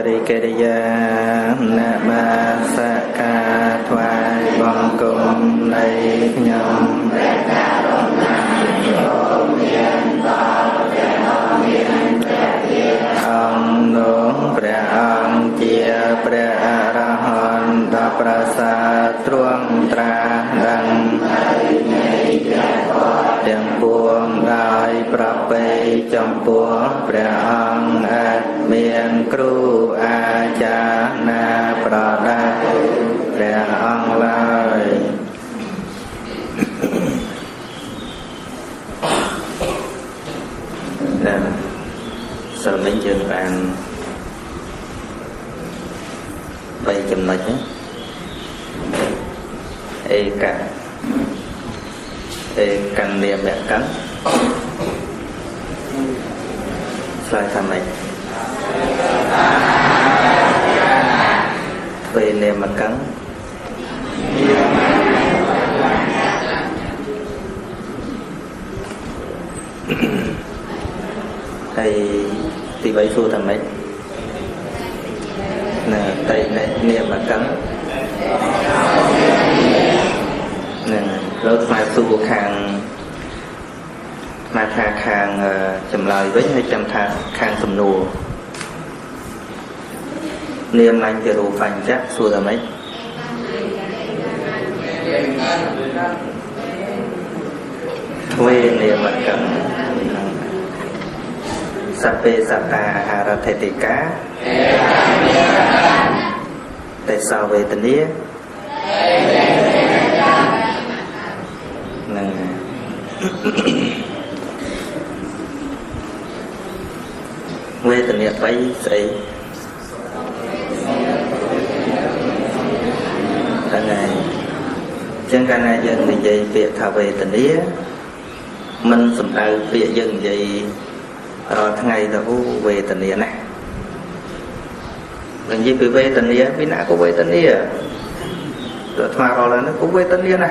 Parikariya Namasaka Thoai Vong Cung Lấy Nhâm Rết Đà Rốt Nà Vô Miên Tòa Rết Hò Miên Rết Thiết Ông Đúng Rết Ông Chia Rết Ra Hồn Đà Pra Sa Truong Tra Đăng Thầy Nhị Rết Hò Điểm Buông Đài Pra Pê Châm Buông Rết Ông Ất Miên Cru A Cha Na Pra Đa Rết Ông Lai. Sau đến chương bàn bay chùm lịch ê cằn niệm đẹp cắn xoay thầm này về niệm mà cắn thầy thì bấy xua thầm ấy nè tay này niệm mà cắn nè rồi mà xua khang mà tha khang chầm lời với hai trăm tha khang sầm nùa niệm anh thì đủ phành chắc xua thầm ấy quê niệm mà cắn Sape Sapa Harathetika Tại sao về tình yêu? Về tình yêu phải xảy Tại này Chân ca na dân thì dây việc thả về tình yêu Mình xâm tạo việc dân dây rồi ngày đó về tình yêu này mình chỉ về tình yêu vì nãy có về tình yêu rồi thua rồi là nó cũng về tình yêu này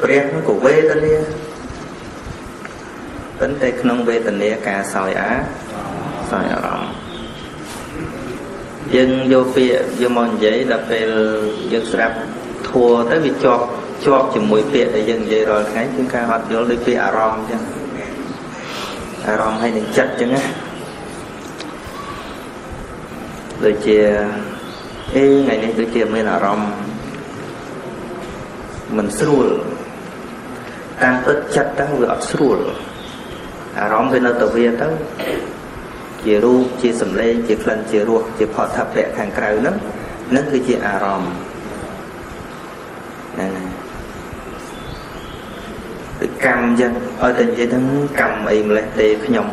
riêng nó cũng về tình yêu tính tây không về tình yêu cả sỏi á rộng dân vô phía vô mòn giấy là về dân sạp thua tới việc cho chỉ mỗi phía để dân vậy rồi cái chúng ta hoạt vô lấy phía á rộng chứ à rong hay định chất chứ á rồi chia ngày nay tôi chia mới là rong mình sưu tăng ớt chất tăng vừa ấp sưu à rong với nó tờ viên đó chia ru chia sầm lê chia phần chia ruột chia phò thập lệ hàng cày lắm nó cứ chia à rong này cầm dân ở trên dưới thắng cầm im lên để cái nhom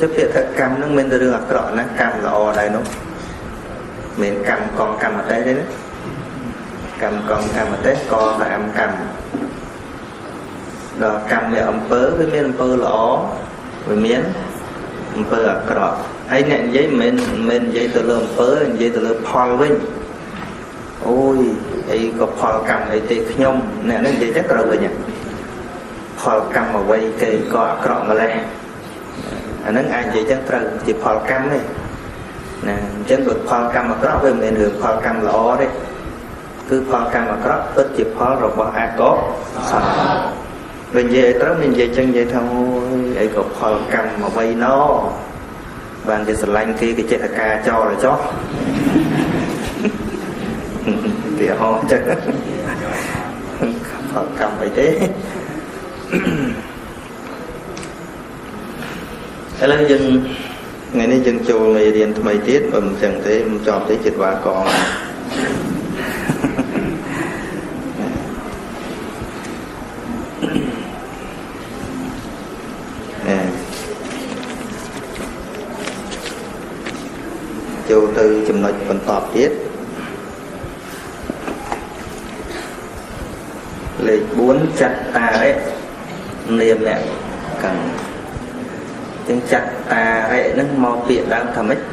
trước kia thật cầm nó mình từ đường ngọc rõ nó cầm là o đây nó mình cầm còn cầm ở đây đấy đó cầm còn cầm ở đây co là âm cầm đó cầm về âm pớ với miếng âm pớ là o với miếng âm pớ là rõ ấy nẹn giấy mình giấy từ lơ pớ giấy từ lơ phoi vinh ôi ấy có phò cầm ấy thì nhom nè nó dễ chắc rồi vậy nhỉ phò cầm mà quay cây có cọt mà lên anh nói ai dễ chắc rồi chỉ phò cầm này nè chân vật phò cầm mà cọt với mình được phò cầm là o đấy cứ phò cầm mà cọt ít chỉ phò rồi bỏ ai có mình về tới mình về chân về thôi ấy có phò cầm mà quay nó bàn cái sợi lanh kia cái chết là ca cho là chó thì ho chắc Phật cầm vậy thế thế là dân ngày nay dân châu này điền mấy tiết và mình chẳng thấy mình chọn thấy chật và còn châu từ chùm nội còn tọp tiết lệ 4 chặt ta đấy niệm nè cần tiếng chặt ta đấy nó mau tiện đang thầm ích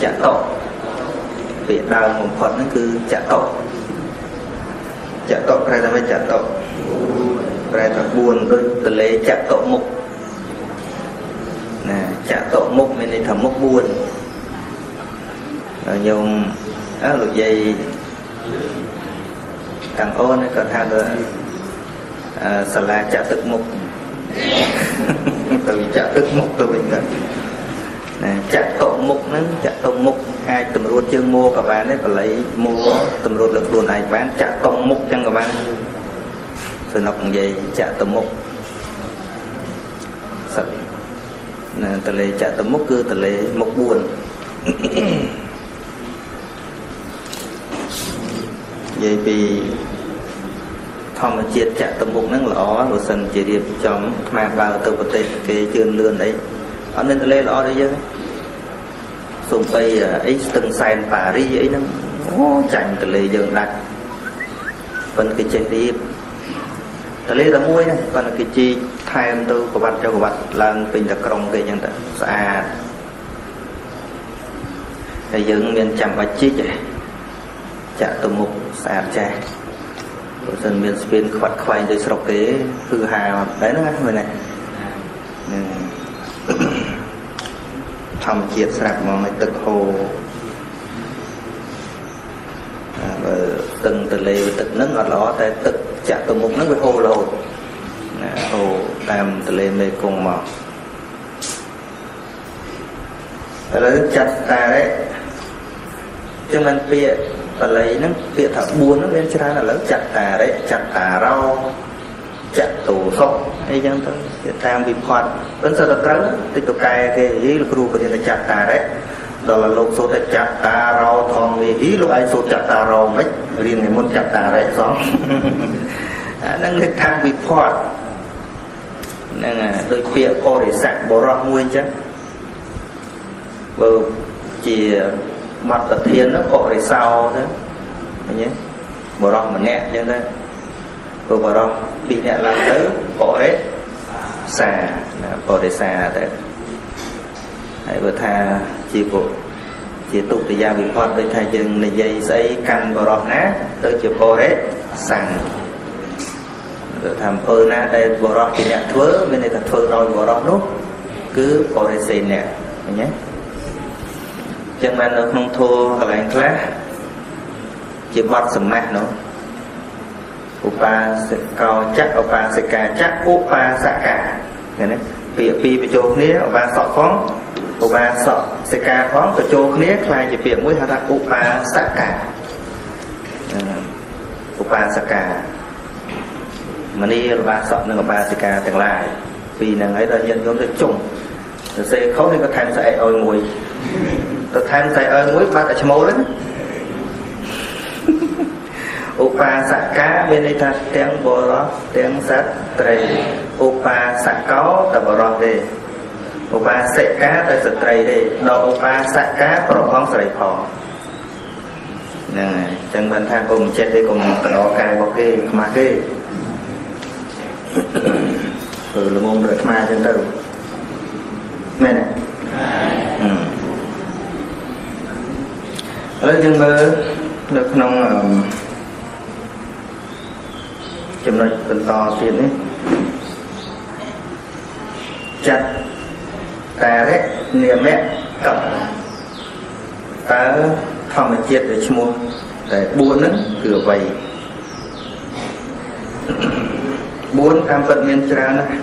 chặt tổ tiện đang một phần nó cứ chặt tổ ra làm cái chặt tổ ra thằng buồn rồi từ lệ chặt tổ mục chả tổ mục mình thì thầm mốc buồn rồi nhiều á lục dây càng ôn ấy còn hai đứa xà la chả tức mục từ chả tức mục từ bình rồi chả tổ mục nó chả tổ mục ai tụm ruột chương mua các bạn đấy phải lấy mua tụm ruột lực ruột này bán chả tổ mục chăng các bạn rồi nó cũng vậy chả tổ mục sạch tờ lệ chả tổ mục cứ tờ lệ mục buồn vậy vì thông mà chia chặt tầm mục năng lõ rồi sân chỉ điệp chóng mà vào từ vật tệ cái chương lươn đấy ở nên lên lõ đấy chứ xung tây ấy từng sàn phá ri ấy nó chẳng từ lệ dường đặt phần cái trên điệp từ lệ là muối này còn cái chi thay em tôi của bạn cho của bạn làm bình đặc rồng cái nhân tạo xa cái dường miền chẳng bạch chít vậy chả tầm mục xa chè rồi dân miền Spain khoát khoai dưới sọc kế hư hà đấy nó người này thầm chiết sạc mà người tực hồ và từng từ lề tực nước ngọt ló tại tực chả tầm mục nước với hồ lầu hồ tam từ lề mê cùng màu rồi chặt ta đấy cho nên bia và lấy nó tiện thả buồn nó lên ra là lớn chặt tà đấy chặt tà rau chặt tổ sọc hay chẳng thôi tam bị phạt vẫn sợ tập trắng tích cực cài thì ý là kêu của tiền là chặt tà đấy đó là lột số để chặt tà rau thòng vì ý lúc ai số chặt tà rau đấy liền người muốn chặt tà đấy xong nó người tam bị phạt nên là đôi kia co để sạc bỏ rau nguyên chứ vừa chỉ mặt tập thiên nó cọ để sao thế, nhé, bờ rong mà nhẹ như thế, rồi bờ rong bị nhẹ làm tới cọ đấy, xà, cọ để xà đấy, hãy vừa tha chỉ bộ, chỉ tục để gia vị con để thay dừng là dây giấy căng bờ rong nát, tới chiều cọ đấy, sàng, rồi thầm phơi nát đây bờ rong thì nhẹ thưa, bên đây thật phơi rồi bờ rong nốt, cứ cọ để xì nhẹ, nhé. Chẳng mà nó không thua các bạn khác chỉ bắt sầm mát nữa Opa sẽ cao chắc, Opa sẽ cao chắc, Opa sẽ cả Pìa pi bị chôn nế, Opa sọ phóng Opa sọ sẽ cao phóng, bị chôn nế, khai chỉ việc mới hạ thật Opa sẽ cả Opa sẽ cả mà đi Opa sọ nên Opa sẽ cao tặng lại vì nàng ấy là nhân giống tới chung rồi sẽ khó thì có thành sẽ ôi mùi tôi tham tài ơn muối phát ở chấm mối đấy, Opa sạ cá bên đây thật tiếng bò đó tiếng sắt tray, Opa sạ cáo tập bò rong đây, Opa sệ cá tại sạt tray đây, đầu Opa sạ cá bò rong sậy phò, nè chẳng bàn tha cùng chết đây cùng đỏ cài bọc kê mà kê, từ lùm ông được ma trên đầu, mẹ này. Ở đây chúng ta được nông chấm này cần to tiền đấy chặt tà đấy niệm đấy cộng ta phòng chiết để mua để buôn đấy cửa vầy buôn cam phật miền trà này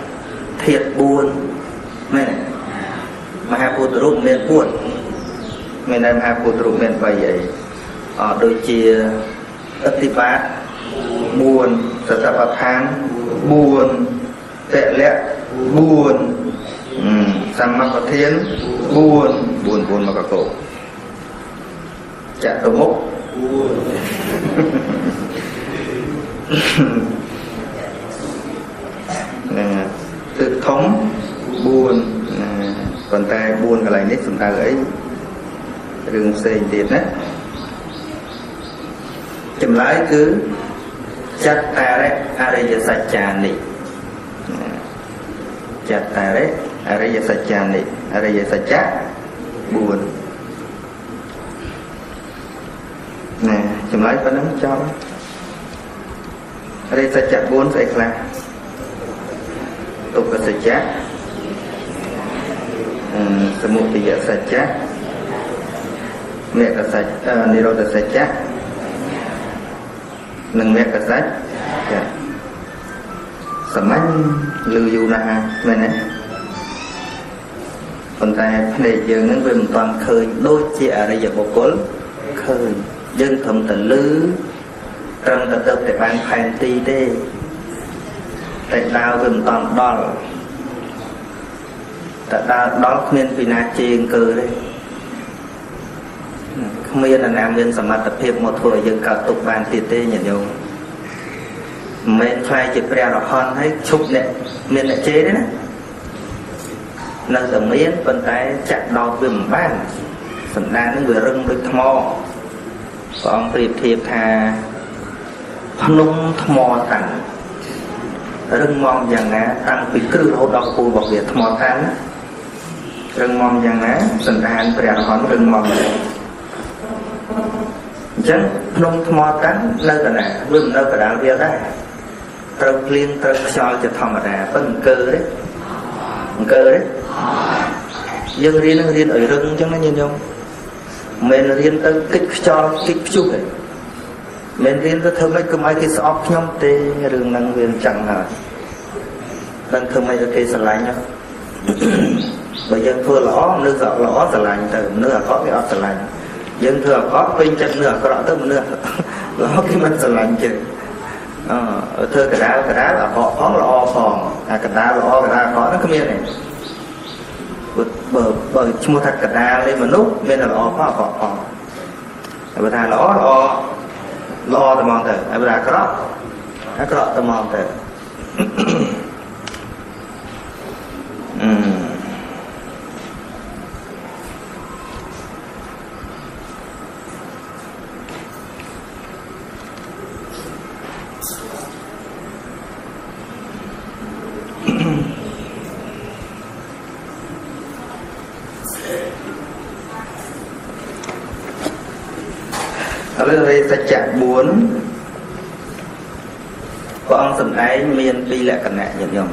thiệt buôn này mà hai cô tử rụng miền buôn mình em hai phụ thuộc mình vậy vậy đôi chia tất ti bát buồn tất cả bát tháng buồn tệ lẽ buồn sầm mặt có thiên buồn buồn buồn mà cả cổ chả tổ mốc tự thống buồn còn tay buồn cái này nít chúng ta gửi rừng xây tiền đấy chậm lái cứ chặt ta đấy ariya sachani chặt ta đấy ariya sachani ariya sachak buồn nè chậm lái có nắm cho ariya sachak buồn sẽ là tục sachak สมุติยสัจจะเมฆสัจนิโรธสัจจะหนึ่งเมฆสัจจะสมัยลืออยู่นะฮะไม่นะคนไทยในเดือนนั้นเป็นตอนเคยโดยเฉพาะในอย่างบุคคลเคยเดินทำแต่ลือตรงแต่เติมแต่บางแผ่นตีได้แต่ดาวเป็นตอนดอลแต่ดาวดอลเมียนปีนาเจียงเกลือได้เมียนอันนั้นเมียนสมัติเพียบหมดทั่วยังการตกบางตีได้อย่างเดียวเมนใครจะเปลี่ยนหอนให้ชุบเนี่ยเมนเนี่ยเจ๊ได้นะนั่นแต่เมนเป็นแต่จัดดอกเป็นบ้านสัมดานนั่นคือเรื่องเป็นทมอสองเปรียบเทียบทาพนมทมอต่างเรื่องมองอย่างนั้นตั้งปีกรึเราดอกปูบอกเดียทมอทั้งเรื่องมองอย่างนั้นสัมดานเปลี่ยนหอนเรื่องมองจังนมทมอตั้งเลิกกันนะเริ่มเลิกกระดานเรียได้ตระเลียงตระชอยจะทำอะไรเป็นเกลือเลยเกลือเลยยังเรียนเอ่ยเรื่องจังนั้นยังเมนเรียนตั้งกิ๊กชอยกิ๊กจุกเลยเมนเรียนก็ทำให้ก็ไม่กิ๊กออกย่อมเตะเรื่องนั่งเรียนจังหายนั่งทำให้ก็เกสลายนะบางอย่างเพื่อหล่อเนื้อหล่อสลายแต่เนื้อก็ไม่ออกสลายdân thừa có bên chân nửa có đỏ tới một nửa nó cái mặt sờ lạnh chừng thưa cái đá là họ phóng là o phòng cái đá là o cái đá có nó cái miệng này bờ mua thật cái đá lên mà nút bên là o phóng họ phòng bữa nay lo tầm mòn thử bữa nay cái đỏ tầm mòn thửสัจจะบุญก็องสมได้เมียนปีแหละกันแหละอย่างยม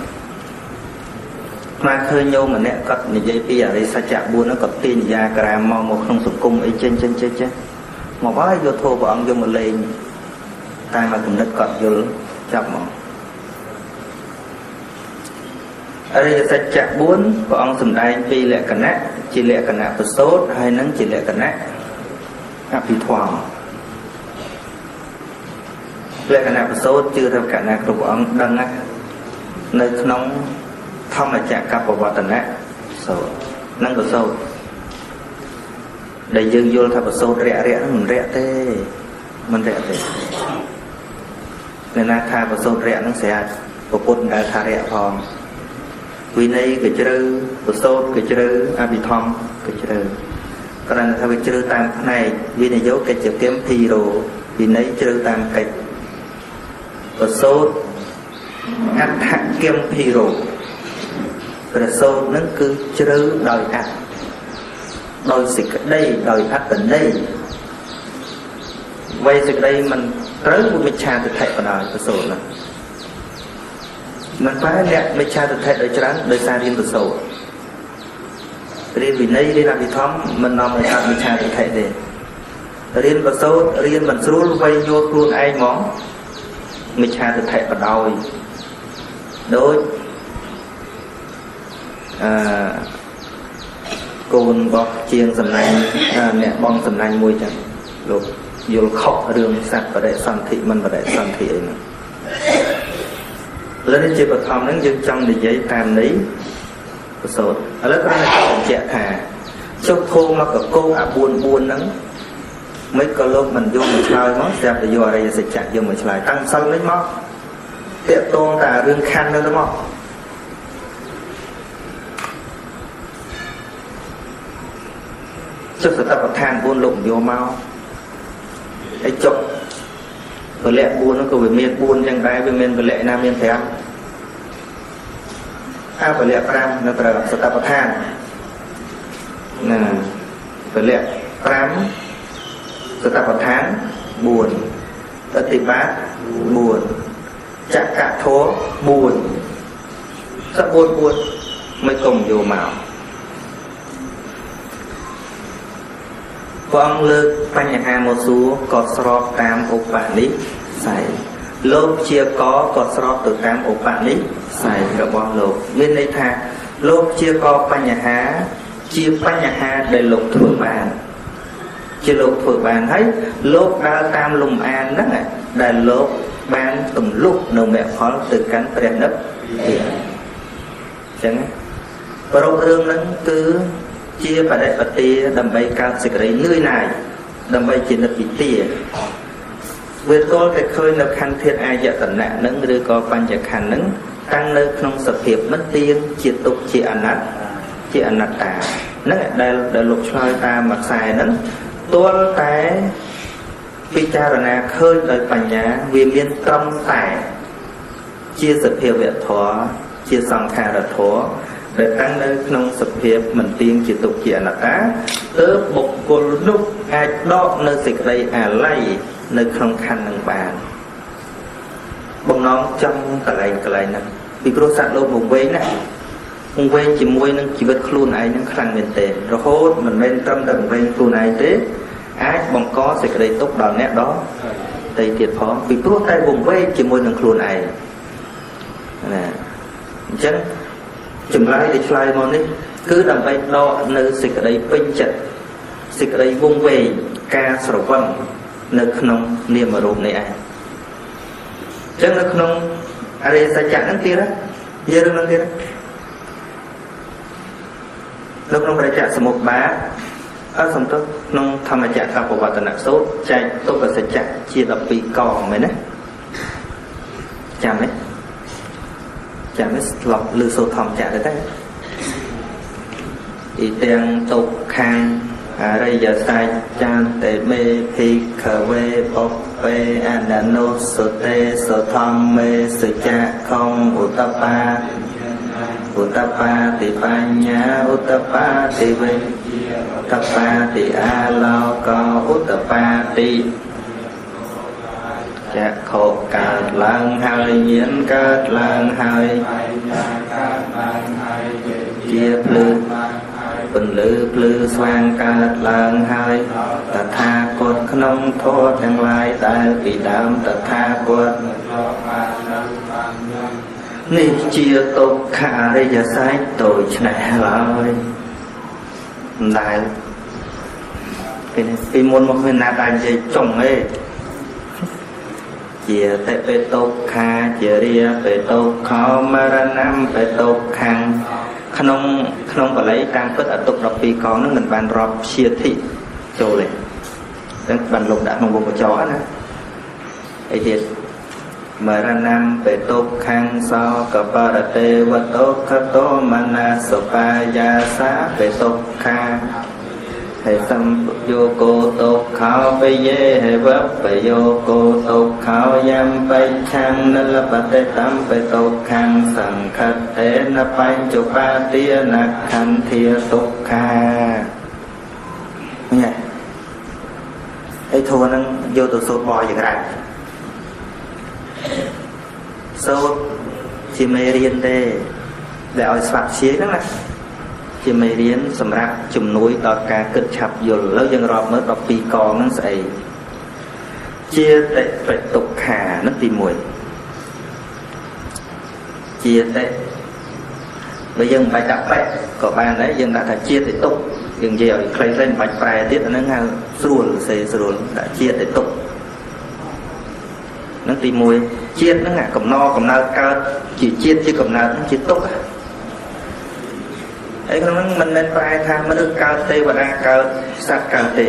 มาเคยโยมเหมือนเนี่ยก็ในใจปีอะไรสัจจะบุญแล้วก็ตีนยากรามองมองทางสุกุมไอ้เช่นหมอว่าโยโทก็องโยมมาเลยตายมาถึงนัดก็โยจับหมออะไรสัจจะบุญก็องสมได้ปีแหละกันแหละจีแหละกันแหละประโสดให้นั่งจีแหละกันแหละอภิธรรมและขณะประสูติชื่อทำขณะกลุ่มอังดังนะในขนมธรรมจักรกับปวัตนะโสนั่งก็โสได้ยืนโยนทำประสูติเรียมันเรียเต้ในนาทาประสูติเรียนั่งเสียประปุ่นได้ทาเรียทองวินัยก็เจริญประสูติก็เจริญอภิธรรมก็เจริญกรณีทำก็เจริญตามในวินัยโยกก็จะเต็มทีโรวินัยเจริญตามกิจประโสดอัตถเกียมพีโรประโสดนั้นคือเจริญโดยอัตโดยสิกได้โดยอัตติได้ไว้สิกได้มันเริ่มวิชาติไทยประดอยประโสดนะมันไปเนี่ยวิชาติไทยโดยฉะนั้นโดยสารินประโสดเรียนวินัยเรียนอภิธรรมมันนำไปทำวิชาติไทยได้เรียนประโสดเรียนมันรู้ไว้โยกรูนไอหมองมิชาติไทยประดอยโดยโกนบอกเชียงสำนักเนี่ยบองสำนักมวยจังหลบโยลขบเรื่องสัตว์ประเดสันติมันประเดสันติเองแล้วในเจตธรรมนั้นยังจำในใจตามนี้ประสบแล้วก็ในการแจกหาเจ้าโคมากับโกอาบวนนั้นmấy con lông mình vô một lời món đẹp để vô đây sẽ chặt vô một lời tăng sân lấy món tiệm tôn tà rương khăn nữa đúng không trước sự tập vào than buôn lụng vô mau cái chụp rồi lẹ buôn nó cứ về miền buôn chẳng đáy về miền về lẹ nam miền thèm à về lẹ pram nó phải là sự tập vào than nè về lẹ pramสตาปทานบุญปฏิบัติบุญจักกะโถบุญสะบุญไม่กลมโยมาว Phong lực bánh hà một số có sọp tam ốc bản lý xảy. Lốp chia có sọp từ tam ốc bản lý xảy và bọn lộp. Nguyên lấy thà lốp chia có bánh hà để lộp thừa bàn. Chia lộp thừa bàn thấy lốp đã tam lùng an đó này. Đã lộp bàn từng lúc đồng mẹ khó từ cánh bệnh đất. Chẳng á. Và rộng rương lắng cứ chia và đại vật tìa đầm bay cao sẽ cái nơi này đầm bay chỉ nập bị tìa vừa có cái khơi nập khăn thiên ai dạ tận nạn nâng đưa có văn dạ khăn nâng tăng nơi không sập hiệp mất tiên chia tục chia ảnh nát tả nâng đại lục xoay ta mặt xài nâng tuôn tái vi cha rồi nà khơi đời bành nhá vì miên trong tải chia sập hiệp vẹn thó chia xong khả rật thó để tăng nơi nông sập hiệp mình tiên chỉ tục chỉ là tá tớ bộc côn lúc ai đó nơi dịch đây à lây nơi không khăn nâng bàn bông nón trong cả lành nè vì cô sát lô vùng quê chỉ mua nâng chỉ vật luôn ai nâng khăn miền tề rồi hốt mình bên tâm đầm bên luôn ai thế ai bông có dịch đây tốt đòn nét đó tây tiệt phó vì cô tay vùng quê chỉ mua nâng luôn ai nè chứ chừng lại để fly mòn đi cứ đầm bay đo nơi xịt ở đây bên chật xịt ở đây vung về ca sầu vân nơi khung niềm mà rộn này ai chẳng nơi khung ở đây sai chặt năng tiền đó giờ đâu năng tiền đó lúc nông đại chặt một bá ở sầm tớ nông tham đại chặt tàu vào tận nạp số chạy tốt là sai chặt chia đập bị còng mày nè chạm đấy chả mới lọc lưu sâu thòng chả tới đấy ý tiền tục khang ở đây giờ sai chan tê mê phi khờ vê bọc vê anano sơ tê sơ thòng mê sơ cha không utapa tì panya utapa tì vê utapa tì a lo co utapa tì chạc khổ cát lang hơi nhiễn cát lang hơi chia lư bình lư xoang cát lang hơi tát tha cột nông thô thang lai tai bị đám tát tha cột ni chia tục khả đây giờ sai tội này rồi đại cái môn một người nạp đại gì chồng ấy chia tệ bê tốc khá, chia ria bê tốc khó mà ra nam bê tốc khăn khăn có lấy trang phất ở tục đọc vì có nó mình bàn rộp chia thị châu lên đang bàn lục đã mong bộ chó nữa ấy thiệt mà ra nam bê tốc khăn sao cà bà đà tê và tốc khá tố mà na sô pa gia xá bê tốc khá hệ tâm vô cô tốt khao bây dê hệ vấp bây vô cô tốt khao giam bây chăng nên là bà tê tâm bây tốt khăn sẵn khát thế na bánh cho ba tía nạc khăn thịa tốt khá nghe ấy thua nâng vô tụi sốt bò dừng rạc sốt chỉ mê riêng đê để ôi sạc xế nâng nè chỉ mấy riêng xâm rạc chùm núi tỏ ca kết chạp dùl lâu dân rộp mới đọc bì con nâng xảy chia tệ phải tục khả nâng tìm mùi chia tệ bây giờ phải đọc bạch có bàn đấy dân đã thả chia tệ tục dân dèo khlây lên bạch bài tiết nâng hào sruồn xe sruồn đã chia tệ tục nâng tìm mùi chia nâng hả cầm no cao chỉ chia cầm no nâng chia tục ấy không mình nên phải tham mới được cao tê và ra cao sát cao tê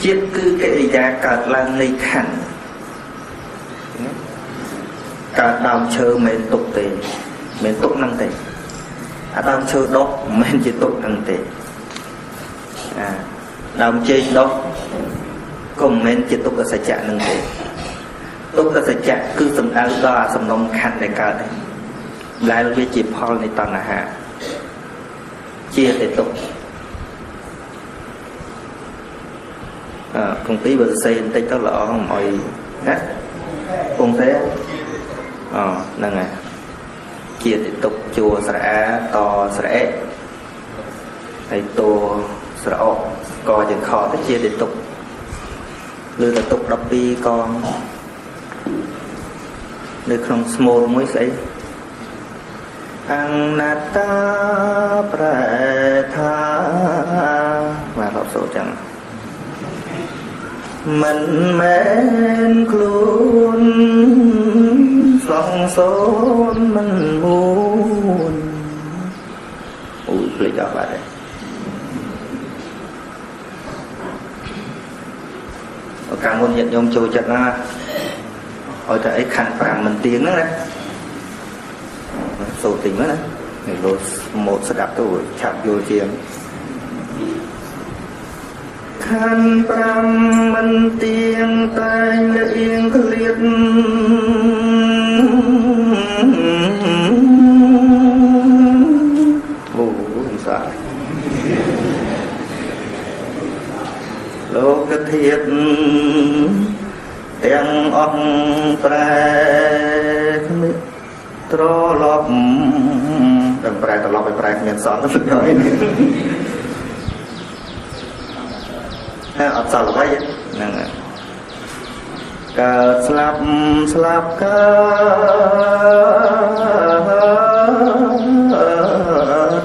chiết cứ cái gì ra cao là lây khẩn cao đào chơi mình tục tê mình tục năng tê à đào chơi đó mình chỉ tục năng tê à đào chơi đó cùng mình chỉ tục ở sạch chạ năng tê tục ở sạch chạ cứ sầm áo đo sầm nông khẩn để cao tê lại với chỉ Paul này toàn là hạ chia tệ tục công ty bờ xây tích tóc lỡ không mọi á không thế nâng à chia tệ tục chùa sả to sả hay tô sả Còn những khó tất chia đến tục lưu là tục đọc đi con nơi không small mới xảy ăn nát ta phải tha và học số chẳng mình mến luôn dòng số mình buồn ui đó lại đây càng muốn nhận nhôm trôi chặt ra hồi đấy khăn vàng mình tiếng nữa đấy sầu tình nữa đấy ngày lối một sẽ đạp tôi chạm vô tiếng khăn vàng mình tiếng tai là yên liệt ô không sợ lô cái thiệt tiếng ông trái trò lọc đừng trái trò lọc trái miền xóm nó được nói ha ọt xào lọc ấy nè cờ slap cờ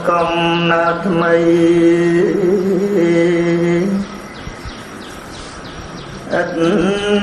công nát mây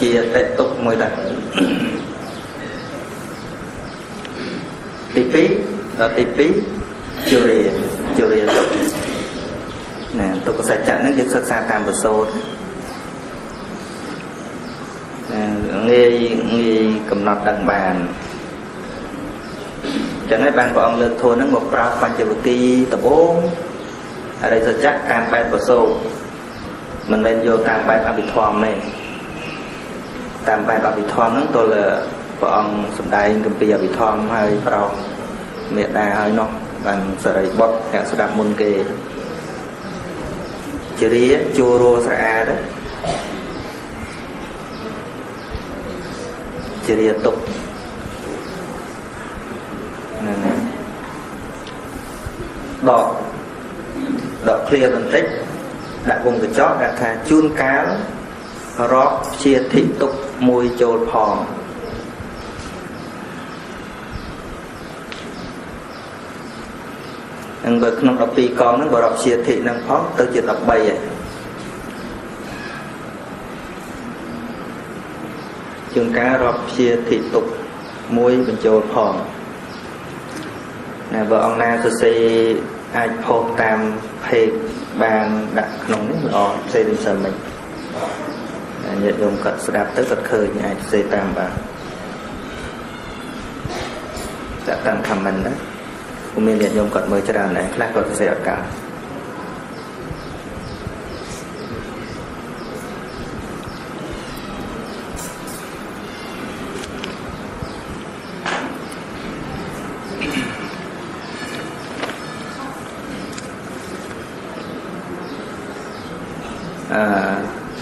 chia tết tục mới đặt tí phí chưa liền nè tôi có sạch chặn những sơ xa tam bờ sâu nghe cầm nọt đằng bàn chẳng nói bàn của ông lên thôn nó một rau phan chịu kỳ tập bốn ở đây sơ chắc tam bờ sâu mình lên vô tam bờ bị thòm này tam bài bà bị thon nó tôi là vợ ông sủng đại cầm bìa bị thon hay vào miệt đà hay nó bằng sợi bọt hẹn sẽ đặt môn kề chữ đi chua rô sạ đó chữ đi tục đọt clear bằng tích đặt vùng cái chót đặt thà chun cá rót chia thị tục mùi chồi phò anh bật năm đọc pi con nó gọi đọc chia thị năm phó tới chuyện đọc bay vậy trường cá rót chia thị tục mùi mình chồi phò nè vợ ông na xây ai phô tam phê bàn đặt nóng nước lò xây lên sờ mình nhận dùng cật đạp tới cật khơi như ai xây tam vào đã tăng thầm mình đó cũng nên nhận dùng cật mới cho đàn này là cật xây ở cả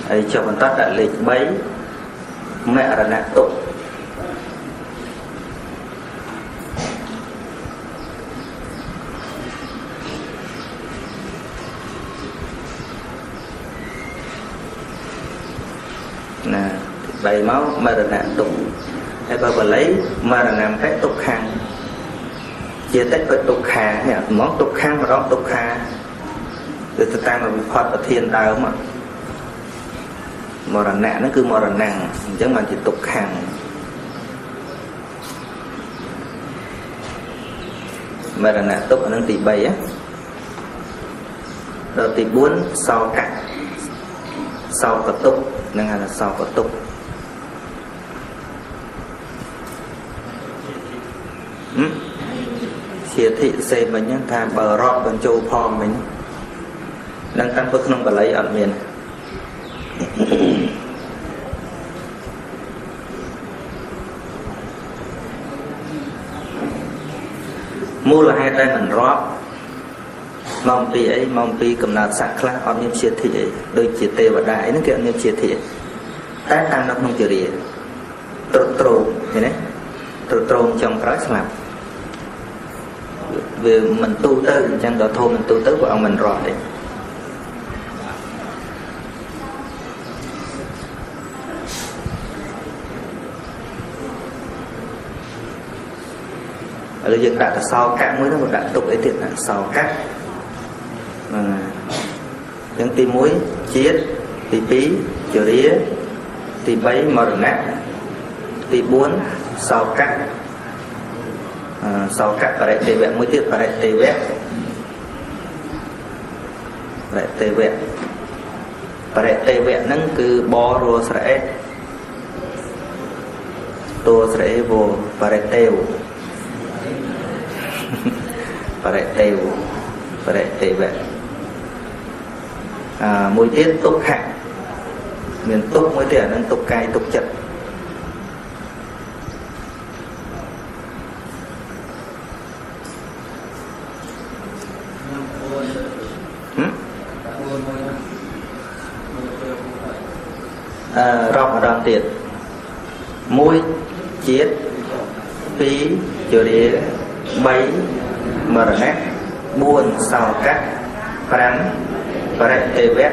ấy cho mình tắt đã lịch bấy mẹ là nạn tục nè bày máu mẹ là nạn tục hay bà lấy mẹ là nạn cách tục khang chia tách với tục khang nè món tục khang và đó tục khang rồi ta tăng vào bị phật và thiên đau mà mờ nặng nó cứ mờ nặng chẳng bằng chỉ tục hàng mờ nặng tục ở nâng tỷ 7 á rồi tỷ 4 sau cạnh sau có tục nâng là sau có tục chia thị xe mình nhá tha bờ rót bên châu phò mình đang tăng bước không có lấy ở miền Mùa hai tay mình rót mong pi ấy, mong pi cầm nát sắc khá ổn niệm chia thị ấy. Đôi chia tê và đại nó kêu ổn niệm chia thị. Tái tăng nó không chịu rìa. Trộn trong khói sẵn lắm. Vì mình tu tư, chẳng đó thôi mình tu tư của ông mình rót đấy. Ở đây đặt sau cắt mới nó còn đặt tục ấy thiệt là sau cắt những tí muối chiết tí pí chừa ría tí bấy mờ nát tí bốn sau cắt và lại tê vẹn muối tiết và lại tê vẹn nâng cứ bó rô srei tô srei vô và lại tê vô Bà rạch tê vẹn mùi tiết tốt hạng. Mình tốt mùi tiết nên tốt cay tốt chật. Rọc ở đoàn tiết mùi chiết phí chừa đĩa bấy mờ nét buồn sao cắt rắn và rạch tê vét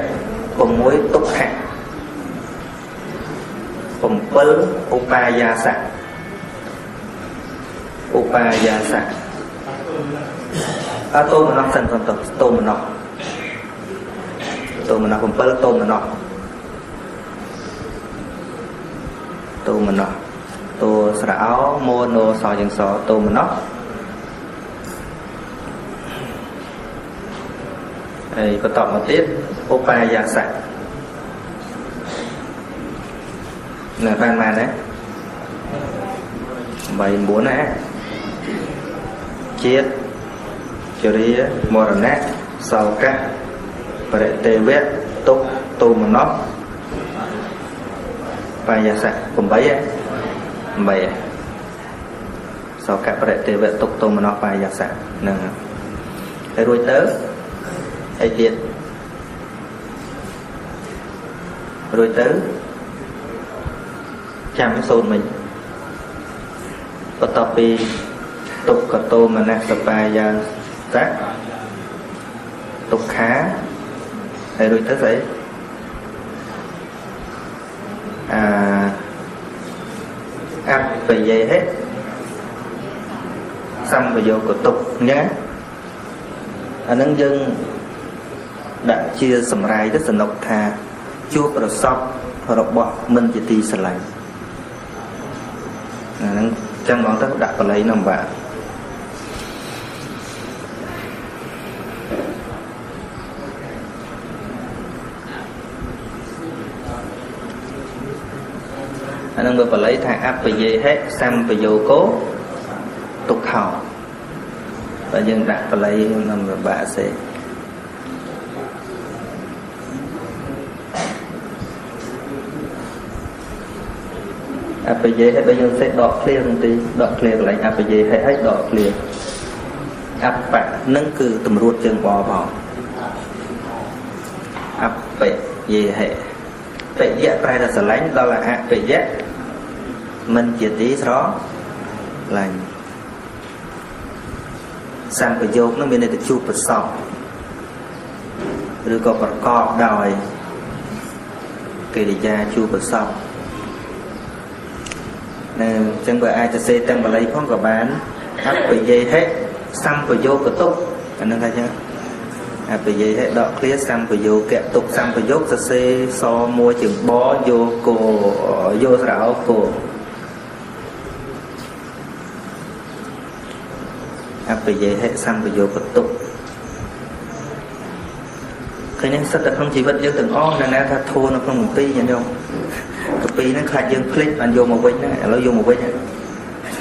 cùng mối túc hạng cùng pớ upaya sạc tô mà nó sẵn sàng tô mà nó cùng pớ tô mà nó tô sả áo mô nô sò dừng sò tô mà nó ấy có tọt một tiết opaya sạc là ban màn đấy 74 á chiết chria morana sau cắt pretevet tục tu mà nó opaya sạc cùng bảy sau cắt pretevet tục tu mà nó opaya sạc nè cái đuôi tớ ai tiệt rồi tới chạm sâu mình có tập đi tục cả tô mà nè tập bài giờ tác tục khá ai rồi tới đấy ăn về dây hết xong rồi vô của tục nhé anh nâng dân đã chia sầm rai rất là nọc thà chuột rồi sọc rồi bọ mình chỉ ti sờ lạnh trong đó ta đã có lấy nằm bạ anh đang vừa lấy thang áp về dây hết xăm về dầu cố tục hào và dân đã có lấy nằm bạ sẽ APJ hết bây giờ sẽ đọt clear một tí, đọt clear lại APJ hết đọt clear. Áp bạc nâng cử tầm ruột chân bò vào. APJ hết. APJ phải là sở lãnh đó là APJ. Mình chỉ tí rõ lành. Sang phải dốc nó bên này được chụp vào sọc. Rồi có bật cọp đòi. Kể để ra chụp vào sọc. Chẳng bởi ai cho xe tăng và lấy phong của bán áp bởi dây hết xăm và vô của túc anh nâng ra chứ áp bởi dây hết đọt clear xăm và vô kẹp tục xăm và vô cho xe so mua chừng bó vô cổ vô rảo cổ áp bởi dây hết xăm và vô của túc thế nên sao ta không chỉ vật dân từng ôm là nè ta thua nó không một tí nhận đâu copy nó khai dương click anh vô một bên nó lấy vô một bên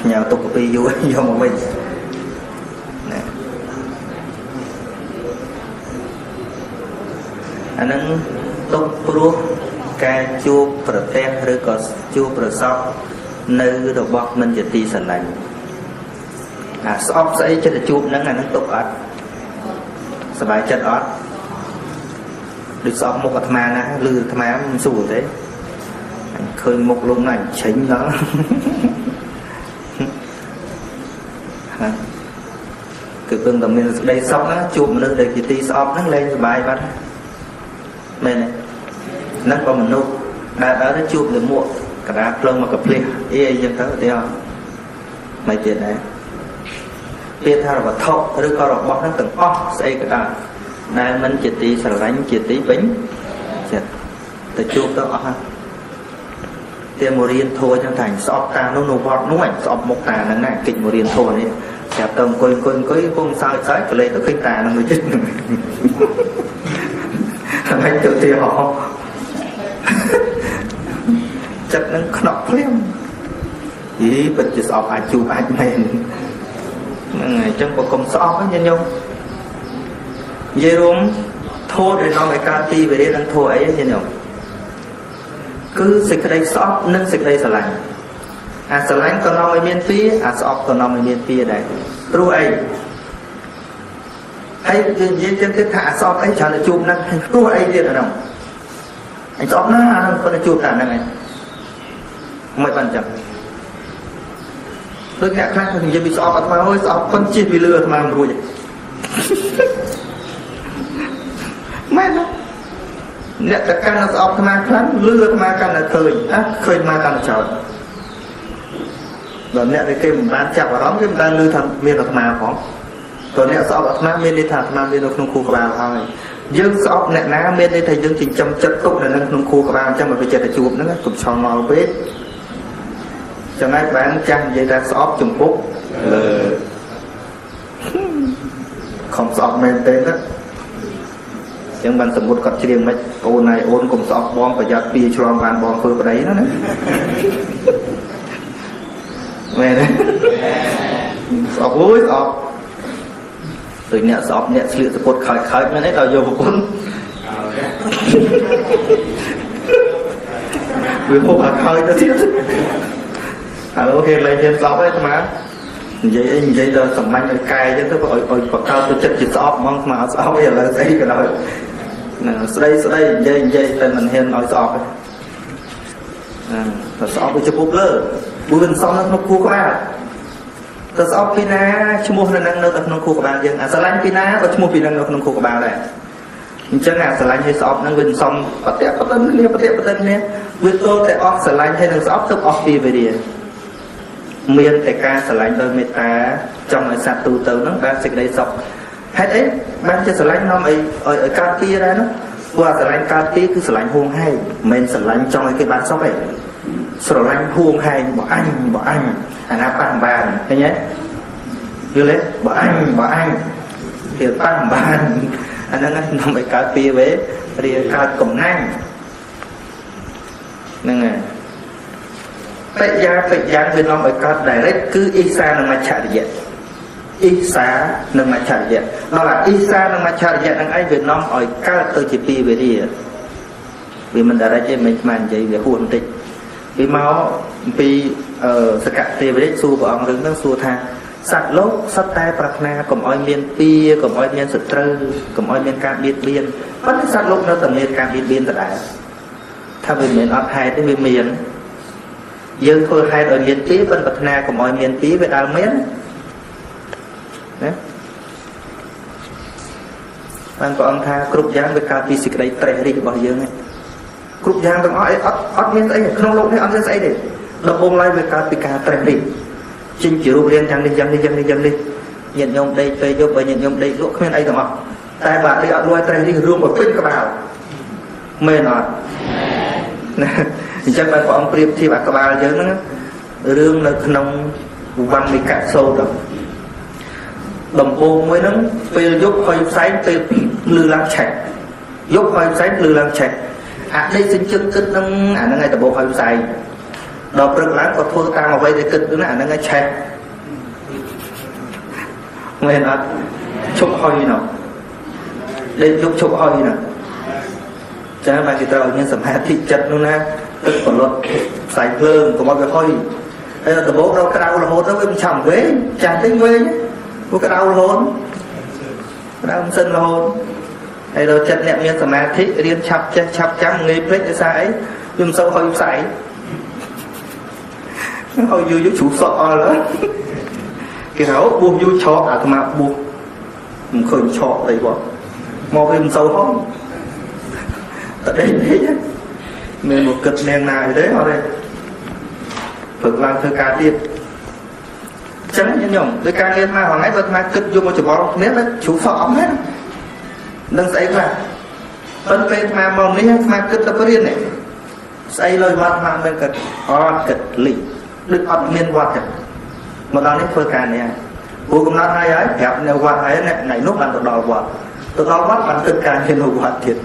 nhờ tục copy vô một bên nè anh nâng tục ruột ca chua protect rồi có chua protect nơi đồ bọc mình chỉ ti sẵn lành Sọc sẽ cho chụp nâng là nâng tục ớt. Sẽ bài chất ớt. Được sọc một thầm mà nó lư thầm mà nó sủi thế. Khơi một lúc này chính đó. Cứ cưng tầm mình đây sọc nó chụp một nơi để cái tí sọc nó lên bài bắt. Đây này. Nó có một nụ. Đã đó nó chụp được muộn. Cả đá plông mà cập liệt. Ý ấy dân tớ ở đây không? Mấy tiền đấy. Biết tha là thọc, rồi có rồi bọc nó từng ốc xây cái đó. Này mình chỉ tí sẵn lánh, chỉ tí bánh. Từ chụp tớ ốc hả? Tiên mô riêng thô chẳng thành, sọp ta nó bọt nó ảnh, sọp một tà nâng này, kịch mô riêng thô này. Sẽ tầm quên không sao sợi, cứ lên tớ khích tà nâng người chích. Mấy tự tiêu họ. Chất nâng khóc liêm. Ý bật chứ sọp ảnh chụp ảnh mềm. Ngày chẳng có công sọ hết nhân nhau. Dây rôm thô để nó phải ca ti về đây đang thô ấy nhân nhau. Cứ xịt đây sọ nâng xịt đây sờ lạnh. À sờ lạnh còn nó mới miên phi, à sọ còn nó mới miên phi đấy. Tru ấy. Hay dây trên cái thả sọ ấy chả là chụp năng. Tru ấy liền ở đâu? Anh sọ nó còn là chụp cả năng này. Mấy bàn chậm. Tôi ngạc lắm, mình dây bị sọp ở mà ôi, sọp con chết vì lừa mà không vui vậy. Mẹ nó. Nè tất cả nó sọp mà lắm, lừa mà càng là khơi, khơi mà càng là trời. Rồi nè cái mình bán chạp ở đó, cái mình đang lừa thầm miền ở mà không. Rồi nè sọp ở mà miền đi thầm mà miền ở trong khu của bà thôi. Dương sọp nè ná miền đi thầy dương trình châm chất tụng là nâng trong khu của bà. Chẳng mà phải chạy là chụp nó cũng cho nó biết. Cho nên bạn chăng vậy ta sọp Trung Quốc. Không sọp mềm tên đó. Chẳng bạn sầm một cặp riêng mấy. Ô này ôn cùng sọp bom và giặt bia cho bạn bom phơi vào đấy nó nữa. Mẹ đấy. Sọp ôi sọp. Rồi nhẹ sọp nhẹ sửa cho cột khởi khởi mẹ đấy tao vô một con. Vì hô bà khởi nó thiết. Ok lấy trên sọp đấy mà vậy giờ sầm manh cay chứ tôi ôi bật cao tôi chất chỉ sọp mong mà sọp bây giờ là xây cái đó đây vậy tên mình hiện nói sọp rồi sọp với chụp bút lơ bút bên xong nó cua qua rồi sọp pina chụp bút lên năng nó tập nó cua của bạn riêng à sờ lanh pina và chụp bút pina nó cua của bạn này chắc là sờ lanh hay sọp nó bên xong bật tẹt bật lên với tôi tẹt off sờ lanh hay là sọp tập off đi về đi miền tây ca sờ lạnh đôi mệt ta trong người sạt tù tớ nó đang xịt đầy sọc hết ấy ban cho sờ lạnh nó ấy ở cao kia ra nó qua sờ lạnh cao kia cứ sờ lạnh huông hay mình sờ lạnh trong cái bàn sóc ấy sờ lạnh huông hay bỏ anh anh ăn bàn thế nhé như thế bỏ anh thì ăn bàn anh đang nằm ở cao kia với đi cao cổng nang nên này Pejang bên lòng bởi cót direct cứ Isa nâng mặt chả diệt. Isa nâng mặt chả diệt. Đó là Isa nâng mặt chả diệt nâng ai bên lòng bởi cót tôi chỉ đi về đi. Vì mình đã ra chế mình màn dây về hồn tịch. Vì máu vì sẽ cắt tê về đếch xua vào ông đứng nâng xua thang. Sạc lốt, sắp tay bạc na, cầm oi miên pia, cầm oi miên sật trơ, cầm oi miên cam biên biên. Bất cứ sạc lốt nó tầm miên cam biên biên thật ái. Tha vì miền ọt hai tới miền miền dương thôi hai đời miền tí bên bạch na của mọi miền tí với đào miến bạn có ông tha cướp giang với cao tí xịt đấy tre đi bỏ dương này cướp giang trong ấy ót miến ấy không lộn đấy ót miến ấy đấy đập bông lai với cao tí cá tre đi chinh chịu liên giang đi nhận nhom đây về vô bởi nhận nhom đây lỗ miến ấy đúng không tai bạn đi ót loay tre đi rung một pin các bạn mền ót chắc bạn có ông Priệp thì bạn có bà nhớ nó rương là nông văn bị cắt sâu rồi đồng bộ mới nó phê giúp khói sánh phê lưu lăng chạy giúp khói sánh lưu lăng chạy à đây xin chân kích nâng ảnh ngay tập bộ khói sánh đọc rực lắm có thua ta mà vây để kích nó ảnh ngay chạy nghe nó chụp khói nào đây giúp chụp khói nào cho nên bạn chỉ tạo những sản phẩm thị chất luôn á tức còn luật sài lương của mọi người thôi Từ bố nó cái đau là hôn nó mới chồng quế, chẳng tính quế có cái đau là hôn, cái đau sinh là hôn. Hay rồi chất niệm miên sầm ma thích điên chập chập chập chập nghi phết như sai, dùng sâu hơi sải, hơi dư dư chủ sọ nữa. Cái hậu buông dư chọ à thằng mà buông, mình khởi chọ đấy bọn, mò cái dùng sâu không, tại đây đấy nhá, nên một cực nền này đấy họ đây. Phật làm thưa ca tiết chẳng nhẫn nhộng tới ca nghiên ma hoàng ấy vật ma cực vô một chỗ bó nét đó chú phở ấm hết nâng xảy ra phân phê ma mong ní ma cực tập riêng này xảy lời hoạt ma bên cực ọt cực lị đức ọt miên hoạt cực mà đó nít phơ ca này hù cũng nói hai ấy hẹp nèo hoạt ấy ngày nút bằng tụi đòi hoạt bằng cực ca nghiên hù hoạt thiệt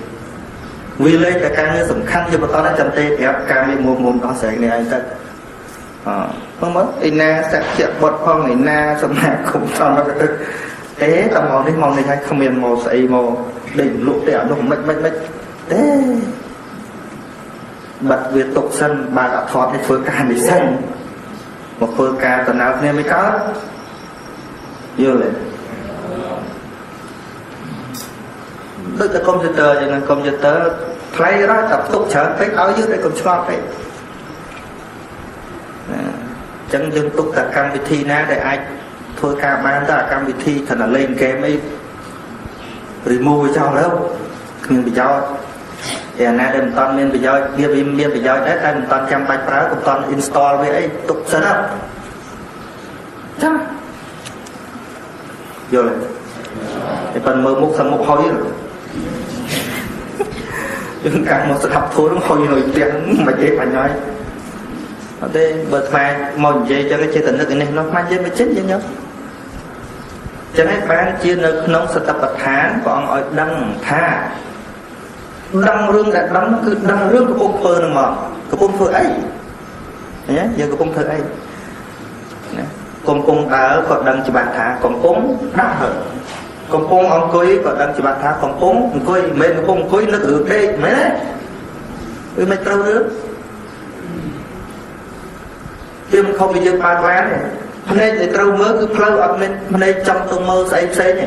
vì lấy cả ca nghiên sẵn khăn cho bọn tao đã chăm tê hẹp ca nghiên mồm mồm đó xảy này anh ta không mất thì na sẽ chẹt bột phong thì na sầm nạc cũng xong rồi té tầm mòn này hay không miền mò sậy mò đỉnh lụa đẻo nó cũng mệt té bật việc tục sân bà đã thọt hay phơi ca bị sân một phơi ca tuần nào nên mới có vô lên tức là computer cho nên computer play đó tập tục chờ phải ở dưới đây còn cho phải chẳng dân tục cả cam vị thi ná để ai thôi ca bán ta cam vị thi thật là lên kém ấy rồi mua cho đâu nhưng bị do để na đem toàn miền bị do bia miền bị do đấy đem toàn cam bạch phá cùng toàn install với ấy tục sẵn lắm chắc vô lại thì phần mơ múc sang múc hôi rồi nhưng càng một sự học thôi nó hôi rồi tiếng mà chế phải nói thế bật phai mòn dây cho cái chế tình nước này nó mang dây mới chết với nhau cho nên bạn chia nước nông sẽ tập tháng còn ở đăng tha đăng rương đã đăng cứ đăng rương của ông phơ mà của ông phơ ấy nhé giờ của ông phơ ấy công ở còn đăng chỉ bàn thả còn cúng đắc hơn còn cúng ông cưới còn đăng chỉ bàn thả còn cúng cưới mình cúng cưới nước ở đây mấy đấy với mấy trâu nữa tiêm không bị dư ba lá này hôm nay để trâu mớ cứ lâu ập lên hôm nay trong tôi mơ say say này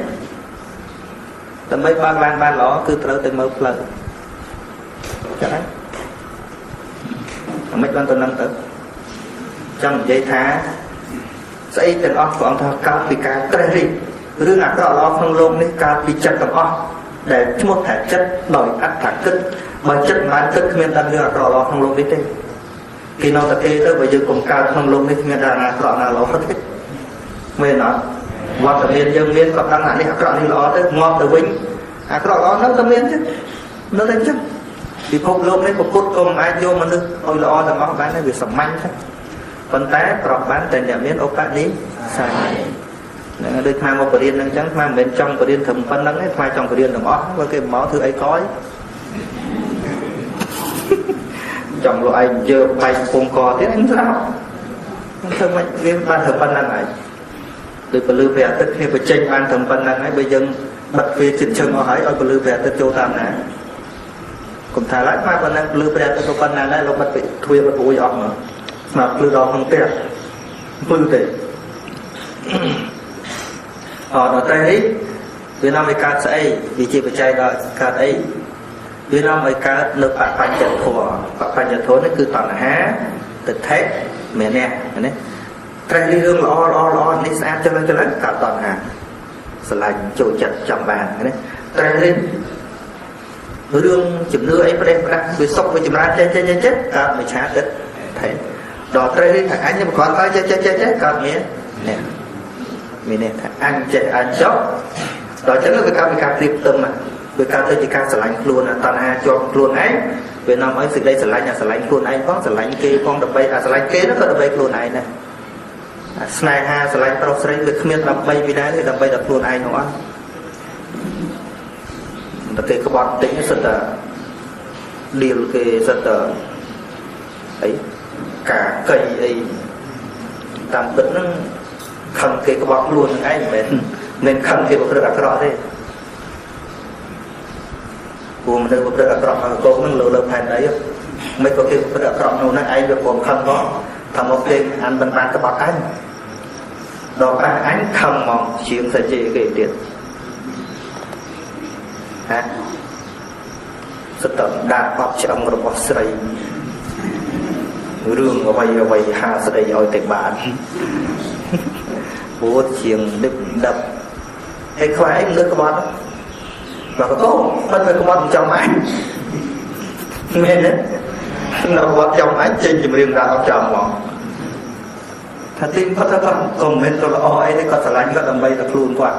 tầm mấy ba lan ba lõ cứ trâu tôi mơ lâu chẳng đấy mấy con tôi nâng tới trong giấy thá say tên off của ông thọ cao vì cá tre rì rương ạt đó lo không lông nên cao vì chất tầm off để một thể chất đổi ắt thẳng cứng mà chất bán cứng miền tây rương ạt đó lo không lông đi tên khi nó tập thể tới bây giờ cũng cao không luôn đi nghe đàn cọp nào lỗ hết mày nói qua tập miền dân miền cọp đang lại đi cọp đi lỗ tới ngon tới vĩnh à cọp lỗ nó tập miền chứ nó lên chứ thì không luôn đấy cũng cốt công ai vô mà được ôi lỗ là món bán này bị sầm manh thế còn té cọp bán tiền nhà miền ốc bạn đi xài đây tham một cái điên đang trắng tham bên trong cái điên thầm phân lắng ấy tham trong cái điên thầm ót với cái máu thứ ấy coi trong loại anh dơ bạch phong cò thế anh sao thầm anh game ban thầm ban năng này được bờ lư về tức hay bờ tranh ban thầm ban năng ấy bây giờ bật về trên trường ở hải ở bờ lư về tức châu tam này cùng thà lái mai ban năng lư về tức ban năng này lộc bật bị thuê bật bùi ọt mà lư đó không tẹt lư tệ ở đó tay Việt Nam với cá sấu vì chỉ bờ trai đó cá ấy vì nó mới cả lực bạc phanh giật thua nó cứ toàn há tịch thế mẹ nè này trai đi đường lo nên sao cho nên cả toàn hàng sờ chồi chặt chầm bàn này trai lên đường chụp nước ấy bắt bị sốc với chụp ra chết cả mày chả tịch thế đò trai lên thằng anh nhưng mà còn tay chết cả mẹ nè thằng anh chết anh chóc đò chết nó cái clip tâm mà vì ta tới chỉ ca sờ lạnh luôn là toàn hà cho luôn ấy Việt Nam ấy từ đây sờ lạnh luôn anh phong sờ lạnh kia phong đập bay à sờ lạnh kia nó có đập bay luôn này nè snai ha sờ lạnh pro sờ lạnh được miên đập bay vì đấy thì đập bay đập luôn anh không á đặc biệt các bạn tính sờ tờ điều cái sờ tờ ấy cả cây ấy tạm tính khẩn cái các bạn luôn anh nên khẩn cái bộ được đặt rõ thế của mình được được cọp cô nó lừa phản đấy mấy có khi được cọp nó ai được còn khăn có thầm một đêm anh mình bạn các bạn anh đó bạn anh thầm mong chuyện sẽ dễ gây tiền ha sự tập đạt bắp trong một bắp sợi rương ở vây hà sợi ở tây bản bố chuyện đập đập hay khoái nữa các bạn và có phân với các bạn trong anh nghe đấy nó bắt trong anh trên chìm riêng ra ốc trầm bọn thật tin có thật không còn mình tôi là ôi ấy có thật lánh có tầm bay thật luôn quá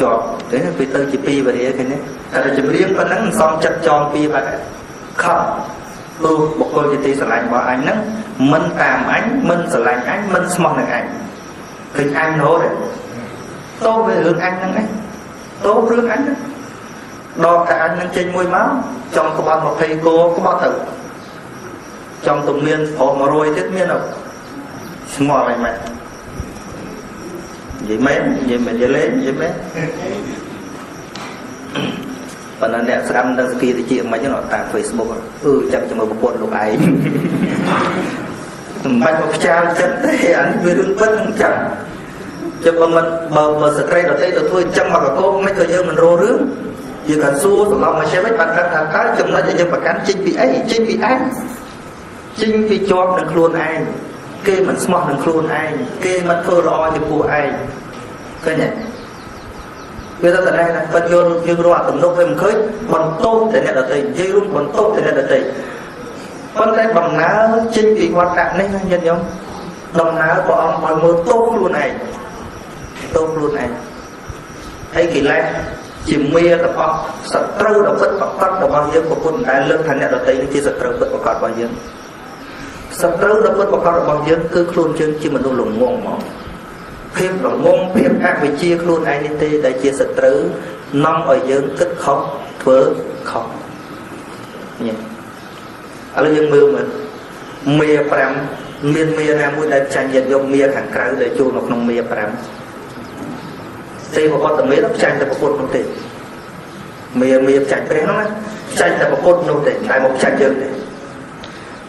chọc thế là vì tôi chỉ pi vào đấy thế này thật là chìm riêng có nắng xong chất tròn pi vào đấy không tôi một cô chỉ tí thật lánh bỏ anh nắng mình tàm anh mình thật lánh anh mình xong được anh kinh anh thôi đấy tôi về hướng anh nắng ấy tôi hướng anh nắng đó cả anh nâng trên môi máu trong các bạn một thầy cô có bao tử trong tụng miên phổ mà rồi thiết miên rồi xin mò này mẹ vậy mẹ dễ lên vậy mẹ và nó đẹp sẽ ăn đăng ký thì chị mấy nó tặng Facebook chẳng cho mời một quần lục ấy mày một trang chẳng thấy anh về đường vân chẳng cho bọn mình bờ sạch rây đó thấy được thôi chẳng mà cả cô mấy thời gian mình rô rước vì cần xua tụi lòng mà sẽ biết bản thân thật ta chúng nó cho những bản thân chính vì ấy chính vì anh chính vì chọn được luôn anh kê mình smart được luôn anh kê mình thơ lo được của anh cái này người ta tại đây là con vô nhưng loạt từng lúc em khơi còn tốt thì này là tình dây luôn còn tốt thì này là tình con cái bằng ná chính vì hoạt trạng nên nhân nhóm đồng ná của ông mọi người tốt luôn này thấy kỳ lạ chỉ mê tập học sạch trâu đọc vật bọc tắc đọc bao nhiêu của quân ai lương thành nhà đầu tây thì sạch trâu vật bọc cọt bao nhiêu sạch trâu đọc vật bọc cọt bao nhiêu cứ luôn chân chỉ mình luôn lủng ngôn mỏ thêm lủng ngôn thêm ác về chia luôn ai nên tê đại chia sạch trâu năm ở dương cất khóc vỡ khóc nhỉ ở đây dương mêu mình mê pram miên mê nam mũi đại tranh diện dòng mê hàng cào để chôn một nòng mê pram thì một con tầm mấy lắm tranh là một con nông tiền mìa chạch bé lắm tranh là một con nông tiền tại một chạch dân này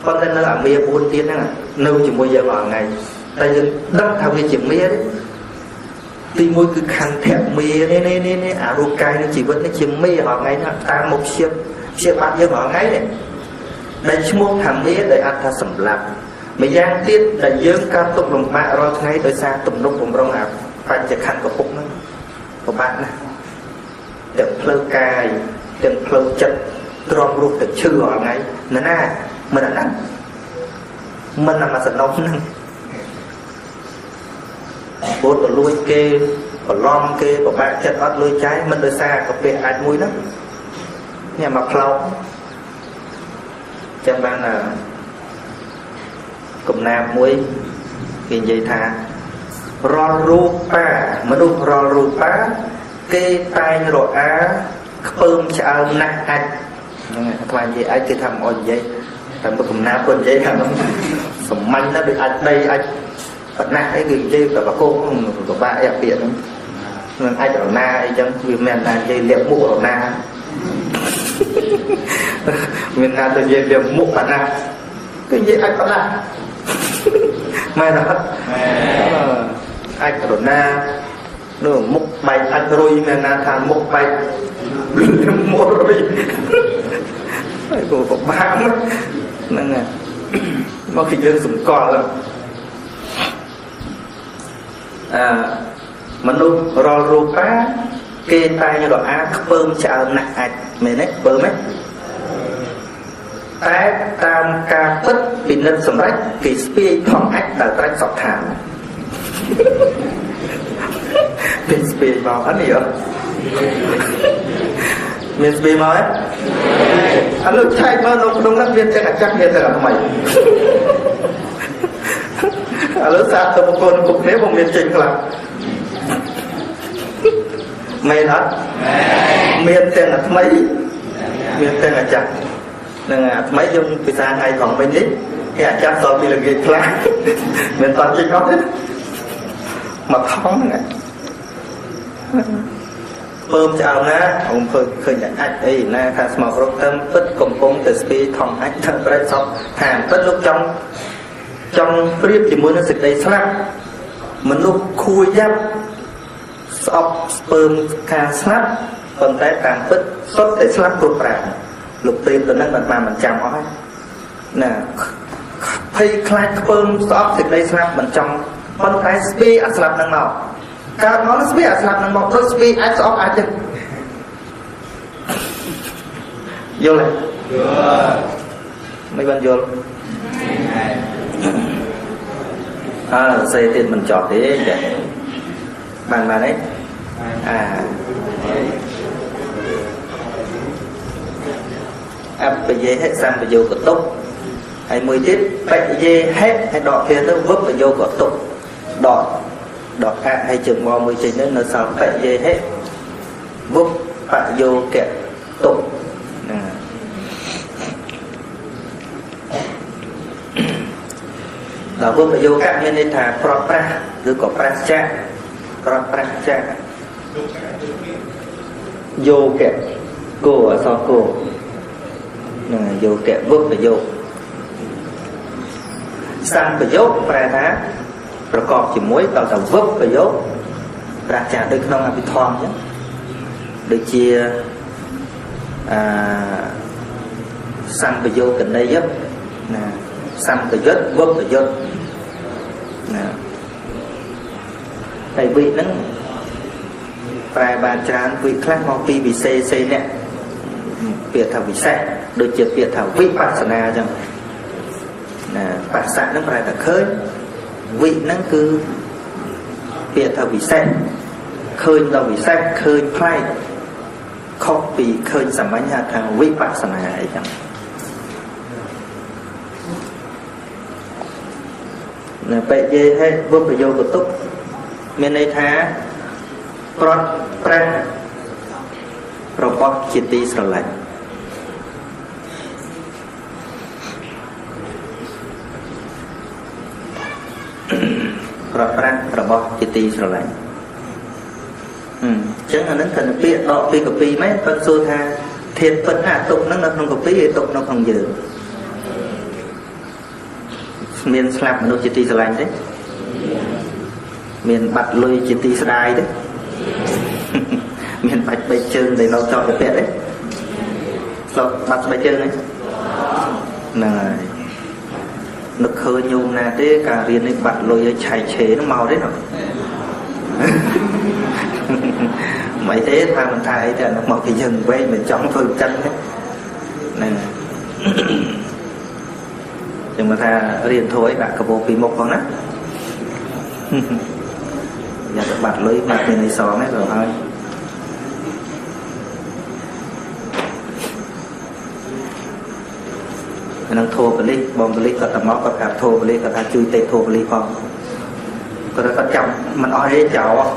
con tên nó là mìa buôn tiếng này nâu chỉ mùi giờ vào ngày tại vì đất thao cái chuyện mìa đấy tuy môi cứ khăn thẹp mìa nên ả rô cay nó chỉ vẫn nó chiếm mìa họ ngay nó ta một xếp bát dân họ ngay này đây chứ một thằng mìa để ăn ta sẩm lạc mày giang tiết là dân ca tục lòng mạ rồi ngay tới xa tùm nông vùng rong ảo phải chạy khăn của phúc nó của bạn này đừng phơi cài đừng phơi chân tròn ruột đừng chừa ở ngay nè nè mình ăn mình làm mà sẵn nóng nè bố của lui kê của lon kê của bạn chân ót lui trái mình đôi xa có bè ai mũi đó nhà mà phao chẳng bạn là cùng nam mũi viên dây thà rong rupa manu rong rupa kê tay rồi á bơm chào nát anh toàn gì ai kêu thầm ôi vậy thầm bực cùng ná quên vậy thầm sủng manh nó bị anh đây anh bật nát cái gì dây cả bà cô của ba em biển nên ai ở na ấy chẳng vì miền là dây liệm mũ ở na miền na tôi dây liệm mũ ở na cái gì anh có na mai đó anh ở na nó mục bạch anh rồi mà na thằng mục bạch một rồi phải có ba mất nên là mà khi dân sủng còn lắm mà nó rò rupa kê tay như đó á bơm chào nặng ảnh mày nét bơm ấy tái tam ca phất bị nâng sầm rách kỳ spi thong ách tại rách sọc thảm miền Sài Gòn vào anh hiểu miền Sài Gòn ấy anh lúc chạy mà đông lắm viên chắc chắc nghe thấy là mày anh lúc xa tôi một con cục nếp bằng miền Trịnh là mày đó miền tên là mấy miền tên là chắc nên là mấy dùng vì sao hay còn bên ít cái chắc so với là ghê khá miền toàn Trịnh hết mà thóng này bơm cho ông á ông khơi nhận ách ấy na khá màu rực thơm phết cồng cong từ spi thòng ách thằng rất sọc thàn phết lúc trong trong riết chỉ muốn nó sực đầy slap mình lúc khui giáp sọc bơm khá slap còn cái thàn phết sốt để slap cột ràng lục tiền từ nâng mặt mà mình chạm ói nè thấy khai bơm sọc sực đầy slap mình trong con cái spi ăn slap năng nào các nó spi ăn slap năng mọc rất spi ăn sọc ăn chứ vô lại mấy bạn vô à xây tiền mình chọn thế để bàn đấy à áp bây giờ hết sang bây giờ có tốc hay mười tiết bây giờ hết hay đọt kia nó vấp bây giờ có tốc đọt đọt hạ hay trường mò mười chín nó sao bây giờ hết vấp bây giờ kẹt tốc là vô phải vô các nhân nên thà propra rồi có pracha propracha vô kẹp cô ở sau cô nè vô kẹp vô phải vô sang phải vô pra thá rồi còn chỉ muối tao tao vô phải vô pracha đôi khi nó là bị thon chứ đôi chia sang phải vô gần đây nhất nè sang phải vô vớt phải vô tại vì nó vài bàn trán vị khác mong pi bị c nè biệt thảo vị sạch đôi chia biệt thảo vị pasana chẳng là bản sạn nó phải là khơi vị nó cứ biệt thảo vị sạch khơi đầu vị sạch khơi khai không bị khơi giảm bánh hạt thằng vị pasana ấy chẳng là vậy dê hết vô phải vô cực túc miền này thá prot prang robot chiti sờ lạnh prot prang robot chiti sờ lạnh chẳng hạn đến thần bia đọ pi cặp pi mấy phân xô tha thiệt phân hạ tục nó không cặp pi tục nó không dừa miền slap mà nó chỉ tì lạnh đấy miền bạch lôi chỉ tì sài đấy miền bạch bay chân để nó cho cái pet đấy rồi bạch bay chân đấy này nó khơi nhung nè thế cả riêng này bạch lôi chảy chế nó màu đấy rồi mấy thế thằng mình thay thì nó màu cái dừng quay mình chóng thôi chân đấy này nhưng mà ta riêng thôi đã có vô phí mộc không á nhà tập bạt lưỡi bạt mình đi xóm ấy rồi thôi năng thô bali bom bali có tập máu có cả thô bali có cả chui tê thô bali không có đó có chồng mình oi hết cháu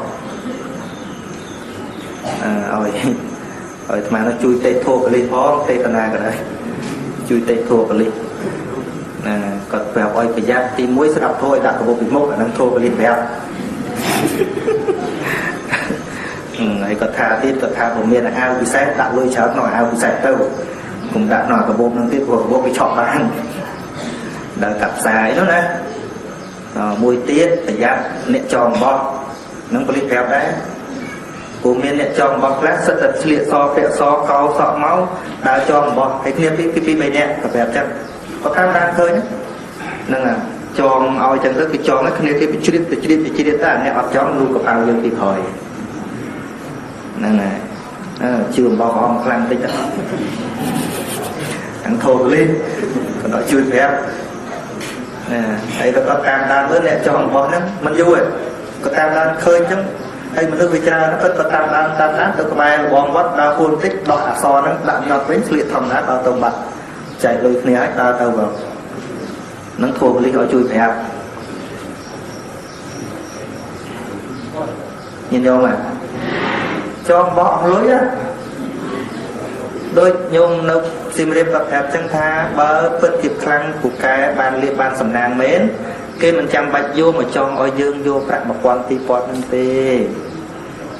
oi mà nó chui tê thô bali khó tê tần này cả đấy chui tê thô bali còn vào oi bây giờ thì muối sẽ đọc thôi đặt vào bột bị mốc là năng thô và liền béo ấy còn thà tiếp còn thà của miền là ao bị sét đặt lôi cháo nồi ao bị sét tâu cũng đặt nồi cả bột năng tiếp vào bột bị chọn bàn đặt cặp dài đó nè mùi tiết bây giờ nẹt tròn bọt năng có liền béo đấy của miền nẹt tròn bọt lát sật sật liệt so kẹo so cao sọ máu đã tròn bọt thấy kia cái bề nẹt cả béo chắc có tham đang thôi nhé nên là chọn ao chân tới cái chọn nó khi cái bị chít ta này ọt chọn luôn có ao dân kịp hồi nên là trường bao gọn khăn tích đó thằng thô lên còn nó chui phép ấy là có tham đang mới nè chọn bọn nó mình vui có tham đang khơi chứ hay mình đưa về cha nó có tham đang tôi có bài bọn vắt đa khuôn tích đọt hạ so nó lặn nhọt bến liệt thầm đá vào tầm bạc chạy lôi này hết ta tao vào nó thua lý họ chui phép nhìn vô mà cho bọn lối á đôi nhôm nấu sim riêng tập phép chân tha bờ phân kịp khăn của cái bàn liệp bàn sầm nàng mến kia mình chăm bạch vô mà cho oi dương vô cạnh một quan ti bọt nâng tê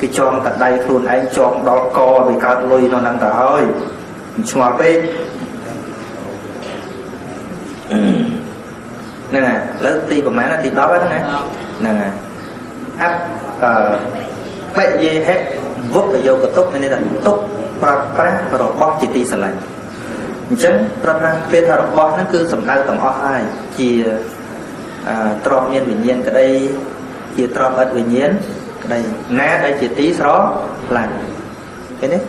cái chọn tận đây luôn anh chọn đó co vì cát lôi nó nặng cả hơi chung hòa bê nè nè lớn ti của má nó ti đó đó nè nè nè áp bẹ dê hết vứt ở vô cái túc nên là túc pra rồi bóc chỉ ti sờ lại chấm pra bên thà bóc nó cứ sầm đau tầm off ai chỉ tròn nhiên bình nhiên cái đây chỉ tròn ẩn bình nhiên đây ná đây chỉ tí xó là thế đấy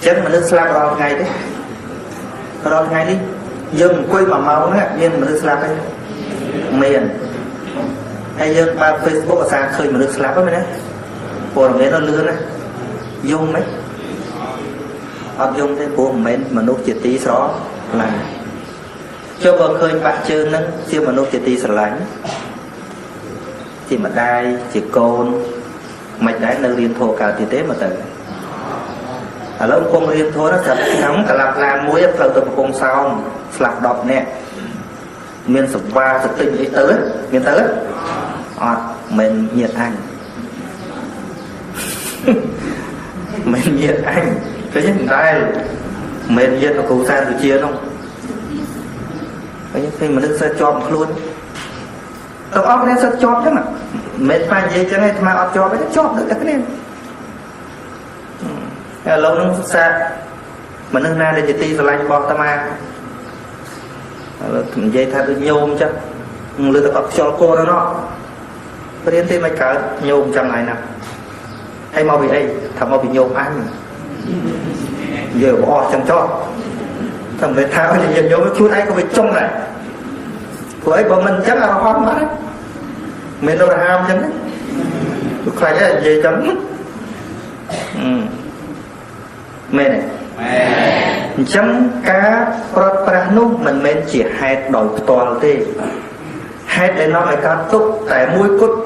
chân mà nước slab rồi ngày đấy rồi ngày đi dừng quay mà máu á nhưng mà nước slab đấy miền hay dừng ba Facebook ở xa khơi mà nước slab đó mới đấy của mấy nó lươn này dùng đấy ấp dùng thế của mấy mà nước chỉ tí xó là cho vợ khơi bạn chơi nâng siêu mà nô chỉ ti sờ lánh chỉ mà đai chỉ côn mạch đáy nâng liên thô cả thì tế mà tận ở lâu công liên thô nó sập nóng cả lạp làm muối ép lâu từ một công sau lạp đọt nè miền sập ba sập tinh ấy tới miền tới ọt mình nhiệt anh mình nhiệt anh cái gì đây mình nhiệt nó cố san từ chia không khi mà nước sẽ chọn luôn tao óc nên sẽ chọn chứ mà mệt phải gì cho nên mà óc chọn nó chọn được cái này lâu nó xa mà nước na để chỉ ti rồi lại bỏ ta mà dây thay được nhôm chứ lừa tao óc chọn cô đó nó có đến thế mày cả nhôm trăm này nè hay mau bị đây thằng mau bị nhôm ăn giờ bỏ chẳng chọn thằng về tháo thì nhìn vô cái khuôn ấy có phải trông này của ấy bọn mình chắc là hoang quá đấy mình đâu là ham chấm đấy phải là dễ chấm mẹ này chấm cá prot prah nút mình men chỉ hẹt đổi toàn thế hẹt để nó lại cá túc tại mũi cốt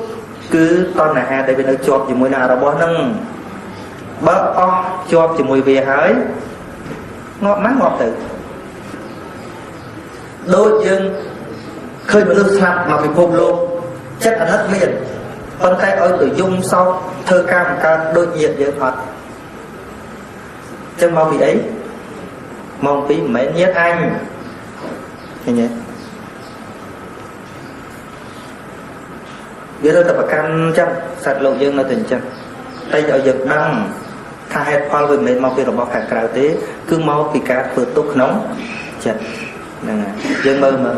cứ toàn là hẹt để bên nó chọc chỉ mũi nào đó bỏ nâng bớt o chọc chỉ mũi về hái ngọt má ngọt tự đôi dương khơi mà nước sạch mà bị bùng luôn chắc là hết miệng con tay ơi tự dung sau thơ ca một ca đôi nhiệt với Phật chân mau bị ấy mong tí mẹ nhất anh thế nhỉ biết đâu tập ở cam chăng sạch lộ dương là tình chăng tay ở giật đăng tha hết qua với mẹ mau bị rồi bao cả cào tế cứ mau bị cá vừa tốt nóng chật nè dân mơ mà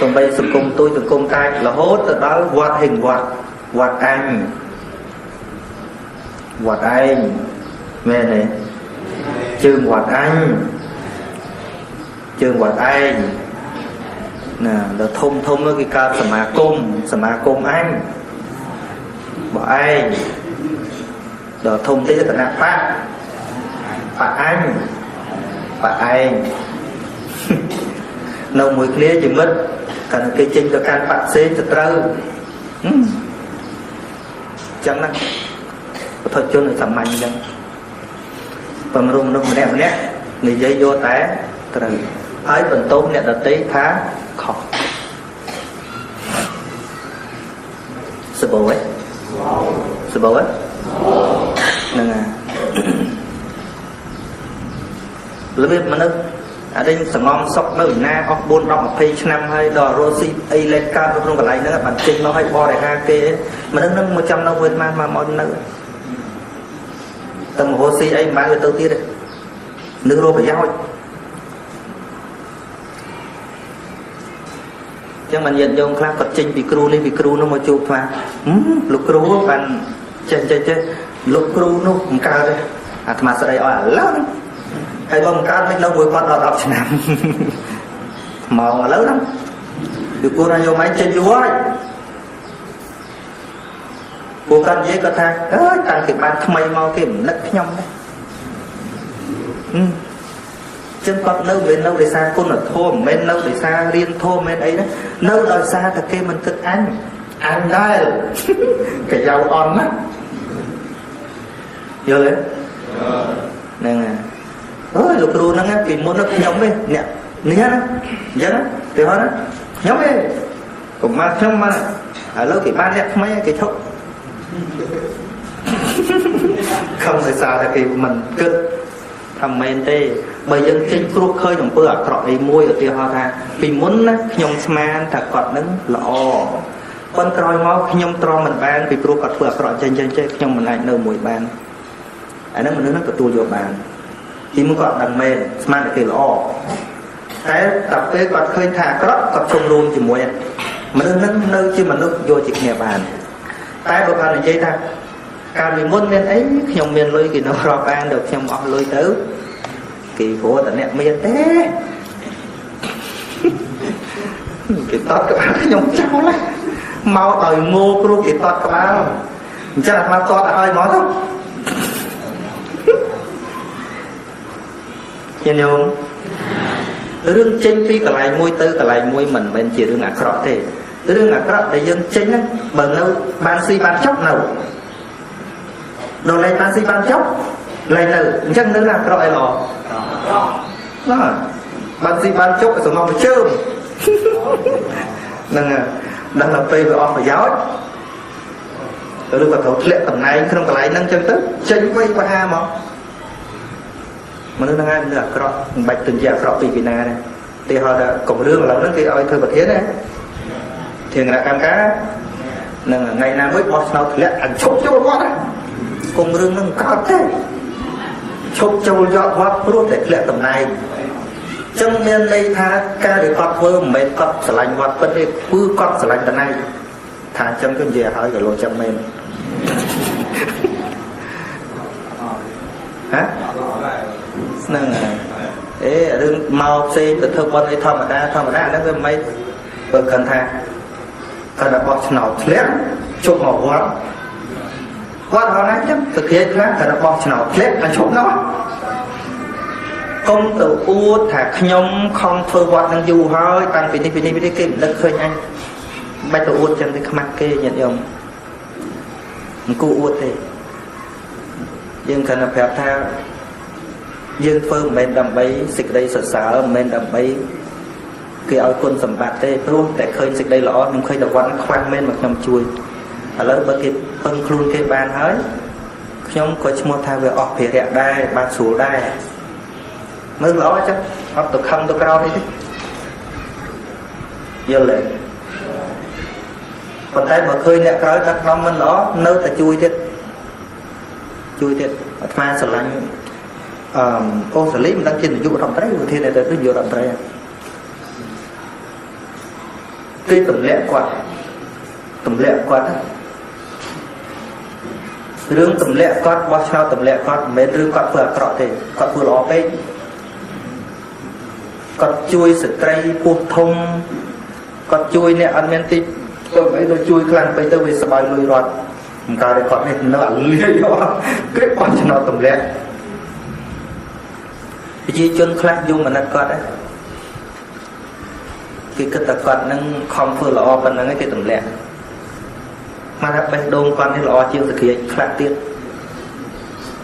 còn bây giờ cùng tôi từ công tay là hốt từ đó quạt hình quạt anh mẹ này chương quạt anh nè là thông với cái ca sả mà cung anh bỏ anh đó thông tin là phạt anh nâu mùi kia chỉ mất cần cái chinh cho can phạt xế cho trâu chẳng năng thật chôn là sầm mạnh chẳng và mà rung nông đẹp nét người dây vô té trâu ấy phần tốt nét là tế khá khó sự bầu ấy nè lớp biết mà nó ở đây sầm ngon sọc nó ở na có bốn đọc một page năm hay đò rosi ai lên cao trong cái này nữa bản trình nó hay bo để hai kê mà nó 150 mà mọi nữa tầm rosi ấy mà người tao tiếc đấy nước rô phải giao chẳng mình nhận dòng khác còn trình vì cru nó mà chụp mà lục cru bạn chơi lục cru nó cũng cao đấy à mà sau đây ở lắm hay bom cát mình đâu mới bắt đầu đọc chừng nào màu là lớn lắm được cô ra vô máy trên vô ấy cô cần dễ có thang ơi càng kịp bàn thay mau kìm lật nhom đấy chân con nấu về nấu để xa cô là thô men nấu để xa riêng thô men ấy đấy nấu đòi xa thật kia mình thức ăn đây cái dầu on á vô đấy nè ơi lục rùa năng á, kỳ môn nó nhóm về, nè, nhớ đó, thì họ đó, nhóm về, cũng mát không mà ở lâu thì mát đẹp mấy cái thốc không phải sao là cái mình cứ thầm mến tê bởi dân kinh cục khơi đồng bữa ở trọi môi ở tiêu hoa ra vì muốn nhông sman thật còn nứng lọ con trôi máu nhông trôi mình ban vì cục còn bữa trọi trên nhông mình lại nở mùi ban ở đó mình nó có tua vô bàn thì muốn còn đằng mềm sman thì lọ cái tập cái còn khơi thả cọp còn không luôn thì mùi mình nâng nâng chứ mình nâng vô chịch nhà bàn tay bộ bàn là dây ta cả mình muốn nên ấy nhông miền lôi thì nó rõ ban được nhông bỏ lôi tới kỳ của tận đẹp miên thế cái tọt các bạn nhông cháu lắm mau tỏi ngô pro cái tọt các bạn chắc là mà tọt ai nói không nhìn nhung rương chênh phi cả lại môi tư cả lại môi mình bên chỉ rương ác rọt thế rương ác rọt để dân chênh á bờ nâu ban si ban chóc nào đồ này ban si ban chóc này là dân nữa là rọi lò đó ban si ban chóc rồi ngon chơm nên là đang làm phê với ông phải giáo rồi lúc vào thấu lệ tầm này không cả lại nâng chân tức chênh quay qua ha mà nó đang ăn là cọp bạch từng già cọp vì na này thì họ đã cổng lương là nó thì ơi thưa bậc hiến đấy thì là cam cá nên ngày nào mới bóp nào thì lại ăn chúc cho một con đấy cổng lương nó cao thế chúc cho một giọt hoa luôn để lại tầm này trong miền đây tha ca để cọp vơ mấy cọp sờ lạnh vật vấn đề cứ cọp sờ lạnh tầm này thả trong cái già hỏi cả lô trong men hả năng à, ấy đừng mau xây từ thơ quan ấy thầm ra nó cái máy bật cần tha, ta đã bóc não lép chụp màu quát vào nát chứ, từ kia nát ta đã bóc não lép là chụp nó, công tử u thả nhông không phơi quạt đang du hơi, tăng pin cái đất khơi anh, bay tử u chân thì khăm kê nhận dòng, cụ u thì, nhưng cần là phép tha dương phương mình đầm bấy xịt đây sợ sợ mình đầm bấy cái áo quần sầm bạc tê luôn để khơi xịt đây lọ nhưng khơi đầu quán khoang men mặc nhầm chui ở lớp bậc kịp phân khuôn cái bàn hết nhóm có một thao về ọp thì đẹp đai bàn xuống đai mới lọ chắc học tục không tôi cao đi vô lệ còn tay mà khơi đẹp khơi đặt năm mình lọ nơi ta chui thiệt mà sợ lạnh ô xử lý mình đang trên dụng đồng trái của thiên này tới dụng đồng trái cái tầm lẹ quạt rương tầm lẹ quạt bao sao tầm lẹ quạt mấy rương quạt vừa trọ thì quạt vừa ló bên quạt chui sợi cây buộc thông quạt chui nè ăn men tít tôi mấy tôi chui clang bây giờ về sờ bài lùi rọt mình cài cái quạt này nó ăn liền đó cái quạt nó tầm lẹ vì chân khát dung mà nó cọt á cái ta cọt nó không phơi lọ và nó ngay cái tầm lẹ mà nó phải đôn con cái lọ chiên thì kia khát tiết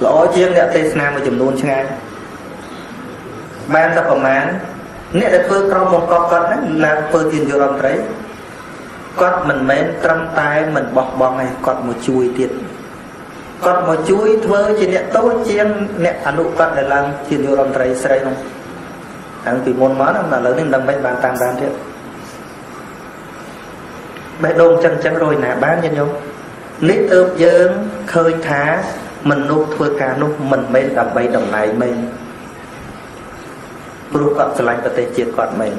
lọ chiên đã tê nam mà chùm luôn chứ ngay ban ta còn mán nè đã phơi trong một cọt á là phơi tiền vô lòng đấy cọt mình mến trăm tay mình bọc này cọt một chui tiết còn một chuối thưa chỉ nẹt tối chỉ nẹt ăn đủ cắt để làm chỉ nhiều làm trái trái này ăn vì món món là lớn nên làm bánh bàn tàng bàn thế bánh đông chân rồi nè bán nhân nhau nít ướp dơn khơi thá mình nuốt thưa cá nuốt mình bên làm bánh đồng này mình buộc cọt sờ lạnh và tay chia cọt mình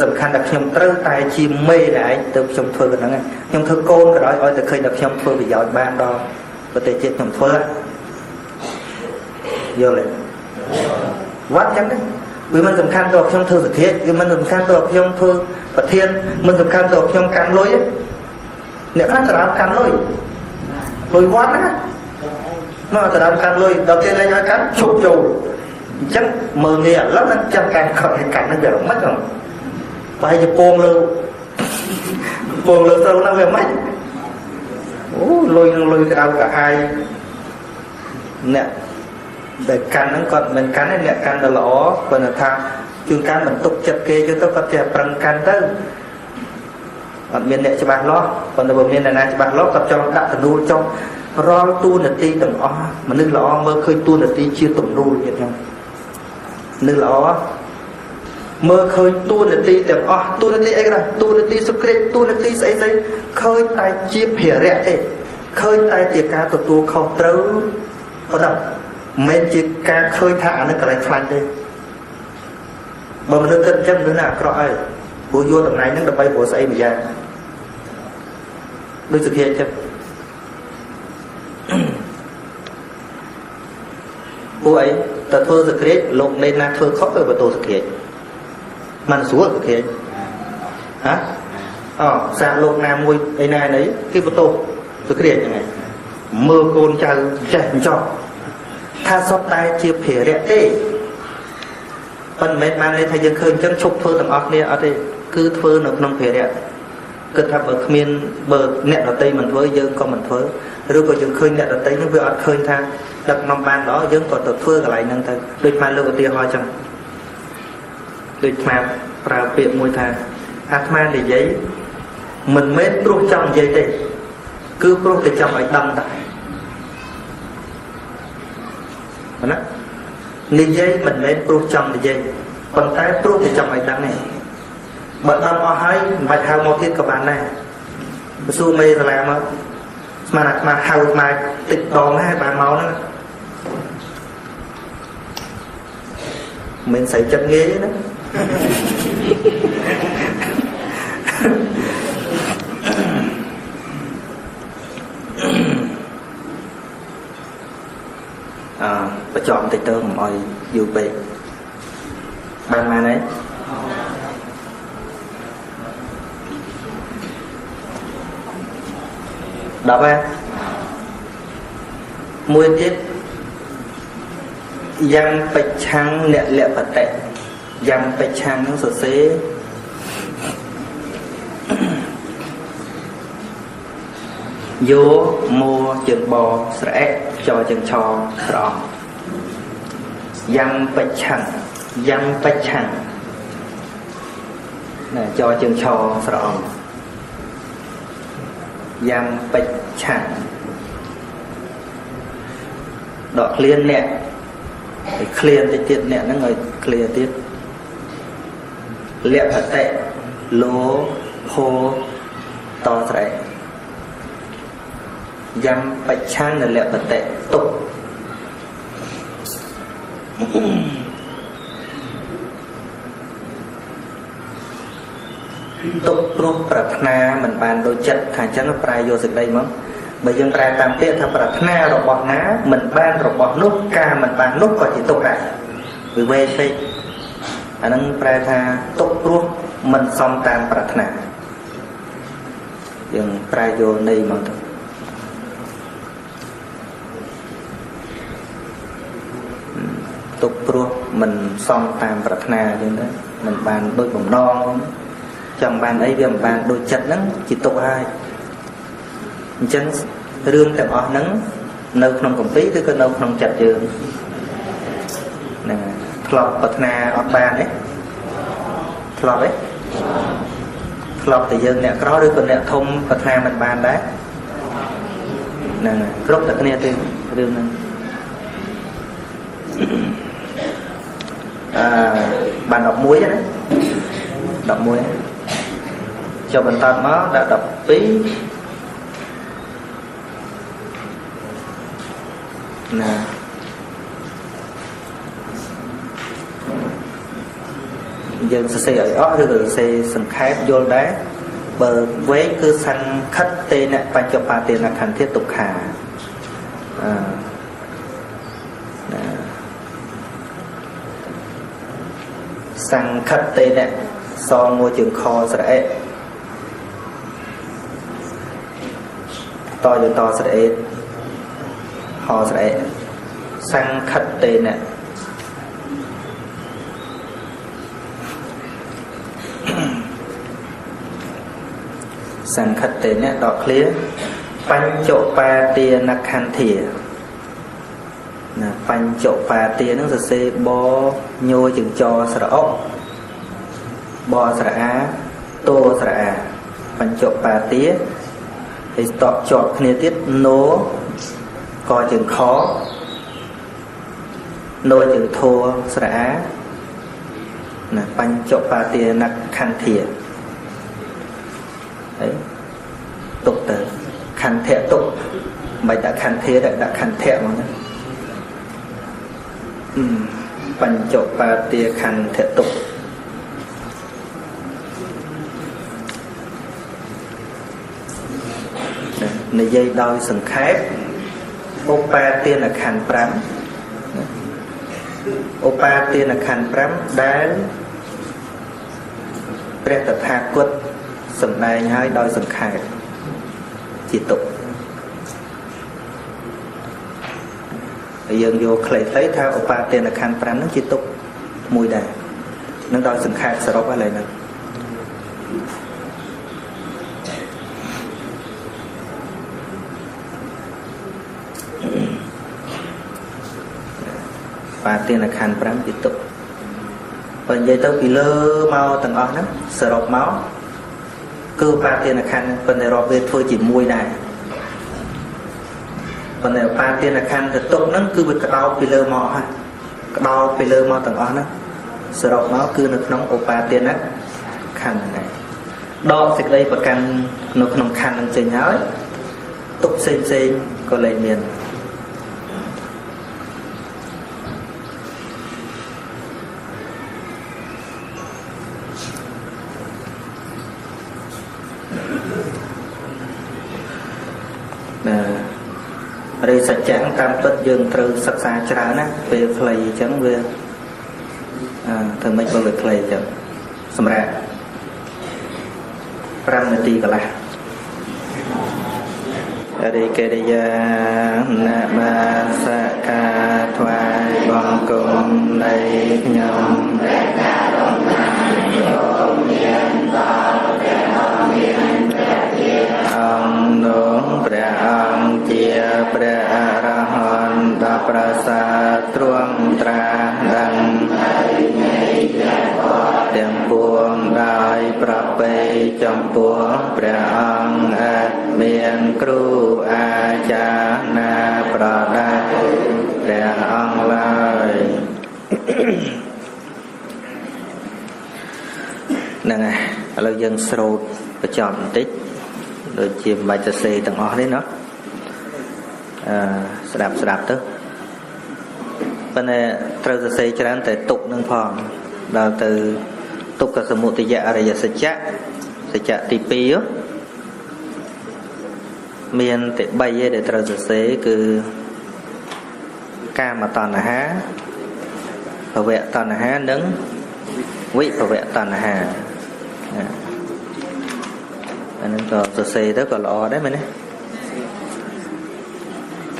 sầm khăn đặc nhung trơ tay chim mê lại từ trong thưa cái này trong thưa côn cái đó coi từ khơi đặc nhung thưa bị giỏi ban đó có thể chết nhầm phơ vô lệ vắt chắc đấy vì mình dùng khăn đọc trong thơ thực hiện vì mình dùng khăn đọc trong thơ và thiên mình dùng khăn đọc trong cán lối nếu khác là cán lối vắt á nó là cán lối đầu tiên là cán chụp trù chắc mờ nghe lắm nó chẳng càng khỏi cảnh nó về mất rồi và hay chụp côn lưu sâu nó về mất lôi ao cả hai nè để cắn nó còn mình cắn này nè cắn là lỗ còn là thang chương cắn mình tục chặt kê cho tôi có thể bằng cắn tới miền đệ cho bạn lót còn đầu miền này cho bạn lót tập cho đã thành nuôi trong roi tu nịch ti từng ó mà nước lọ mơ khơi tu nịch ti chia tụng nuôi vậy không nước lọ mơ khơi tu nịch ti từng ó tu nịch ti ấy là tu nịch ti sukre tu nịch ti say say khơi tai chia hẻ rẽ ấy khơi tai tiệt cá tụt tu khâu trớ có đâu men chia cá khơi thả nó cái này phanh đi mà mình cân chăm nữa là cọ ấy vô vô tầm này nó đập bay của xây mà ra đôi thực hiện chứ cô ấy ta thơ thực hiện lộn lên là thơ khóc rồi và tôi thực hiện mà xuống thực hiện hả xa lộn nam ngôi ấy này đấy cái vô tô thực hiện như này mơ con cha chạy cho tha sót tay chia phía rẽ tê phần mềm mang lên thay dân khơi chân chụp thơ tầm ọc này ở đây cứ thơ nó không thể đẹp cứ thập ở miền bờ nẹt ở tây mình với dân còn mình với rồi còn dân khơi nẹt ở tây nó vừa ở khơi tha đặt nằm bàn đó dân còn tập thơ cả lại nâng tay đôi mà lừa tia hoa chẳng đôi mà vào viện môi tha atman để giấy mình mới ruột trong giấy đây cứ ruột cái trong ấy đâm tại mà nó nên giấy mình mới ruột trong để giấy còn tay ruột cái trong ấy đâm này bật âm ở hai mạch hào mô thiết của bạn này xua mê là làm á mà hào mà tịch đòn hai bà máu nữa mình xảy chân ghế đó và chọn tịch tơ mọi dù bệ bạn mà đấy đó ba mùi tiết giang bạch trắng lẹ lẹ vật tệ giang bạch trắng nó sổ xế vô mô chừng bò sẻ cho chừng trò rõ giang bạch trắng cho chừng trò rõ giang bạch chẳng đọt liên nẹ phải clear thì tiết nẹ nó người clear tiết lẹp hạt tệ lố hô to rẻ giang bạch chẳng là lẹp hạt tệ tục tục rút prarthna mình bàn đôi chất thành chân nó prai vô dịch đây mong bởi dân prai tam tiết thà prarthna rồi bọt ná mình ban rồi bọt nút ca mình bàn nút còn chỉ tục lại vì về phê anh ấy prai tha tục rút mình xong tam prarthna dân prai vô này mong tục rút mình xong tam prarthna dân đó mình bàn đôi bồng non chẳng bàn ấy về bàn đôi chật nắng chỉ tục hai chân rương tạm ở nắng nâu không công tí tức là nâu không chặt trường nè thọp bật na ở bàn đấy thọp thì dân nè có đứa con nè thông bật na mình bàn đấy nè rốt tất nè từ rương nè bàn đọc muối đấy đọc muối cho mình ta máu đã đọc phí nè dân xây ở đó rồi xây sân khép vô đá bờ quế cứ săn khách tên ạ và cho bà tiền là thành thiết tục khả săn khách tên ạ so ngôi trường kho sẽ to cho to sẽ họ sẽ sang khất tên nè sang khất tên nè đọc khía bánh chỗ ba tia nạc khăn thịa bánh chỗ ba tia nó sẽ xê bó nhô chừng cho sẽ ốc bò sả tô sả bánh chọc bà tía thì tọt chọt kia tiết nố coi chừng khó nôi chừng thua sả là bánh chọc bà tía nặc khăn thiệt đấy tục từ khăn thiệt tục mày đã khăn thiệt đã khăn thiệt mà bánh chọc bà tía khăn thiệt tục. Này dây đôi sừng khép Opa tiên là khăn prám Opa tiên là khăn prám đá Rét tập hạ quất sừng đai nhai đôi sừng khép chỉ tục dân vô khẩy thấy thao Opa tiên là khăn prám nó chỉ tục mùi đà nó đôi sừng khép sẽ rốt vào lại nè. Và tiên là khăn bám tiếp tục. Và vậy tôi bị lơ mau tầng ớt lắm, sợ rộp máu. Cứ ba tiên là khăn, phần này rộp về thôi chỉ mùi này. Phần này ba tiên là khăn thật tốt lắm, cứ bị đau bị lơ mau ha. Đau bị lơ mau tầng ớt lắm, sợ rộp máu cứ nó nóng ổ ba tiên á. Khăn này đó thì đây và khăn, nó nóng khăn trên nhá ấy. Túc xên có lấy miền đây sạch chẳng tam tuất dương trừ sạch xa trả nát về khẩy chẳng về thường mấy về khẩy chẳng xong ra pram nà tì cả là Adi Kedya Nama Saka Thoai Bong Cung Lây Nhâm Rét Đà Đông Nam Vô Miên Tòa Rét Hò Miên Rét Tiết Ông Đúng Rét Ông Chia Rét Ra Hòn Đà Pra Sa Truong Tra Đăng Thầy Nhi Rét Hò Tiềm Buông Đài Pra Pê Châm Buông Rét Ông Ad Miên Cru Ajana Prada Rẽ Ông Lai nâng à, lâu dân sâu và chọn tích rồi chìm bài cho xe tầng hóa đấy nó sạp tức bên này trâu cho xe cho đến tới tục nâng phòng đào từ tục cả sầm mụ tự dạ rồi giờ sẽ chạy tipi á miền tệ bay để trở dễ cứ ca mà toàn là há bảo vệ toàn là há đứng vị bảo vệ toàn là hà nên còn dễ rất là lo đấy mình đấy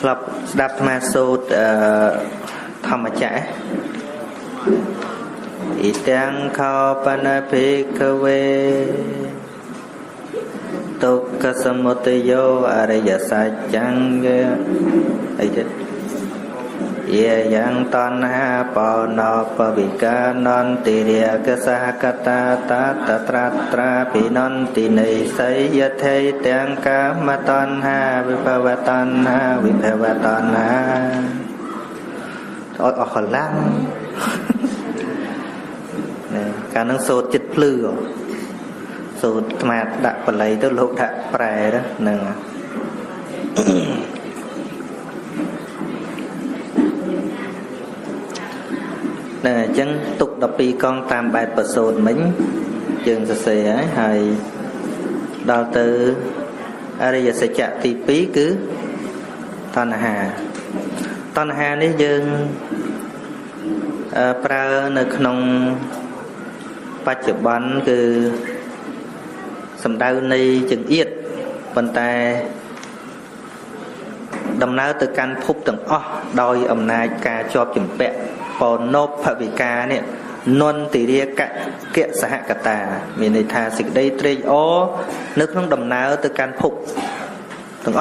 lập đạp ma sốt thầm mà chạy ít tiếng khao panapikave Tuk Kasamotiyo Ariya Sajjang Iyayang Tanha Pano Pavika Non Tiriya Kasakata Tatatratra Pinon Tinei Sayyathay Tiang Kama Tanha Vipava Tanha Vipava Tanha Ôi khó lắm. Cả nâng sốt chít plư rồi sốt mà đặt vào lấy tới lúc đặt bè đó nè nè chân tục đọc đi con tam bài bờ sốt mình chừng sẽ ấy hay đào từ ở đây sẽ chạy tí phí cứ toàn hà đấy dừng pra nơi không bạch bán cứ sầm đau này chừng yết vận tài đầm náo từ căn phúc từng đôi ẩm nai cà cho chừng bẹ còn nộp phải vì cà nè non tỉ địa kẹt xã hạ cả tà miền này thà xịt đây tre ó nước không đầm náo từ căn phúc từng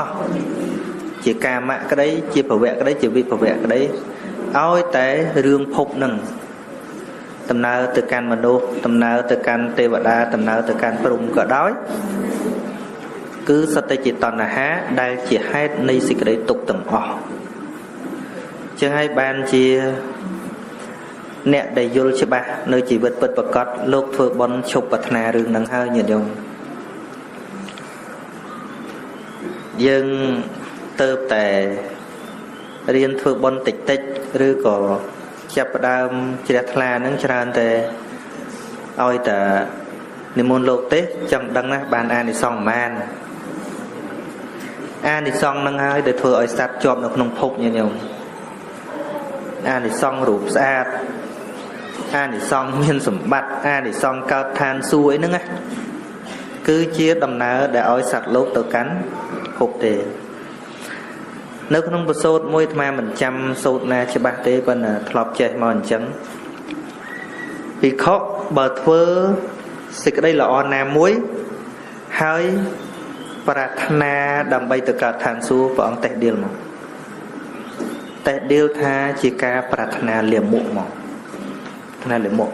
chỉ cà mạ cái đấy chỉ bảo vệ cái đấy chỉ bị bảo vệ cái đấy ôi té rương phúc nừng tầm nào từ căn mà đô tầm nào từ căn tê vật đa tầm nào từ căn bùng cỡ đói cứ sát tay chỉ toàn là há đại chỉ hai nay xịt cái đấy tục tầm ọ chứ hai ban chỉ nẹt đầy vô cho ba nơi chỉ bật bật bật cọt lốp phơi bón chụp bật nà rừng nắng hơi nhiệt độ nhưng tơ tè riêng phơi bón tịch tịch rư cỏ chập đam chỉ đặt là nắng tràn tè oi tè nên môn lột tết chậm đăng á bàn an thì xong mà an thì xong năng hai để thừa ở sát chọn được nông phục như nhiều an thì xong rụp sát an thì xong miên sủng bạch an thì xong cao than suối nữa á cứ chia đầm nở để ở sát lột tờ cắn phục thì nếu không có sốt môi mà mình chăm sốt na cho bác tế bên là lọc chạy mòn trắng vì khóc bờ thơ sự đây là o nam muối hơi pratana đầm bay từ cả thành su và ông tẹt điều tha chỉ cả pratana liềm mộ mỏng na liềm mộ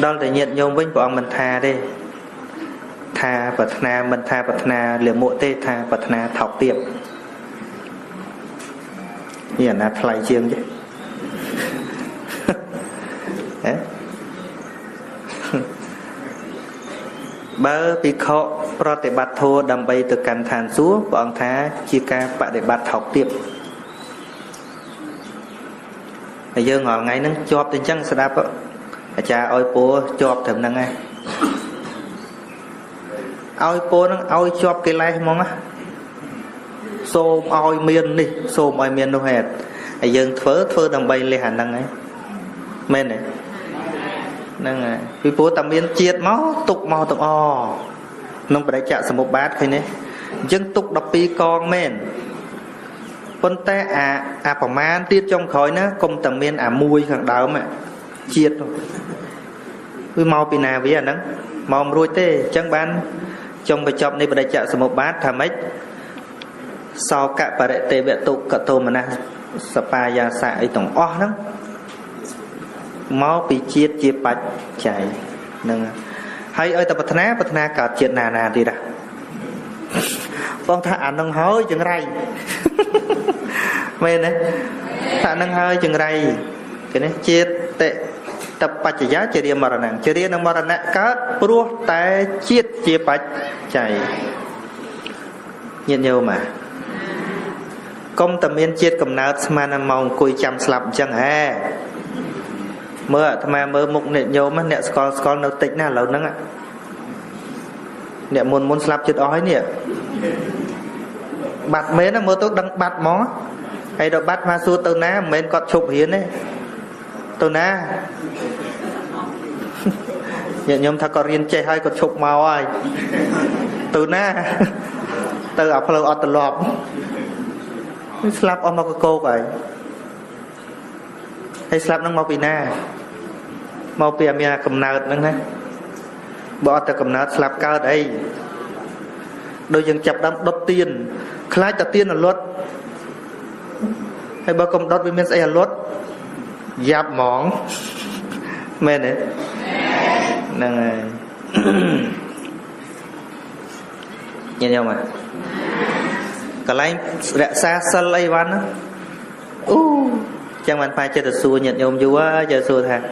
đó là nhiệt nhôm với bọn mình tha đây tha pratana mình tha pratana liềm mộ tê tha pratana thọc tiệm như là thay chiêng chứ bơ bị khó pro tệ bát thô đầm bay từ cành thàn xuống bọn thá chia ca bạ để bát học tiếp bây giờ ngọn ngay nắng chọp trên chân sẽ đáp cha ôi bố chọp thầm năng ngay ôi bố nó ôi chọp cái lai mong á xôm ôi miên đi xôm ôi miên đâu hết bây giờ phớ phớ đầm bay lên hành năng ấy men này năng vì bố tầm biến triệt máu tục o nông phải chạy sang một bát thôi nhé dân tục đập pi con men con ta à bảo man tiết trong khói nữa công tầm biến à mui thằng đào mà triệt rồi cứ mau pin nào vậy à nắng màu ruồi tê trắng ban trong cái chọc này phải chạy sang một bát thà mấy sau cả bà đại tê vẹt tục cả tô mà na spa ya sa ấy tổng o lắm máu bị chia chia bạch chảy nâng hay ơi tập bát na cả chuyện nà đi đã con thà ăn nâng hơi chừng ray men đấy thà nâng hơi chừng ray cái này chia tệ tập bạch giá chia đi mà rồi nè chia đi nâng mà rồi nè cát pruo té chia bạch chảy nhiều mà công tầm yên chia cầm nát mà nằm mong cùi chăm slap chẳng hè mơ mà mơ mục nệ nhôm á nệ scroll nó tịnh nào lâu nắng ạ nệ muốn slap chết ói nè bạt mến á mơ tốt đăng bạt mó hay đọc bạt ma su tơ ná mến còn chụp hiến ấy tơ ná nhẹ nhôm thà còn riêng chê hay còn chụp màu ai tơ ná tơ ảo phơ ọt tơ lọp slap ôm mơ cô vậy hay slap năng mau pin na mau pia mia cầm nợt năng thế bỏ từ cầm nợt slap cao đây đôi chân chập đâm đốt tiền khai chập tiền là lót hay bao cầm đốt với men say lót giáp mỏng men đấy năng nghe nhau mà cái lái xa xa lây văn u chẳng bạn phải chơi được xua nhận nhôm chú á chơi xua thằng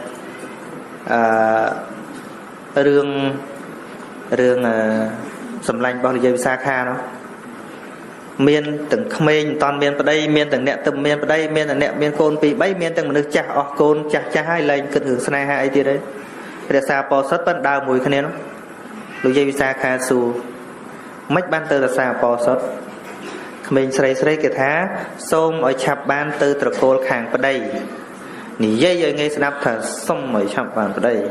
rương sầm lanh bao nhiêu xa kha nó miên từng khmênh toàn miên vào đây miên từng nẹt từng miên vào đây miên là nẹt miên côn bị bấy miên từng một nước chả o côn chả hai lệnh cân hưởng sanh hai tia đấy để xa po sắt bắt đào mùi khen nó lúc dây xa kha xu mách ban tơ là xa po sắt mình sấy cái thá xôm ở chạp ban từ trọc cột hàng vào đây nỉ dây rồi nghe snap thở xôm ở chạp bàn vào đây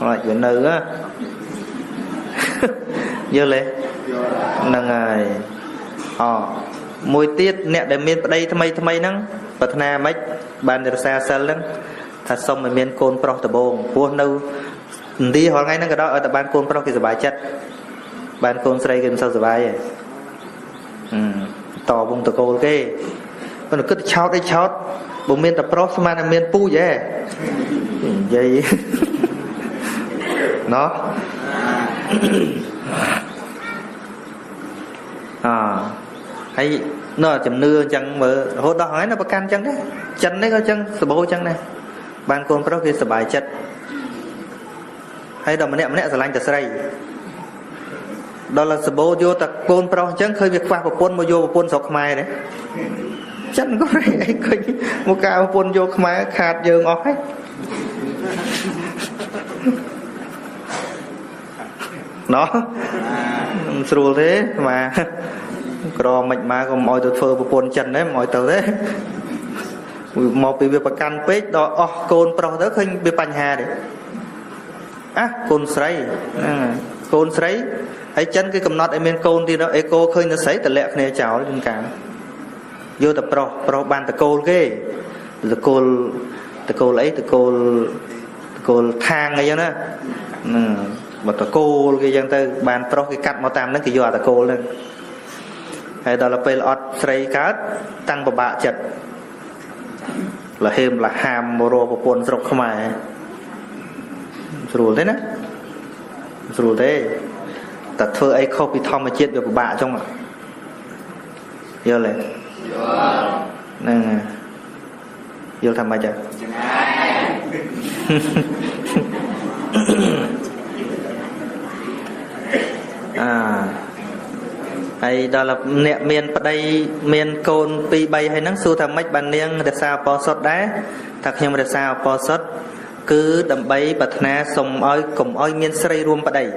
còn lại chuyện nữa vô lệ nâng ai mùi tiết nẹt để miên vào đây thay mày nắng và thằng nào mấy bàn được xa xa lắm thà xôm ở miên côn pro tập bồn buôn đâu đi hỏi ngay nâng cái đó ở tập ban côn pro thì giải chất bạn con say gần sao giờ bài tỏ vùng tờ cô kê còn cứ chót bụng miên tập pro mà miên pu vậy dây đó. Hay nó chầm nưa chẳng mở hốt đó hỏi nó bắt can chẳng đấy chân đấy có chân sờ bố chẳng này ban con pro kia sờ bài chất hay đó mà nẹt sờ lanh sờ đây đó là sờ bố vô tập con pro chẳng khơi việc qua của con mà vô con sọc mai đấy chân có phải ấy coi một cao con vô mai khát dường ngọt hết nó sờ thế mà còn mạch mà còn mọi tờ phơ bồn chân đấy mọi tờ đấy một cái việc can pết đó oh, con pro đó khinh bị bành hà đấy á con sấy ấy chân cái cầm nọt ấy men con thì đó ấy cô khơi nó sấy tờ lẹ này chảo lên cảng vô tập pro pro ban tờ cô cái tờ cô lấy tờ cô thang này cho nó mà tờ cô cái dân ta ban pro cái cắt màu tam nó cái do tờ cô lên hay đó là phải là ọt sấy cát tăng vào bạ chật là hêm là hàm mô rô và bồn rộng không ai rùa thế nè rùa thế ta thơ ấy không bị thông mà chết được của bạ trong ạ yêu lên yêu thầm bà chật hay đó là nẹ miền bắt đây miền côn pi bay hay nắng xu thầm mách bàn niêng để sao po sót đá thật nhưng mà để sao po sót cứ đầm bay bật na sông oi cùng oi miền srei ruom bắt đây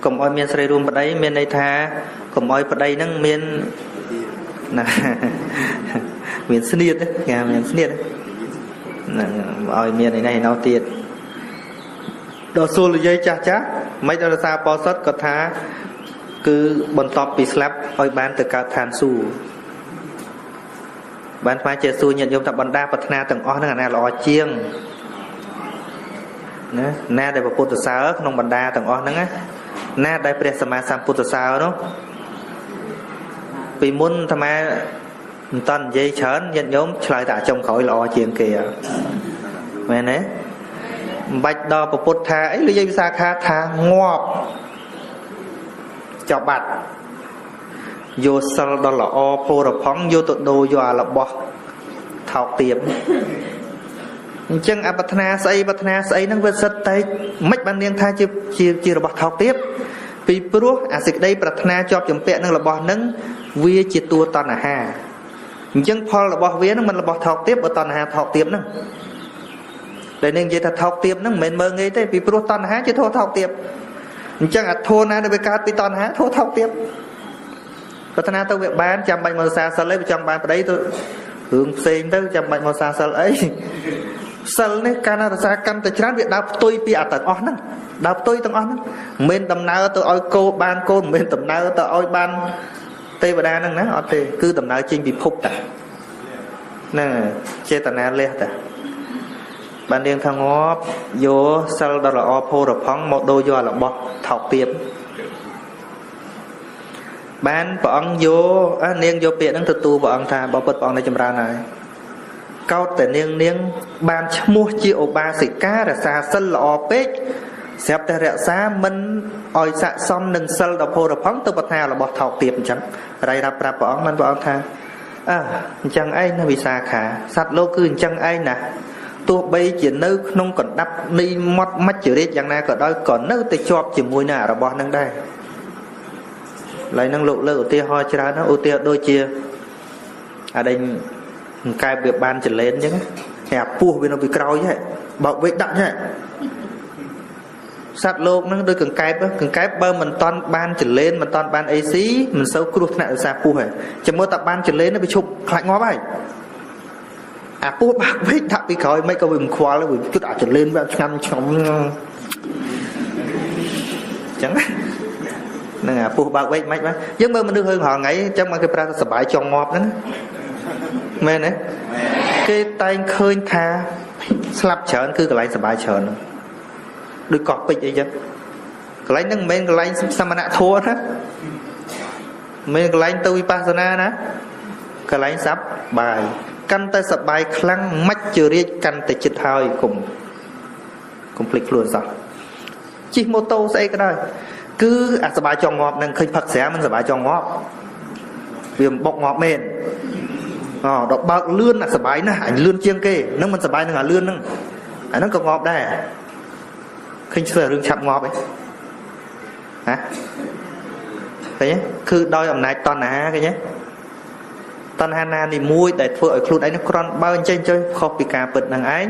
cùng oi miền srei ruom bắt đây miền đây tha cùng oi bắt đây nắng miền nè miền sniết đấy nghe miền sniết oi miền này này nó tiệt đó xu là dây cha chát mấy đó là sao po sót có tha cứ bận tóc bị slap oi bán từ cao than su bán phái chơi su nhận dùng tập bận đa bận na từng o nó là o chiêng na để vào puto sao không bận đa từng o nó á na đại bệ sám sám puto sao đó vì muốn tham ai tân dây chớn nhận nhóm lại tạ trong khỏi là o chiêng kìa mẹ nè bạch đo vào puto tha ấy là dây sa kha tha ngọt cho bạch vô sơ đó là o phô là phóng vô tụt đồ dọa là bọt thọc tiệm chân à bạch na xây nâng vết sất tay mách ban niên tha chia là bọt thọc tiếp vì bước à dịch đây bạch na cho chấm pẹ nâng là bọt nâng vía chia tua toàn à hà chân phô là bọt vía nâng mình là bọt thọc tiếp ở toàn hà thọc tiếp nâng để nên vậy thật thọc tiếp nâng mình mơ ngay thế vì bước toàn hà chứ thôi thọc tiếp chẳng à thô na để về cát bị tòn há thô thọc tiếp, có thằng nào tao việc bán chăm bệnh màu xa sờ lấy chăm bán đấy tôi hướng xem tới chăm bệnh màu xa sờ ấy sờ này can là xa cam từ chán việc đào tôi bị ạt tận on đó đào tôi tận on đó bên tầm nào tôi oi cô ban cô bên tầm nào tôi oi ban tây và đa năng ná ở tây cứ tầm nào trên bị phục cả nè che tầm nào lẹ cả bạn điên thằng ngó vô sau đó là opo rồi phóng một đôi do là bọt thọc tiệm bán bọn vô niên vô tiệm đang tự tu bọn thà bỏ bật bọn này chầm ra này câu tệ niên niên ban mua chia ô ba xịt cá là xa sân là opec xếp tay rẽ xa mình oi xạ xong nâng sân là opo rồi phóng từ bọt nào là bọt thọc tiệm chẳng rày đạp ra bọn mình bọn thà à chẳng ai nó bị xa khả sạch lô cứ chẳng ai nè tôi bây chỉ nấu nông còn đắp đi mót mắt chữ đấy chẳng na còn đôi còn nấu tay chọc chỉ mùi nà là bò năng đây lấy năng lụ lự tia hoa chả nó tia đôi chia ở đây cai việc ban chỉ lên chứ hẹp pua bên nó bị cào vậy bảo vệ đặng vậy sát lô nó đôi cần cai bơ mình toàn ban chỉ lên mình toàn ban ấy xí mình sâu cụt nè xa pua hả chỉ mới tập ban chỉ lên nó bị chụp lại ngó vậy à bố bác biết thật bị khỏi mấy câu mình khóa là mình cứ đã trở lên và ngăn chóng chẳng nên là bố bác biết mấy bác nhưng mà mình được hơn họ ngay chẳng mà cái bà sẽ bãi cho ngọt nữa mê nè cái tay khơi tha slap chởn cứ cái lấy sẽ bãi chởn đôi cọp bịch ấy chứ cái lấy nâng mê cái lấy samana thua đó mê cái lấy tôi pasana đó cái lấy sắp bài Căn ta sập bài khăn mách chưa riêng căn ta chít hơi cùng lịch luôn rồi. Chỉ mô tô sẽ cái này cứ sập bài cho ngọt nên khinh phật xé mình sập bài cho ngọt vì bọc ngọt mềm đọc bạc lươn là sập bài nó ảnh lươn chiêng kê nâng mình sập bài nó lươn nâng ảnh nó còn ngọt đây khinh sờ rương chạp ngọt ấy hả cái nhé cứ đôi ẩm này toàn là cái nhé tân hana thì muối để vợ khuôn ấy nó còn bao nhiêu chân chơi không bị cà bật năng ấy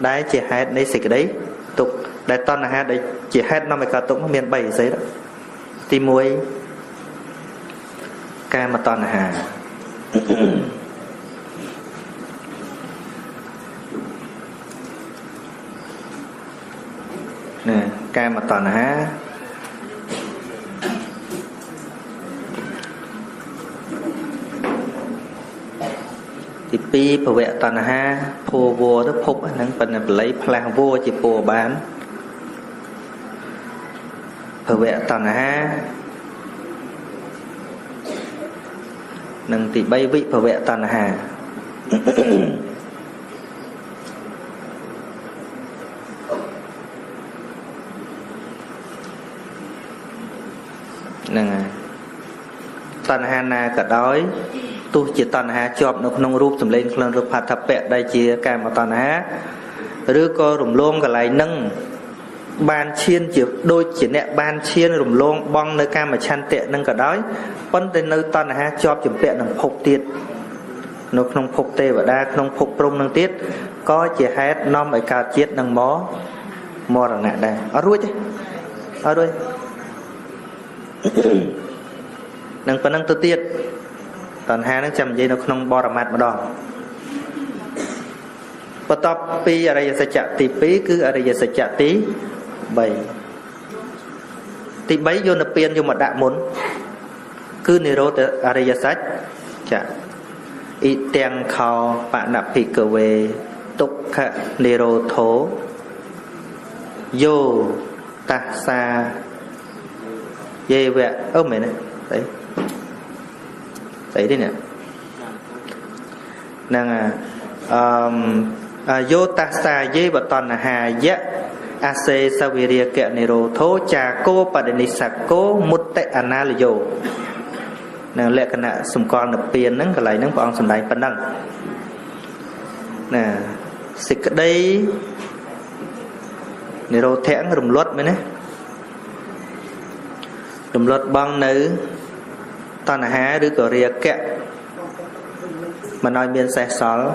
đấy chỉ hết đấy xịt cái đấy tục để toàn là hai đấy chỉ hết năm mươi cả tụng miền bảy giấy đó thì muối ca mà toàn là hà nè ca mà toàn là hà thì pi bảo vệ toàn ha phù vô đó phục anh phần lấy plan vô chỉ phù bán bảo vệ toàn ha nâng thì bay vị bảo vệ toàn hà nâng toàn hà na cả đói tu chỉ toàn hà chọn nó không rút tầm lên không được phạt thập bẹ đây chỉ cả mà toàn hà rứa co rủng lông cả lại nâng ban chiên chỉ đôi chỉ nẹ ban chiên rủng lông bong nơi ca mà chăn tệ nâng cả đói vẫn tới nơi toàn hà chọn chấm tệ nâng phục tiệt nó không phục tê và đa không phục rung nâng tiết có chỉ hết nom ở cao chết nâng mó mò rằng nè đây ở đuôi chứ ở đuôi nâng phần nâng tự tiết toàn hai nó chầm dây nó không bỏ ra mặt mà đo và top pi ở đây sẽ chạm tí pi cứ ở đây sẽ chạm tí bảy tí bấy vô nập tiền vô mà đã muốn cứ nero ở đây sách chạm ít tiền khao bạn nạp phi cơ về tục khả nero thố vô ta xa dây vẹn ơ mày này đấy đấy thế nè năng yotasa ye và toàn là hà ye ace saviria kẹt nero thô cha cô padenisa cô mút tệ analiyo năng lệ cái nè sùng con nộp tiền nắng cái này nắng bọn sùng đáy bận năng nè xịt cái đây nero thẹn rùm lót mới nè rùm lót băng nữ toàn há đứa cờ ria kẹt mà nói miền xe xóa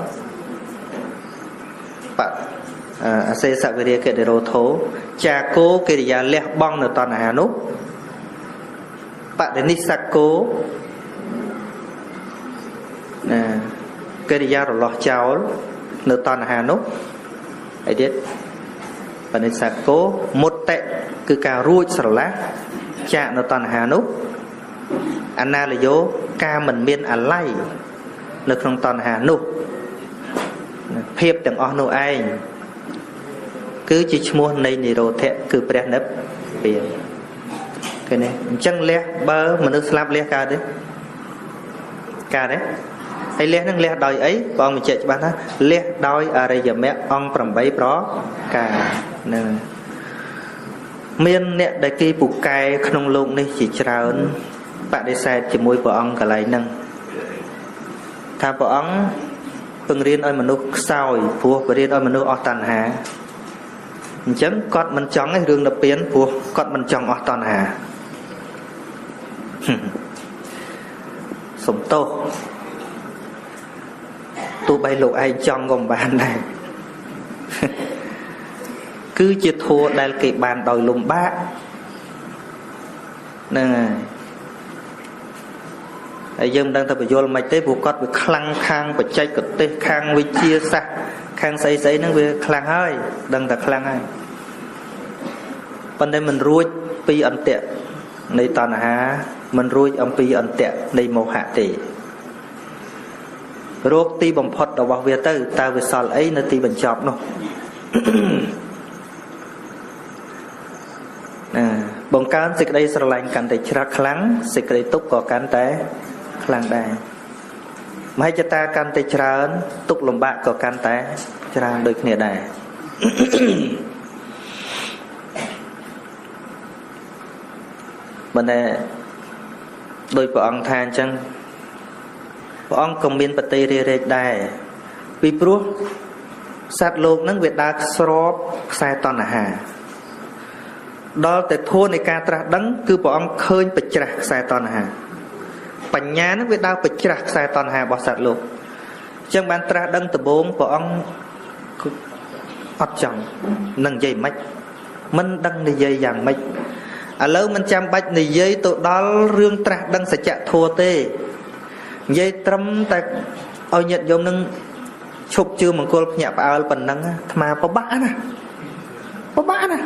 bạn xe sạc về ria kẹt để đồ thố cha cô kê đi ra lẹ bong là toàn há núp bạn đến đi sạc cố kê đi ra rồi lọt cháu là toàn há núp hãy biết bạn đến sạc cố một tệ cứ cà ruôi sạc lá cha là toàn há núp anna là vô ca mình miên à lay lực trong toàn hà nụ phép đằng o nụ ai cứ chỉ mua này nỉ đồ thẹn cứ bẹt nấp tiền cái này chân lé bơ mà nước slap lé ca đấy hay lé năng lé đòi ấy còn mình chạy cho bạn đó lé đòi ở đây giờ mẹ ông cầm bấy đó ca nè miên nè đại kỳ bục cài không lụng này chỉ trào bạn đi xe chỉ môi vợ ông cả lấy nâng thà vợ ông từng riêng ơi mà nô soi phù vợ riêng ơi mà nô ở tàn hà chấm con mình chóng cái đường đập biến phù con mình chóng ở tàn hà sống tô tu bay lộ ai chóng gồm bàn này cứ chỉ thua đại kỵ bàn đòi lùng bát nè dân đang tập vô mạch tế vụ cốt với khăn khăn và cháy cực tế khăn với chia sạc khăn xây xây nó với khăn hơi đang tập khăn hơi bên đây mình ruột pi ẩn tiện này toàn hả mình ruột ông pi ẩn tiện này màu hạ tỷ ruột ti bằng phật đầu bọc về tư ta với sọt ấy nó ti bằng chọc luôn bằng cán xịt đây sờ lạnh cắn tay chặt khăn xịt đây túc có cắn tay làng đài Mấy cho ta căn tay trơn, túc lòng bạc có căn tay trơn đôi kia này. Bên này đôi bộ ông than chân, bộ ông công biến bật tê rê rê đài. Vì bố sát lục nâng Việt Đạc sọp sai toàn là hà. Đó là thua này ca trả đấng cứ bộ ông khơi bật trạc sai toàn là hà. Bạn nhá nước Việt Đào bật trạc sai toàn hà bỏ sát lục. Chẳng bạn trả đấng từ bốn bộ ông ọt chồng nâng dây mách. Mình đăng này dây dàng mách. À lâu mình chăm bạch này dây tụi đó rương trả đấng sẽ chạy thua tê. Dây trâm ta ôi nhận dông nâng chụp chưa mong cô nhập áo bằng nâng thma bó bã nè. Bó bã nè.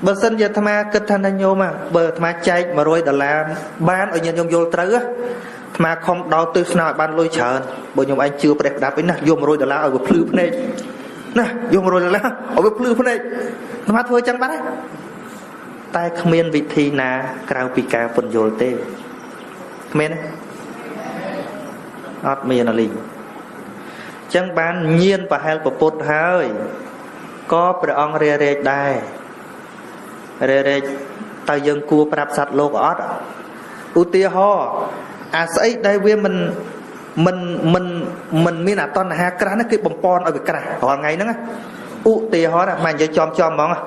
Bờ sân giờ thma kết thân anh nhôm à. Bờ thma chạy mà rồi đã làm bán ở nhân dông vô trớ á. Thma không đau tư nào ban lôi trờn. Bờ nhôm anh chưa đẹp đạp ấy nè. Vô mà rồi đã làm ở bờ phư này. Nè vô mà rồi đã làm ở bờ phư này. Thma thôi chẳng bắt á. Tại khám miên vị thi nà Krao bì ca phần vô tê. Khám miên á. Ất miên là lình chẳng bán nhiên và hẹn của Phật hơi có bởi ông rê rê đài rê rê tao dân cua bạp sạch lô của ớt ưu tia ho à sấy đây với mình miên à toàn là hai cái nó kịp bóng pon ở cái này còn ngày nữa ưu tia ho là mình sẽ chòm bóng à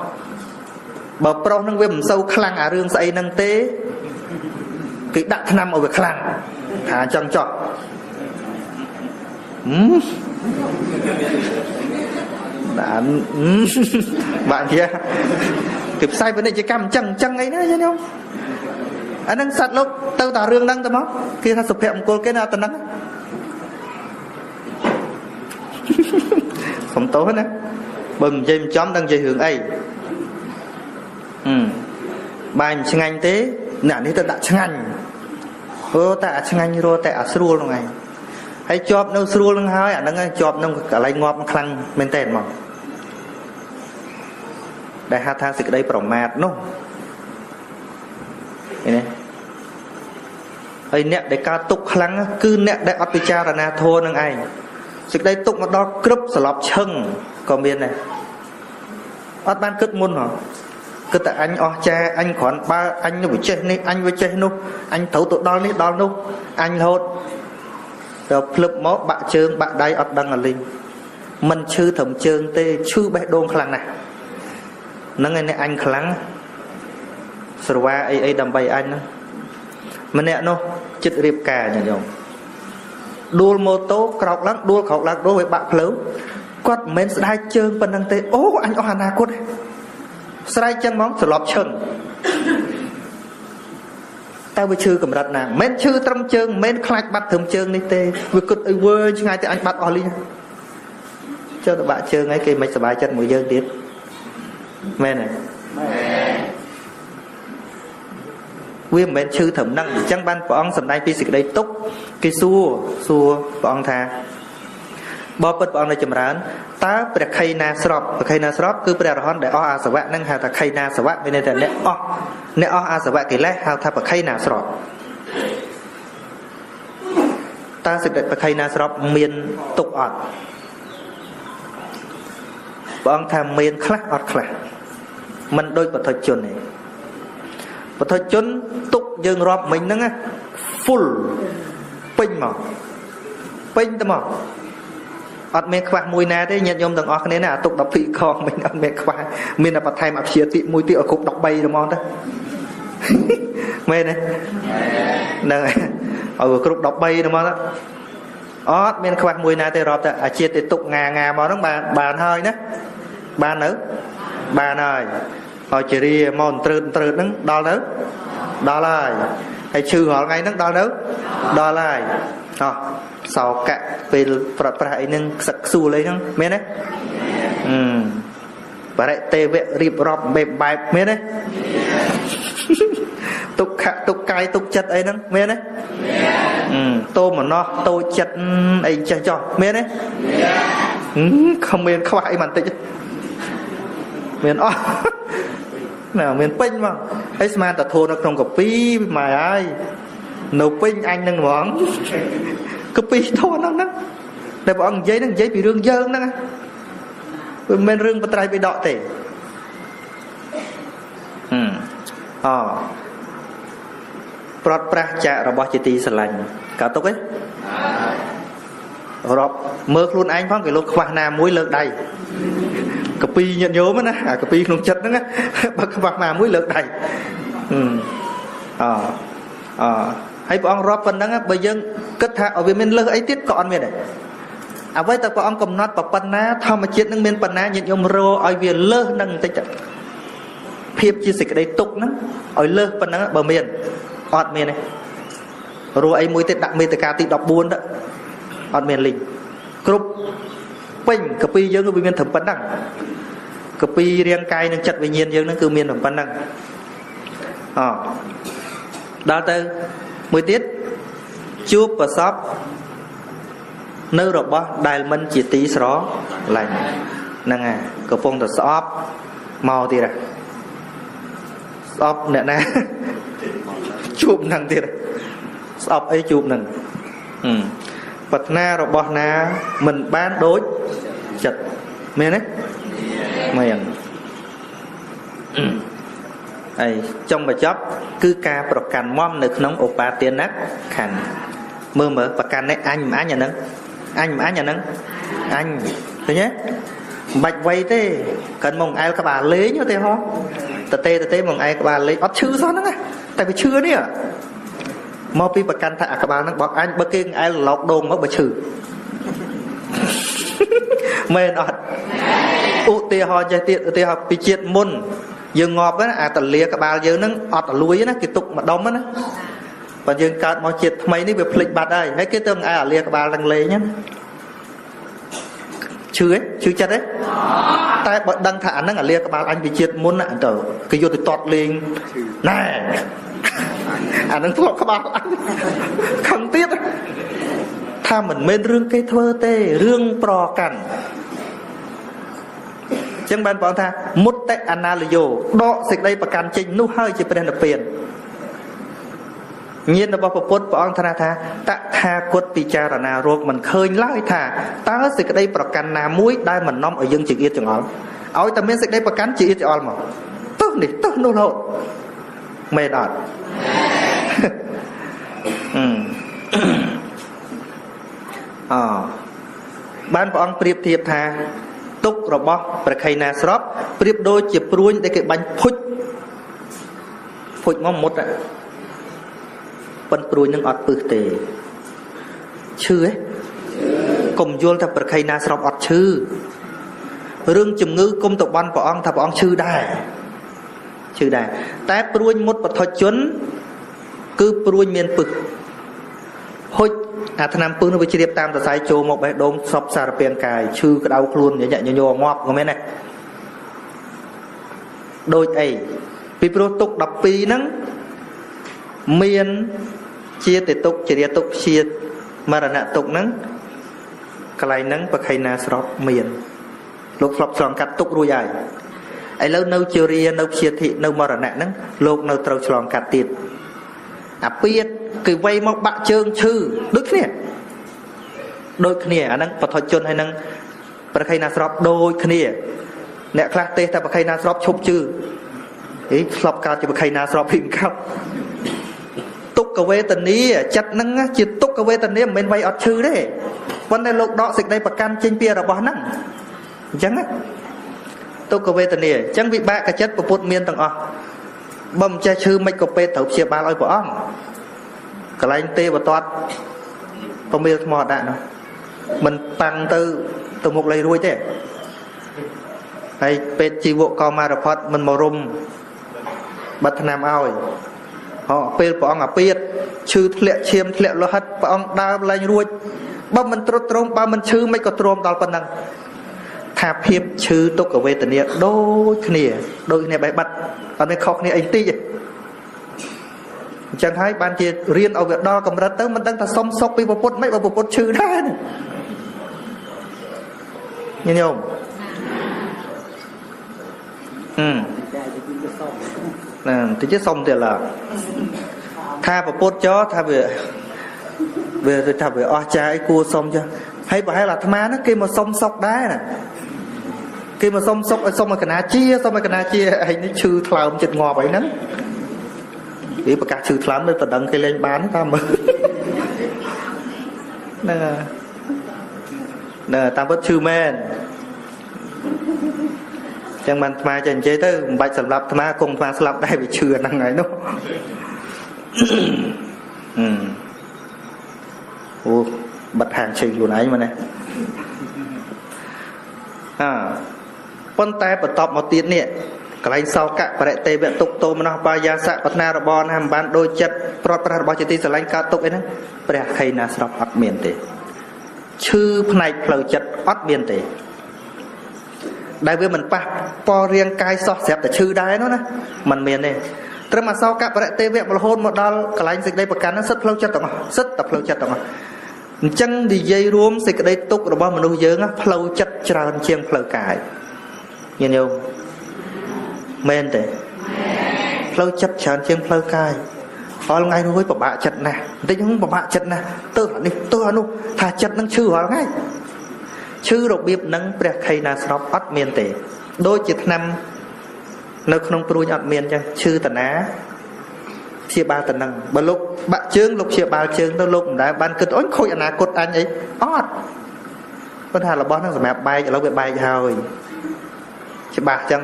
bởi pro nâng với mình sâu khăn à rương sấy nâng tế cái đặt nằm ở cái khăn thả chọn chọn. Đã bạn kia kịp sai vấn đề chỉ cam chăng chăng ấy nữa chứ không anh đang sạt lúc tao tả rương đang tao máu kia ta sụp hẹp cô cái nào tao nắng không tối nữa bầm dây chóm đang dây hướng ấy bàn chăng anh thế nãy đi tao đã chăng anh ô tạ chăng anh rồi tạ sưu luôn này hãy chọp nâu sưu lưng hơi à nâng chọp nâu cả lấy ngọp khăn bên tên mà đại hát thang xịt đây bỏ mạt nó ấy nẹ để ca tục khăn cứ nẹ để áp đi cha là na thô nâng ai xịt đây tục một đo cướp sở lọc chân còn bên này ớt ban cướp môn hả cứ tại anh o cha anh khoảng ba anh nó bị chết nên anh với chết nó anh thấu tụi đo nít đo nó anh hôn rồi lập mốt bạ chương bạ đáy ọt đăng ở linh mình chư thẩm chương tê chư bé đôn khăn này nó ngày nay anh khăn sửa qua ấy ấy đầm bày anh mà nè nó chật riêng cả nhờ nhờ đua mô tô cọc lắc đua khóc lắc đối với bạ lớn quát mến sửa đai chương bên đăng tê ô anh có hàn hà cốt sửa đai chân móng sửa lọp chân tao với chư cầm đặt nàng mến chư trăm chương mến khách bắt thơm chương đi tê vừa cực ơi vơ chứ ngay tê anh bắt o linh cho tụi bạn chương ấy kì mấy sợ bài chất mùi dơ tiếp mê này quyên mến chư thẩm năng chẳng ban của ông sầm đai phí xịt đây túc cái xua của ông tha bó bớt của ông đây chầm rán ta bởi khay na srop cứ bởi hòn để o à sở vạ năng hà ta khay na sở vạ bên đây là nẹ o nếu a sợ vậy thì lẽ hào thà phải khay nào sọt ta sẽ đặt phải khay nào sọt miền tục ọt bọn tham miền khát ọt khát mình đôi bật thuật chốn này bật thuật chốn tục dường rọp mình nâng á full pin mỏ ọt mẹ khát mùi nè đấy nhận nhôm từng ọt cái này là tục đập thị con mình ọt mẹ khát miền là bật thay mặc chia tị mùi tị ở cục đọc bay đúng không đó mê này nâng ở cục đọc bay đúng không đó ớt mê khoác mùi nà tê rộp ta à chia tê tục ngà mò nóng bàn hơi nè bàn nữ bàn ơi hồi chì rìa mòn trượt nâng đo nữ đo lời hay chư họ ngay nâng đo nữ đo lời sau cạn về vật vật hãy nâng sạc xù lấy nâng mê này và lại tê vệ rịp rộp bẹp bẹp mê này tục khá tục cay tục chất ấy nâng mê đấy tô mà nó tô chất ấy chân cho mê đấy không mê không phải màn tịnh mê nó nào mê pinh mà ấy mà ta thô nó không có phí mà ai nấu pinh anh nâng món Copy thôi nó đó. Để bọn giấy nó giấy bị rương dơ nó. Men rương bắt trai bị đọ tệ. Prot prah chaរបស់ ជាទី ស្រឡាញ់ កើត ទុក ទេ រອບ មើល ខ្លួន ឯង ផង គេ លោក ខ្វះ ណា មួយ លើក ដៃ កាពី ញាត ញោម ណា អា កាពី ក្នុង ចិត្ត ហ្នឹង បើ ខ្វះ ណា មួយ លើក ដៃ ហើយ ព្រះ អង្គ រອບ ប៉ុណ្្នឹង បើ យើង គិត ថា ឲ្យ វា មាន លើស អី ទៀត ក៏ អត់ មាន ដែរ អ្វី តែ ព្រះ អង្គ កំណត់ ប៉ុណ្ណា ធម្ម ជាតិ នឹង មាន ប៉ុណ្ណា ញាត ញោម រោ ឲ្យ វា លើស នឹង បន្តិច ទៅ ភាព ជា សេចក្តី ទុក ហ្នឹង ឲ្យ លើស ប៉ុណ្្នឹង បើ មាន ớt miền này, rồi ấy mối tết đặc biệt cả tít đọc buồn đó, ớt miền linh, group, pin, copy giống như miền thẩm vấn đẳng, copy riêng cay nên chặt về nhiên giống như cứ miền thẩm vấn đẳng, đào từ mối tết, chuột và sáp, nơ rộp bó, đài mân chỉ tí xó, lành, năng à, cờ phong thật sáp, màu thì này, sáp nè nè. Chụp nằng thiệt sọp ấy chụp nằng vật na rồi bọt na mình bán đối chật men đấy men ấy trong bài chóp cứ ca bọc càn mom được nóng opa tiền nát khàn mơ mở bọc càn đấy anh mà á nhà nắng anh mà á nhà nắng anh thế nhé bạch vây thế cần mong ai các bà lấy như thế ho tê tê mong ai các bà lấy ót chữ sao nữa nghe tại vì chưa đấy à mau pi bật can thạ các bạn nó bật anh bật kinh ai lọc đồn nó bật chữ men ọt u tia ho chạy tiện tia ho pi chết môn dương ngọt đó à tận lìa các bạn dương nó ọt ở lưới nó kịch tục mà đóng đó và dương cát mau chết mấy đi về lịch bạt đây mấy cái tương ai ở lìa các bạn đang lê nhá chưa ấy chưa chết đấy tại bọn đang thả nó ở lìa các bạn anh bị chết môn nạn tờ cái vô thì tọt lên này à đang thuộc các bạn khăng tiết tha mình mên rương cây thơ tê rương pro cằn chẳng bạn bọn tha mút tệ anh là vô đọ dịch đây và cằn chênh nụ hơi chỉ bên là phiền nhiên là bác Phật Phật bọn thà thà tạ tha cốt tì cha rana ruột mình khơi lái thà ta sẽ cái đây bạc canh nà muối đai mình nong ở dân chỉ yên chẳng ổn ỏi ta miễn sẽ đây bạc canh chỉ yên chẳng ổn mà tức này tức nô lộn mệt đọt ban bọn priệp thiệp thà túc rồi bác bạc khay nà srop priệp đôi chìa pruin để cái bánh phut phut ngon một ạ bận rùi nhưng ọt bực tệ chư ấy cùng vô thập bậc hay na sọp ọt chư rương chùm ngư cùng tộc ban bọn thập bọn chư đài té rùi một bậc thọ chốn cứ rùi miền bực hội à thằng nam bưng nó bị chia đẹp tam tờ sai châu một bé đốm sọp xà rèn cài chư cái đau luôn nhẹ nhẹ nhô nhô mọc của mấy này đôi ấy vì pro tục đập pi nắng miền chia tiếp tục chia tiếp tục chia mà là nặng tục nắng cái này nắng và khay na sọp miền lục sọp sòng cắt tục ruồi dài ấy lâu nâu chia ria nâu chia thị nâu mà là nặng nắng lục nâu trâu sòng cắt tiệt à biết cứ vay mọc bạc trơn chư đôi kia anh nắng và thọ chôn hay nắng và khay na sọp đôi kia nè class tê ta và khay na sọp chụp chư ấy sọp cao cho và khay na sọp hình cao túc cơ vê tần ní chặt nắng chỉ túc cơ vê tần ní mình vay ọt chư đấy vấn đề lục đọ dịch đây bạc can trên bia là bỏ nắng chẳng á túc cơ vê tần ní chẳng bị bạ cái chất của bột miên tầng ọ bầm che chư mấy cọp bê thấu chia ba lối của ông cái lạnh tê và toát bầm bê mọt đại nó mình tăng từ một lấy ruồi thế hay bê chi bộ co ma report mình màu rum bật nam ao họ phê bỏ ông à biết chư lệ chiêm lệ lo hết bỏ ông đau lạnh ruột bao mình trốn trốn bao mình chư mấy có trốn đau phần năng thà phê chư tôi có về tận địa đôi này bài bật còn đây khóc này anh ti vậy chẳng thấy ban kia riêng ở việc đo cầm ra tới mình đang ta xong xong đi vào phốt mấy vào phốt chư đấy nhìn không thì chứ xong thì là tha và bốt chó tha về về rồi thà về o trái cua xong chưa hay bảo hay là tham nó kia mà xong sọc đá nè kia mà xong sọc xong mà cả chia xong mà cả chia anh nó chư thầm chật ngò vậy nắng ý mà cả chư thầm nó tận đằng cây lên bán ta mà nè ta vẫn chư men chẳng bàn tham chẳng chế tới bạch sầm lạp tham cùng tham sập đây bị chừa năng ấy đâu. Ủa, bật hàng trình của nãy mà này à con tay bật tọp một tiếng nè cái anh sau cạ và đại tê vẹn tục tô mà nó ba gia sạ bật na ra bon hàm bán đôi chất prot ra bao chỉ tí sờ lanh ca tục ấy nè bẹt khay na sập ắt miền tề chư này phở chất ắt miền tề đại với mình pa po riêng cai so sẹp để chư đái nó nè mình miền này trong mà sau cạ và đại tê vẹn một hôn một đòn cái anh dịch đây bật cán nó rất lâu chất tao rất tập lâu chất tao chăng thì dây rúm xịt đây tục rồi bao mà nuôi dưỡng á phâu chất tràn chiên phâu cải nhìn nhau men thế phâu chất tràn chiên phâu cải họ ngay nuôi bảo bạ chất nè tính không bảo bạ chất nè tự là đi tự là nu thà chất năng chư họ ngay chư độc biệt năng bẹt khay na sọp ắt men thế đôi chữ năm nó không tôi nhặt men chăng chư tần á chia ba tần năng bật lúc bạn chương lúc chia ba chương đâu lúc đã ban kết ối khôi anh à cột anh ấy ót con hà là bón nó mẹ bay lâu về bay rồi chia ba chân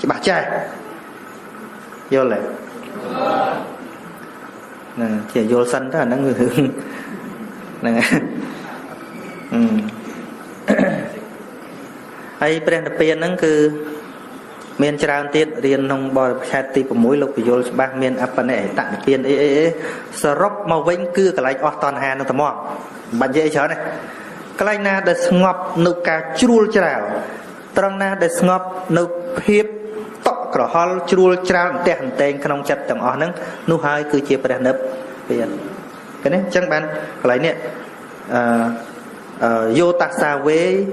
chia ba trai vô lại nè chia vô xanh đó là nó người hưởng nè ai bên đặc biệt nó cứ miền tràn tiết riêng nông bò chặt tì của mũi lục của vô ba miền ấp bên này tạm tiền ấy sờ róc màu vĩnh cư cái lạnh o toàn hà nó tầm mò bạn dễ chớ này cái lạnh na để ngọc nụ cà chua chảo trong na để ngọc nụ hiếp tọ cỏ hoa chua chảo để hành tây không chặt tầm o nắng nụ hai cứ chia bên nấp tiền cái này chẳng bạn cái này vô ta xa với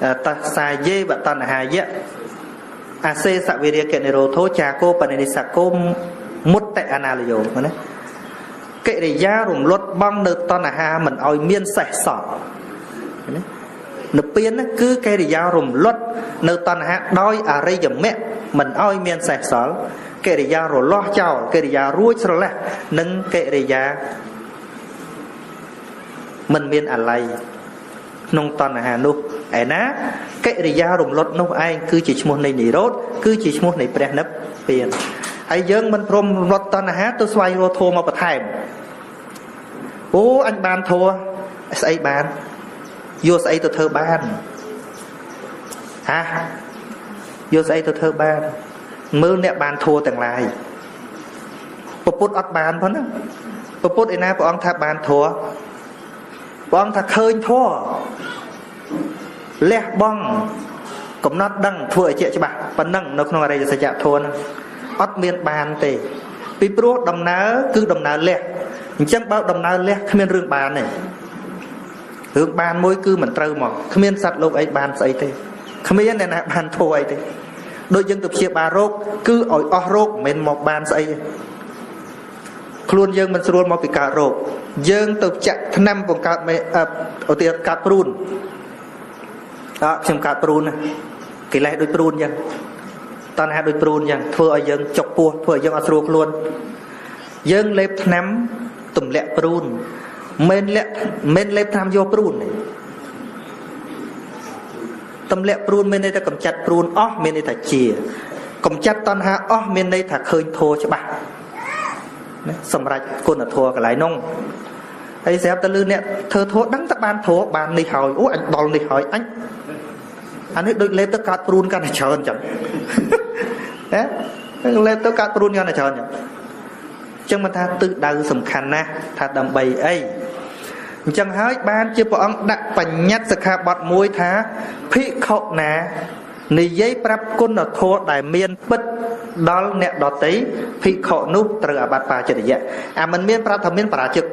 ta xa dê và toàn hà dễ a se sa viria kenero tho cha ko panenisa ko mut te analayo កិរិយារំលត់បងនៅតណ្ហាមិនឲ្យមានសេះសល់ណានិព្វានគឺកិរិយារំលត់នៅតណ្ហាដោយអរិយមគ្គមិនឲ្យមានសេះសល់កិរិយារលាស់ចោលកិរិយារួចស្រឡះនិងកិរិយាមិនមានអាល័យក្នុងតណ្ហានោះឯណាកិរិយារំលត់នោះឯងគឺជាឈ្មោះនៃនិរោធគឺជាឈ្មោះនៃព្រះនិព្វានហើយយើងមិនព្រមរំលត់តណ្ហាទៅស្វែងរកធម៌មកបន្ថែមអូអញបានធម៌ស្អីបានយកស្អីទៅធ្វើបានហាយកស្អីទៅធ្វើបានមើលអ្នកបានធម៌ទាំងឡាយព្រះពុទ្ធអត់បានផងណាព្រះពុទ្ធឯណាព្រះអង្គថាបានធម៌ព្រះអង្គថាឃើញធម៌lẽ bong cũng nó đăng vừa chạy cho bạn phần năng nó không ở đây là sẽ chạy thôn ớt miền bàn thì vì bố đồng ná cứ đồng ná lẹ chẳng bao đồng ná lẹ không nên rương bàn này rương bàn mỗi cứ mình trâu mọc không nên sạch lúc ấy bàn sẽ thế không nên này là bàn thô ấy thế đôi dân tục chia bà rốt cứ ỏi ớt rốt mình mọc bàn sẽ luôn dân mình sẽ luôn mọc bị cả rốt dân tục chạy thân năm vòng cạp ở tiệt cạp rùn chúng ta prun cái này đôi prun nhá, toàn hai đôi prun nhá, thưa ai dân chọc pua, thưa ai dân ăn ruột luôn, dân lép nắm tụm lẹ prun, men lép tham vô prun này, tụm lẹ prun men đây ta cầm chặt prun, men đây ta chìa, cầm chặt toàn hai, men đây ta khơi thua cho bạn, sầm rạch côn là thua cái lái nông. Ấy xếp ta lưu nè thơ thố đắng ta ban đi hỏi ủa anh đòn đi hỏi anh ấy đôi lên tới cát prun cái này trơn chẳng đấy lên tới cát prun cái này trơn chẳng chẳng mà ta tự đau sầm khăn na ta đầm bầy ấy chẳng hỏi ban chưa bọn ông đặt bành nhát sạc hạ bọt muối thá phị khóc nè nì giấy prap côn là thố đại miên bích đó nè đó tí phị khóc núp từ ở bát bà chơi vậy à mình miên prap thầm miên bà trực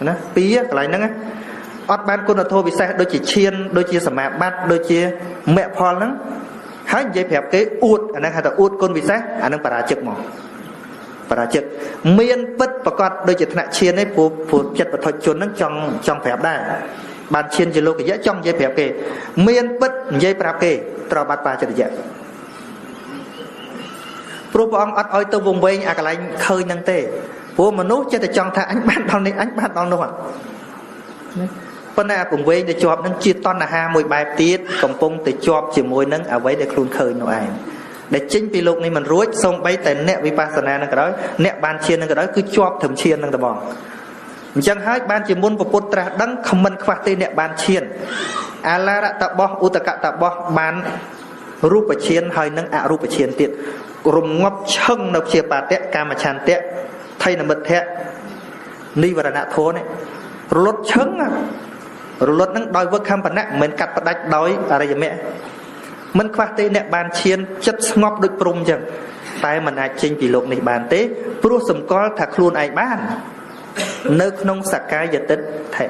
nó pía cái này nó ót ban côn là thô bị sai đôi chỉ chiên đôi chỉ sẩm bát đôi chỉ mẹ phò nó hái dây phèp cái uột anh đang hay là uột côn bị sai anh đang para chụp mỏ và chết miên bất và con đôi chỉ thằng chiên ấy phù chết và thôi trốn nó trong trong phép đây bàn chiên chỉ lô cái dễ trong dây phép kì miên bất dây phép kì trò bát ba chết dễ phù ông ăn oi tơ vùng vây à cái lạnh khơi năng tê phù mà nút chết trong thà anh ban đòn đâu à phần này vùng vây để chọp năng chia ton là ha mùi bài tiết cầm pung để chọp chỉ mùi năng ở vây để khôn khơi nội ảnh để chính vì lúc này mình rối xong bay tên nẹ vipassana nâng cái đó nẹ ban chiên nâng cái đó cứ chọp thầm chiên nâng cái bò chẳng hỏi ban chỉ muốn của Putra đăng không mân khoa tê nẹ ban chiên ala ra tạ bò utaka tạ bò ban rupa chiên hơi nâng ạ rupa chiên tiệt gồm ngọc chân nọc chia bà tẹ kama chan tẹ thay là mật thẹ ni và nạ thố này lột chân à lột nâng đòi vớt khám bà nạ mình cắt bà đách đói ở đây mẹ mình khoa tế nẹ bàn chiên chất ngọp được prung chẳng tại mình ai chênh vì lộn này bàn tế prua xùm có thạc luôn ai bàn nơ nông sạc ca giật tích thẻ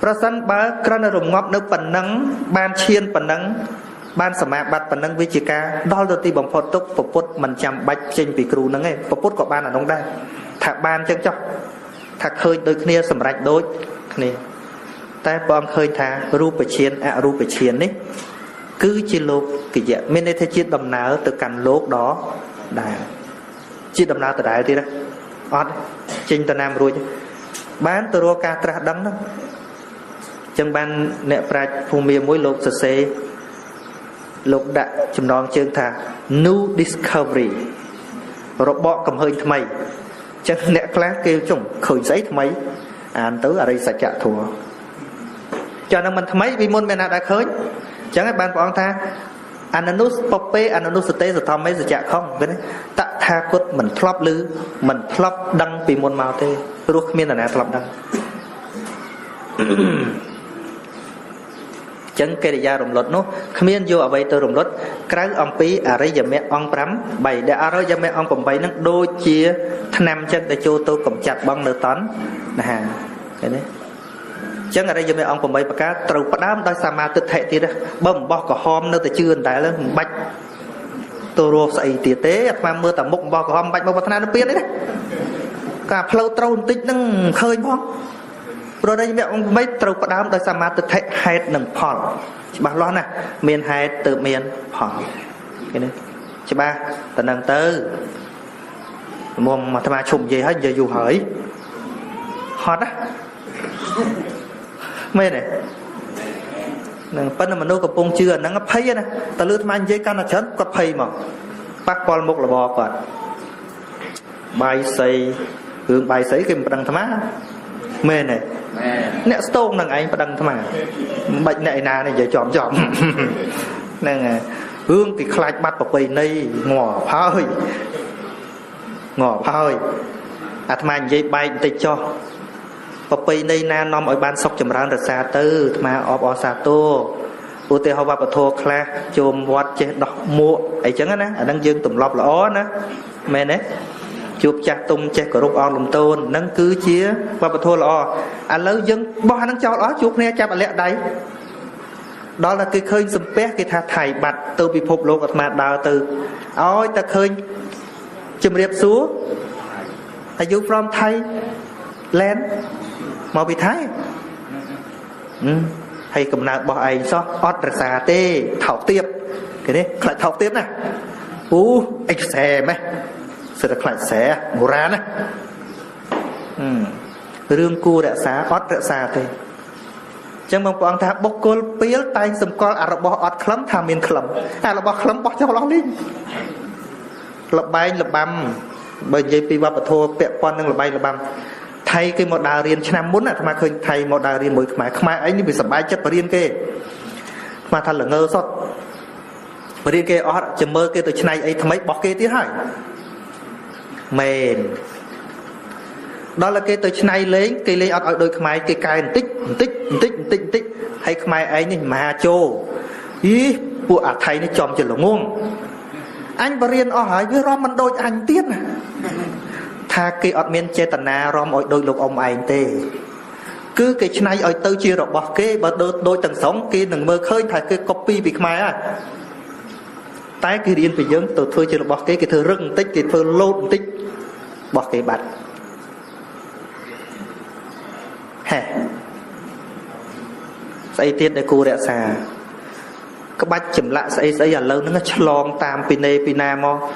pra sân bá kran rùm ngọp nơ phần nâng bàn chiên phần nâng bàn sả mạ bạc phần nâng với chì ca đó là tì bóng phó tốc phổ phút mình chạm bạch chênh vì cửu nâng ấy phổ phút có bàn ở nông đai thả bàn chân chọc thạc hơi đôi khnia sầm rạch đôi khnia ta bóng khơi thả rupa chiên ạ rupa chiên ấy cứ chỉ lột cái gì mình đây thấy chỉ đầm nào từ cành lột đó đại chỉ đầm nào từ đại thì đó ót trên từ nam rồi bán từ roca tra đắng đó chẳng ban nẹp rạch phùng miệng mũi lột sờ sê lột đại chấm non chương thà new discovery robot cầm hơi thay chẳng nẹp class kêu chủng khởi giấy thay anh tứ ở đây sạch chạ thua cho nên mình thay vì môn bên nào đã khởi chẳng hạn bạn của ông ta Ananus Poppe Ananus Tê rồi thòm mấy rồi chạ không cái đấy tạ tha cốt mình flop lư mình flop đăng vì môn màu tê ruột miên là nè flop đăng chẳng kê để ra rồng lót nó miên vô ở vậy tôi rồng lót cái ông pí ở đây giờ mẹ ông prắm bảy để ở đây giờ mẹ ông cầm bảy nó đôi chia thanh chân để cho tôi cầm chặt băng nửa tấn nè cái đấy chẳng ở đây giờ mấy ông của mấy bà cá trầu bắt đám đôi sa ma tự thệ thì đó bầm bò cả hôm nữa từ chưa đại lên bạch tôi ruột sậy tiệt tế mà mưa tầm mốc bò cả hôm bạch mà vào thanh nó biến đấy cả flow trâu tích nâng khơi mong rồi đây mấy ông mấy trầu bắt đám đôi sa ma tự thệ hai nâng phòn bà lo nè miền hai từ miền phòn cái này chứ ba tận năng tư mồm mà tham chủng gì hết giờ dù hởi hot á mẹ này, bắt nó mà nuôi cặp bông chưa, nó ngấp phây nè, ta lướt mang dây căng là chết, cặp phây mà, bắt con một là bò còn, bài xây, hưởng bài xây kìm đằng thắm á, mẹ này, nẹt stone đằng ấy đằng thắm á, bệnh này nà này giờ chỏm chỏm, nè, hương thì khai bắt cặp phây này, ngỏ phơi, à thắm anh dây bay để cho. Bà bây nay nà nòm ôi bán sóc chầm rán rửa xa tư mà ọp ọ xa tu ưu tế hóa bà thô khla chùm vọt chế đọc mua ấy chẳng á ná ở nâng dương tùm lọc là ó ná mẹ nế chụp chạc tùm chế cổ rút ọ lùm tôn nâng cứ chía bà thô là ọ à lâu dân bó nâng cho ọ chuột nè cha bà lẹ đáy đó là cái khơi xùm bé cái thà thải bạch tư bị phục lô gọt mà đào tư ôi ta khơi chùm riêng xúa are you from Thailand mà bị thái hay cầm nào bỏ ai so ót ra tê thảo tiếp cái đấy lại thảo tiếp này u anh xè mày sự là lại xè ngủ ra này rương cua đã xá ót đã xà thế chẳng bằng bọn ta bốc côn pía tay sầm con à bỏ ót khấm tham miên khấm à bỏ khấm bỏ cho lóng đi lập bay lập băm bởi vì pi ba bờ thô bẹ con đang lập bay lập băm thầy cái một đào riêng năm muốn là mà khơi thầy một đào riêng mới mà ấy như bị sập bài chất riêng kê mà thật là ngơ sót riêng kê ở chấm mơ kê từ trên này ấy thằng ấy bỏ kê tí hỏi mềm đó là kê từ trên này lấy kê lấy ở đôi khmai kê cài tích hay khmai ấy này mà chô ý của à thầy nó chòm chừng là ngon anh và riêng ở hỏi với rom mình đôi anh tiếc à tha cái ọt miên chế tận na rom ở đôi lục ông anh tê cứ cái này ở tư chia rộng bọc kê và đôi tầng sống kia đừng mơ khơi thay cái copy bị mai à tay cái riêng bây giờ tôi thôi chưa bỏ cái thơ rừng tích thì thơ lốt tích bỏ cái bạch hả xây tiết để cô đã xà các bác chìm lại xây ở lâu nó lon tam pinê pinamo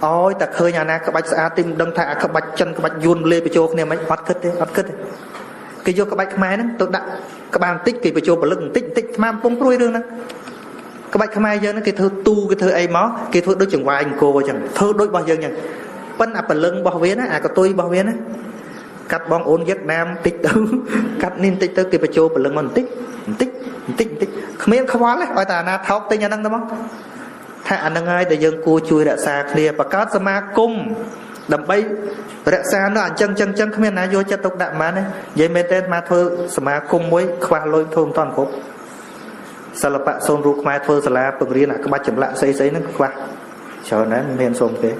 ôi ta khơi nhà na các bác xa tim đông thạ các bác chân các bác vun lê bị chô này mấy bắt cất cái vô các bác máy nó tôi đặt các bạn tích cái bị chô bật lưng tích tích mà bông ruồi đường đó các bác khai giờ nó cái thơ tu cái thơ ấy mó cái thơ đối chừng vài cô vào chẳng thơ đối bao giờ nhỉ vẫn à bật lưng bao vía nó à có tôi bao vía nó cắt bong ôn Việt Nam tích đâu cắt nên tích tới cái bị chô bật lưng còn tích mấy ông khóa lấy, ôi ta nà thọc tới nhà nâng đó mong thả anh nâng ai để dân cô chui đã xa khlia và cát xa ma cung đầm bay đã xa nó ảnh chân không biết nà vô chất tốc đạm mà này dây mê tên mà thơ xa ma cung mới khóa lôi thôn toàn khúc xa lập bạ xôn rút mai thơ xa la bừng riêng là các bác chấm lạ xây nó khóa chờ nó nên xôn kế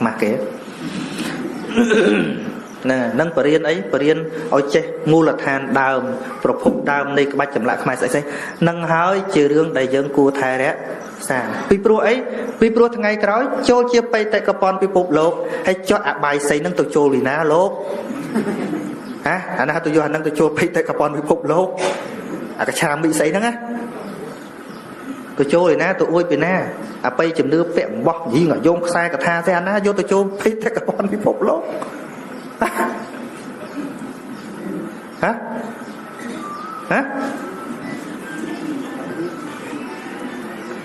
mà kế nè nâng Parian ấy Parian ở chế ngu là than đào phục phục đào này các bạn chậm lại không ai nâng hơi trừ đường đại dương của thầy đấy sàn pipro ấy pipro thằng ngày đó cho chia bay tại carbon pipro lột hay cho ạ bài xây nâng tổ châu lì ná lột á anh ha tôi vô nâng tổ châu bay tại carbon pipro lột à cái cha bị xây nâng á tổ châu lì ná tổ ôi bị ná à bay chậm đưa bẹm bọc gì ngỏ vô sai cả tha xe ná vô tổ châu bay tại carbon pipro lột hả hả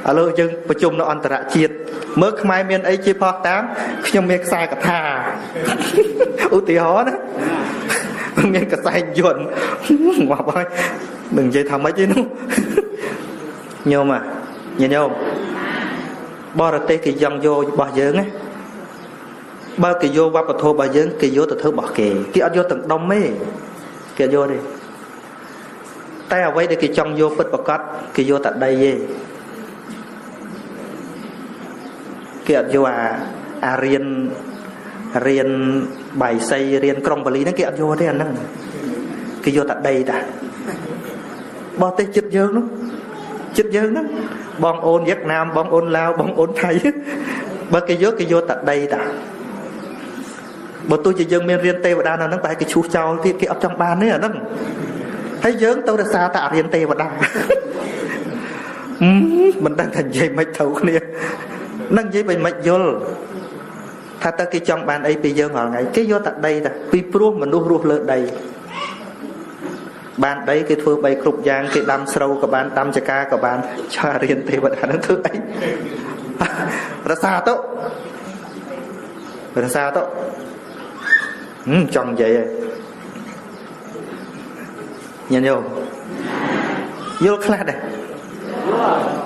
alo chừng bật chùm nó ăn tạt chiết mớ khai miên ấy chia phật tám nhưng miên sai cả thà ưu tí hó đó miên cả sai nhọn ngoạp ơi đừng dây thầm ấy chứ đúng nhôm mà nhìn nhôm bỏ ra tê thì dòng vô bỏ dưỡng ấy ba kỳ vô ba bậc thô ba dân kỳ vô từ thứ bỏ kề kỳ vô từng đông ấy kỳ vô đi tay ở vậy để kỳ trong vô phật bậc cát kỳ vô tại đây gì kỳ vô à riêng bài xây riêng trong bali nó kỳ vô thế anh năng kỳ vô tại đây đã bao tết chích dương lắm chích dương lắm bong ôn Việt Nam bong ôn Lào bong ôn Thái ba kỳ vô tại đây đã bộ tôi chỉ dân miền riêng tây và đa nào nó tại cái chú cháu cái ấp trong ban đấy à nó thấy dớn tôi đã xa tạ riêng tây và đa mình đang thành dây mạch thấu kia nâng dây mạch vô thật ra cái trong ban ấy bây giờ ngỏ ngày cái vô tại đây là vì pruông mình luôn lợn đầy ban đấy cái thưa bay cục giang cái đam sâu của ban đam chà ca của ban cho riêng tây và đa nó thứ ấy ra xa tốt chồng vậy nhìn vô khát này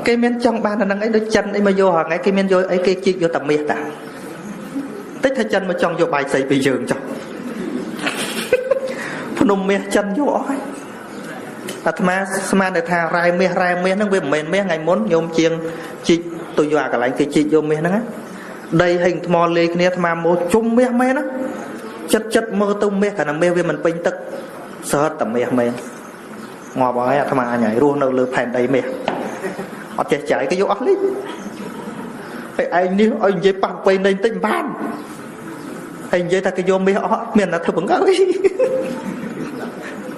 cái men trong ban là năng ấy đôi chân ấy mà vô hàng ấy cái men vô ấy cái chi vô tầm miệt à tích thay chân mà trong vô bài xây bị giường trong phun nôm miệt chân vô ói à thà mà để thà rai miệt nó về miệt miệt ngày muốn nhôm chiên chi tôi vào cả lại cái chi vô miệt nó á đây hình mò lê kia thà mô chung miệt miệt nó chất mơ tung mê khả năng mê với mình bình tức sơ tầm mê mê ngò bỏ ấy thầm à nhảy ruông đâu lưu phèn đầy mê họ chạy chạy cái vô ốc lý anh nếu anh dây bằng quay nên tính bàn anh dây ta cái vô mê ó mình là thật bứng ốc lý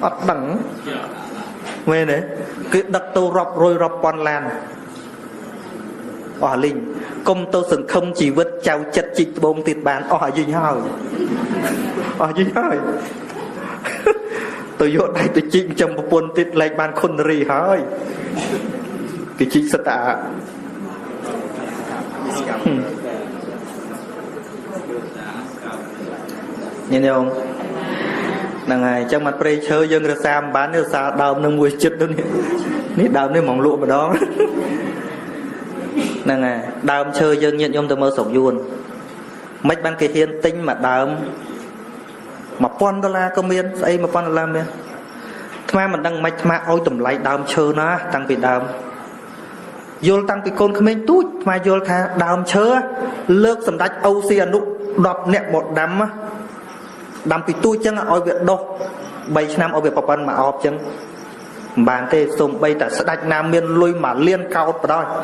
ọt đẳng mê này cái đặc tâu rọc rồi rọc bọn làn ở linh công tôi sừng không chỉ vứt trao chất chị bông tiệt bàn ở dưới hơi tôi vô đây tôi chinh trong một buồn tiệt lệch bàn khôn rì hơi cái chinh sạch ạ nhìn thấy không nàng này trong mặt prey chơi dân ra xa bán ra xa đào nâng mùi chất đó nít đào nâng mỏng lụa mà đó nè nè đào chơi dân nhận nhôm từ mơ sổng yuan mấy ban kia thiên tinh mà đào mà $1 có miên ấy mà $1 miên thà mình đang mấy thà ôi tụm lại đào chơi nó tăng bị đào vô tăng bị con không miên tút mà vô thà đào chơi lướt sầm đách âu xì anh nụ đọp nẹt một đám á đám bị tui chân ôi việt đô 7 năm ôi việt bọc ban mà ọp chân Bạn thế xông bay ta sạch nam miên lôi mà liên cao vào đó.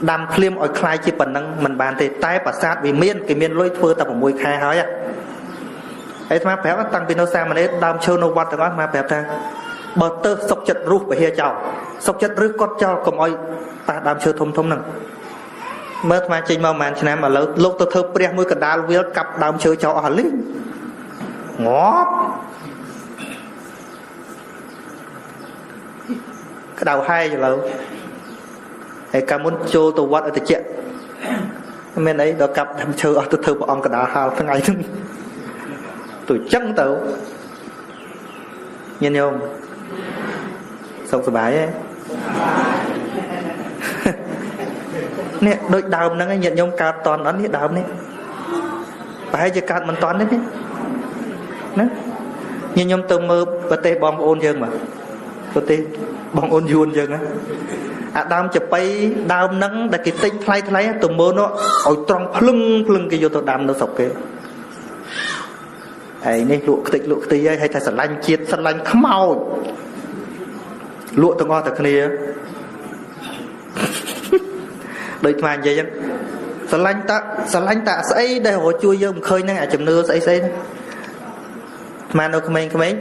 Đam phim ở khai chỉ phần năng mình bàn thì tay và sát vì miên cái miên lôi thưa tập một mùi khai hỏi á. Ấy mà phép tăng pin nó sang mà đấy đam chơi nó quạt đó mà phép thang. Bờ tơ sọc chật rú và hia chào sọc chật rú con chào cầm oi ta đam chơi thông thông năng. Mới mà trên mao màn nam mà lúc tôi thơ bèo môi cẩn đal viết cặp đam chơi chào ở linh ngó. Cái đầu hay rồi lâu. Hãy cảm ơn cho tôi quát ở tự chuyện. Mình ấy đó cặp đám chơi ở tôi thơ bọn ông cả đá hào tháng ngày. Tôi chân tấu. Nhìn không? Sống sửa bái ấy. Nè đôi đàm nâng ấy nhận nhông cát toàn ấn hết đàm này. Bái cho cát mắn toàn hết đấy. Nhìn nhông tôi mơ bà tê bóng ôn dương mà. Bà tê bóng ôn dương á. Adam chụp bay đau nắng đã cái tinh thay thay tụm mơ nó ở trong phưng phưng cái vô tụm đam nó sọc kia ấy này lụa tịnh ấy hay thay sắn lanh chiết sắn lanh thắm màu lụa tụm o thật này đôi mà vậy chứ sắn lanh ta xây để họ chui vô khơi năng à chấm nưa xây mà nó cái mấy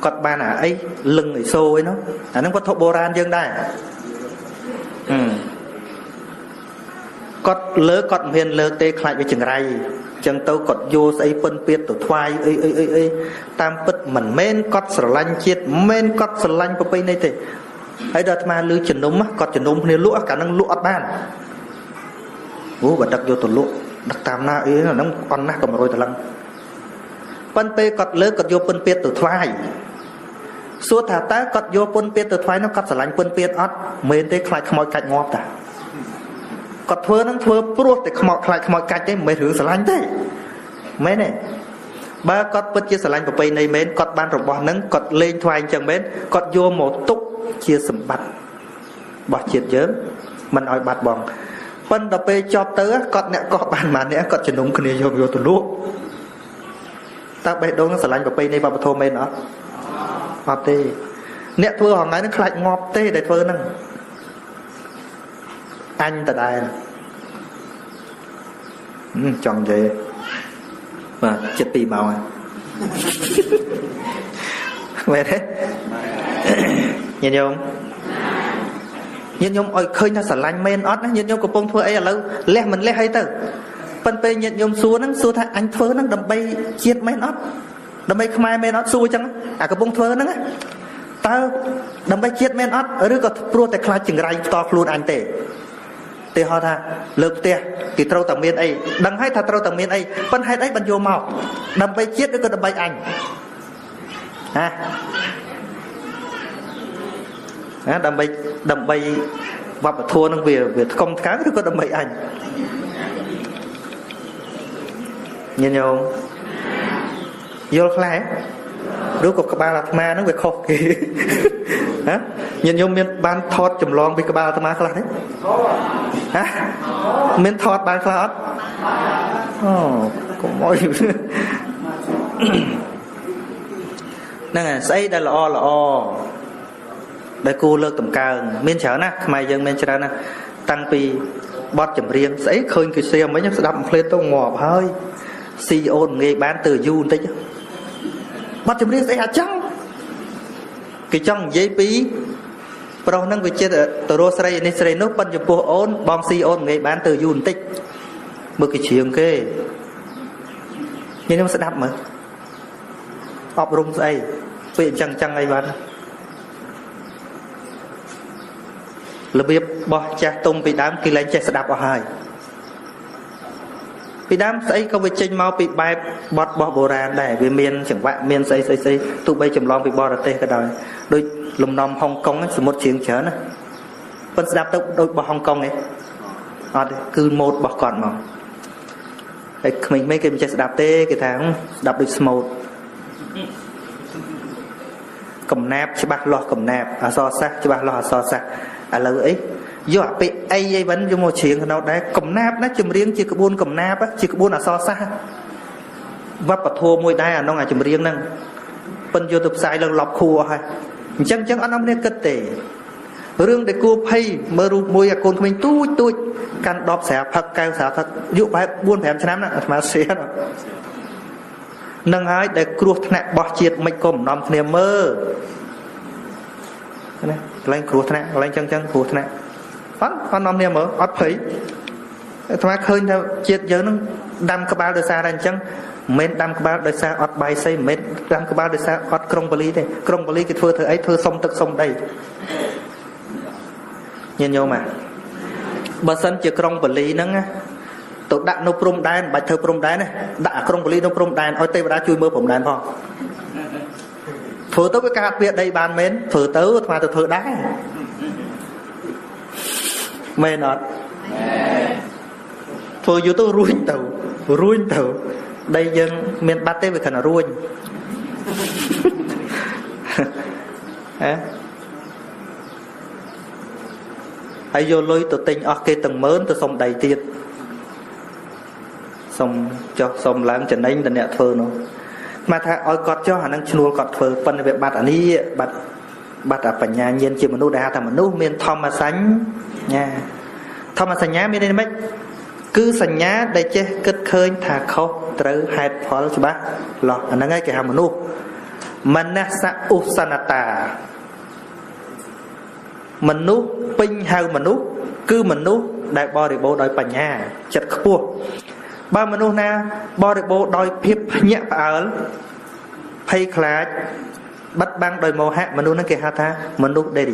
cọt bàn à ấy lưng ấy xô ấy nó à nó có thọ bồ ran dương đây cọt miền lơ tê khai về chừng ray chừng tàu cọt vô ấy phân biệt tổ thoai ấy tam bứt mình men cọt sờ lanh chiết men cọt sờ lanh bắp bê này thế ấy đợt mà lư chừng nôm á cọt chừng nôm này lúa cả năng lúa ban vũ và đặc vô tổ lúa đặc tam na ấy là nó on na cầm rồi tổ lăng phân biệt cọt lơ cọt vô phân biệt tổ thoai số thả ta cọt vô phân biệt từ thoái nó cọt sờ lanh phân biệt ót mền thế khai khmoi cạch ngọt ta cọt thưa nó thưa pruốt để khmoi khai khmoi cạch đấy mền hướng sờ lanh đấy mền này ba cọt bứt chia sờ lanh của bên này mền cọt ban rộng bò nắng cọt lên thoái chẳng mền cọt vô một túc chia sầm bạt bọt triệt dớm mình ỏi bạt bòng phân đập pe cho tớ cọt nẹt cọt bàn mà nẹt cọt chuyển đúng cái này vô từ lúa ta bê đốn nó sờ lanh của bên này vào một thô mền ót ngọt tê nẹ thưa hòn này nó khai ngọt tê để thưa năng anh ta đài chọn vậy mà chết tì màu à về thế nhìn nhôm ôi khơi nó sả lanh men ót nhìn nhôm của bông thưa ấy là lâu lẹ mình lẹ hay tớ phân pê nhìn nhôm xua nắng xua tha anh thưa nắng đầm bay chết men ót đâm bay khmai men ót xui chăng à cái bông thưa nắng á tao đâm bay chết men ót ở rứa có prua tại khla chừng rai to khluon anh tê họ tha lượp tê thì trâu tầm miên ấy đăng hay tha trâu tầm miên ấy phân hay đấy bần vô màu đâm bay chết rứa có đâm bay anh ha á đâm bay vập thua nắng về công cá rứa có đâm bay anh nhìn nhau vô khai rốt cuộc các ba là tham nó về khóc kì hả nhìn nhôm miền ban thọt chầm lon bị các ba là tham khai đấy hả miền thọt ban khai cũng mọi nè xây đây là o đây cô lơ tầm cao miền chở nè mai dân miền chở nè tăng pi bót chầm riêng xây khơi cái xe mấy nhóc đập lên tôi ngọp hơi CEO nghề bán từ du tích bắt chấm riêng sẽ hạt trắng cái trắng giấy pí, pro năng về chơi tờ rô sợi này sợi nước bận chụp bộ ôn bom CEO nghề bán từ du tích một cái chuyện kê nhưng nó sẽ đáp mà học rung say về trắng này bạn là việc bỏ cha tung bị đám kia lấy chạy sẽ đáp ở hai vì đám xây có về chênh mau bị bài bọt bọt bồ ra để về miền chẳng vạn miền xây tụ bay chầm lon bị bọt ra tê cái đời đôi lùm nòm Hong Kong ấy một chiến chớ nữa vẫn đạp tốc đôi bọt Hong Kong ấy cứ một bọt còn mà mình mấy cái mình chạy đạp tê cái tháng đạp được một cầm nẹp chứ bạc lo cầm nẹp à so sát chứ bạc lo à so sát à lâu ấy do bị ai vẫn vô một chuyện nào đấy cầm náp nó chìm riêng chỉ cái buôn cầm náp á chỉ cái buôn là so xa vấp và thua môi đai à nó ngày chìm riêng năng Bên YouTube sai lần lọc khua hay chẳng chẳng anh ông nên kết tệ rương để cô pay mơ ru môi à con của mình tui tui căn đọp xả phật cao xả thật dụ bài buôn phèm chán nè mà xé rồi nâng hái để cua thẹn bỏ chiết mày cồm nằm thèm mơ lên cua thẹn lên chân chân cua thẹn phát nằm thèm mơ ấp thấy thoáng khơi theo chiết giờ nó đâm cái bao đời xa đành chân mến đâm cái bao đời xa ọt bài xây mến đâm cái bao đời xa ọt krong bali cái thưa thưa ấy thưa sông tức sông đây nhìn vô mà bà sân chìa krong bali nâng á tụi đặt nô prom đan bạch thơ prom đan này đặt krong bali nô prom đan ôi tây bà đã chui mơ prom đan phong thưa tới cái hạt biệt đây bàn mến thưa tới mà thưa đá mê nọt thưa vô tôi ruin tàu đây dân miền Bắc tây về khẩn là ruin ai vô lôi tụi tinh ở cái tầng mớn tụi xong đầy tiệt xong cho xong làm trần anh tụi nẹt phơ nó mà thà ôi cọt cho khả năng chua cọt phơ phần về bát anh đi bát ở phần nhà nhiên chỉ mà nô đá thằng mà nô miền thom mà sánh nha thom mà sánh nhá miền đây mấy cứ sánh nhá để che kết khơi thà khâu trừ hạt phở cho bác lọt anh nói ngay cái hàm mà nô manasa usanata mình nút pin hao mình nút cứ mình nút đại bò để bộ đòi bả nhà chặt cua ba mình nút na bò để bộ đòi phép nhẹ ở hay khá bắt băng đòi màu hạ mình nút nó kề hạ tha mình nút đây để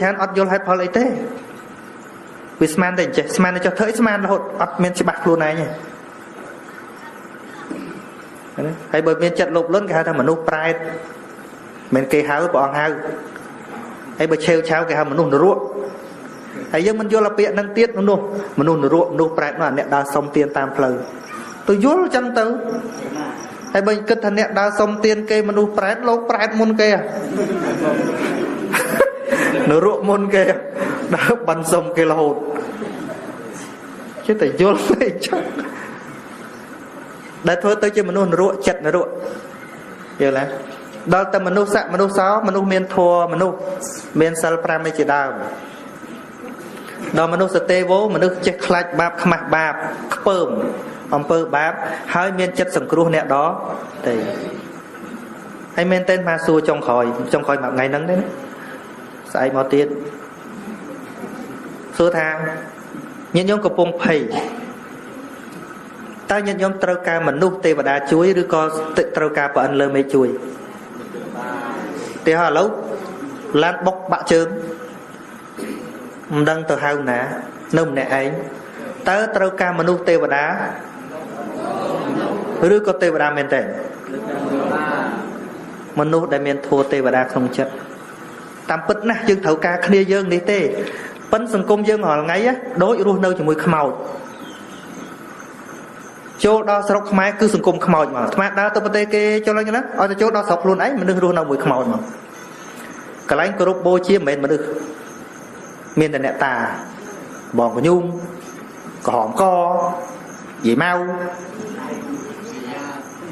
chan ót vô hai pha lấy té Wisman đây chứ Wisman nó cho thới Wisman là hột ót miền chỉ bạc luôn này nhỉ hay bởi miền chặt lục lớn kề hạ tha mình nút pride mình kề hao với bọn hao ấy bơi treo treo cái hàm mình nôn ruộng, ấy giờ mình vô là bịa năng tiết nôn mình nôn ruộng nôn prẹt mà nẹt đa sông tiền tam phơi, tôi vô chân tớ, ấy bơi cất thằng nẹt đa sông tiền kê mình nôn prẹt lâu prẹt môn kê, nôn ruộng môn kê, đa bắn sông kê là hột, chứ tại vô phải chắc, đại thôi tới chơi mình nôn ruộng chặt nôn ruộng, giờ là đó là mình nuốt sạch, mình nuốt sáu, mình nuốt miên thua, mình nuốt miên sal pram này chỉ đào đó mình nuốt sạch vô, mình nuốt chết khách bạp khmạc bạp khpơm, ổng bạp hơi miên chất sẵn cửu nẹ đó thì hay miên tên ma xua trong khỏi mặt ngày nắng đấy sạch màu tiết xua thang nhìn nhóm cổ bông phầy ta nhìn nhóm trâu ca mình nuốt tê và đá chuối rư có trâu ca và ăn lơ mê chuối thì họ lâu lát bóc bạc chớm đăng tờ hao ná nông nẹ ấy tớ trâu ca mà nụ tê vào đá rư có tê vào đá mên tên mà nụ đại mên thua tê vào đá không chất tạm bích ná dương thấu ca khá nia dương đi tê bánh sân công dương họ là ngay á đối rùa nâu chỉ mùi khám màu chỗ đó sọc khmai cứ sừng cụm khmoi mà thằng đó tôi bê kê cho lên cho nó ở chỗ đó sọc luôn ấy mình đừng luôn nào mùi khmoi mà cái lánh group bô chia mình mà được miền tây nẹt tà bòn của nhung có hòm co dễ mau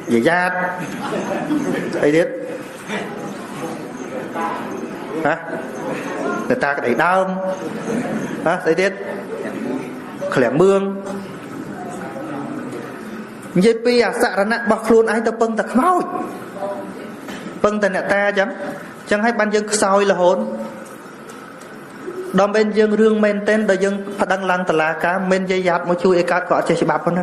dễ dạt ấy đấy hả người ta cái đẩy đau hả ấy đấy khỏe mương dây pi à sạ ra nè bọc luôn ai ta bưng ta khâu bưng ta nè ta chấm chẳng hay ban dân soi là hồn đom bên dân riêng men tên đời dân phát đăng lan tờ lá cá men dây dạt mới chui cá cọ chơi bạc con nè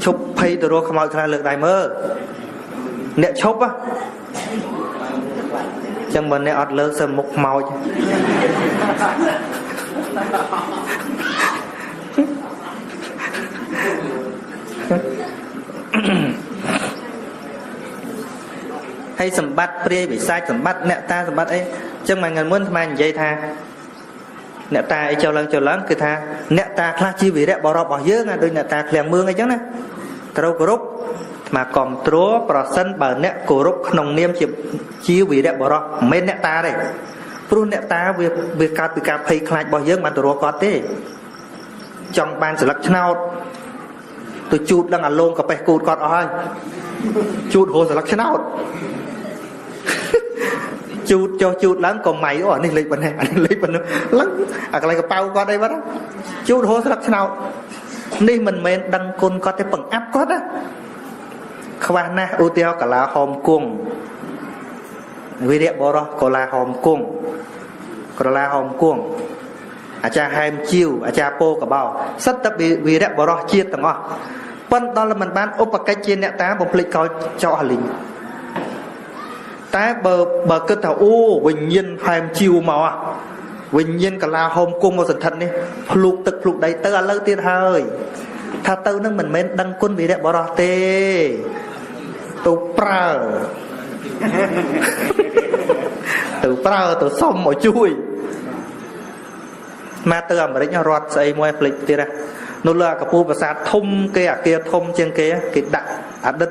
chụp pay từ luôn màu kia lược đài mơ nẹt chụp á chẳng mình này ọt lớn sân một màu chứ hay sầm bát pre bị sai sầm bát nẹt ta sầm bát ấy chẳng may ngàn muốn tham ăn dây tha nẹt ta ấy treo lăng cứ tha nẹt ta khla chi vì đẹp bỏ rọ bỏ dứa ngay đôi nẹt ta liền mương ấy chứ nè trâu cổ rúc mà còn trúa bỏ sân bờ nẹt cổ rúc nồng niêm chi vì đẹp bỏ rọ mấy nẹt ta đây luôn nẹt ta việc cà từ cà phê khai bỏ dứa mà trúa có thế trong ban xử lắc nào tôi chụp đang ăn lông cà phê cột cọt oi chụp hồ sơ lắc chân nào chụp cho chụp lắm còn mày ở đây lấy bẩn này lấy bẩn lắm à cái này cái bao con đây bắt chụp hồ sơ lắc chân nào đây mình đăng côn có cái phần áp có đó khoan na ưu tiêu cả là hòm cuồng video bỏ rồi còn là hòm cuồngอาจารย์แฮมจิวอาจารย์โปกับเบาสัตตบิวีระบรอเชียต่างอ่ะปันตอนละมันบ้านอุปกรณ์เชียเนี่ยตาผมพลิกเขาเจาะลิงแต่เบอร์ก็เท่าโอ้วิญญาณแฮมจิวมาอ่ะวิญญาณกะลาโฮมกุ้งมาสันทันนี่พลุกตึกพลุกใดเตอร์เลิกเตี้ยเฮ้ยถ้าเตอร์นั่งเหมือนเมนดังก้นวีระบรอเตตุเปล่าตุส้มหมอช่วยmà từ ẩm đến rọt xây môi lịch tira nô lơ cặp u và sát thông kia thông trên cái đặt ở đất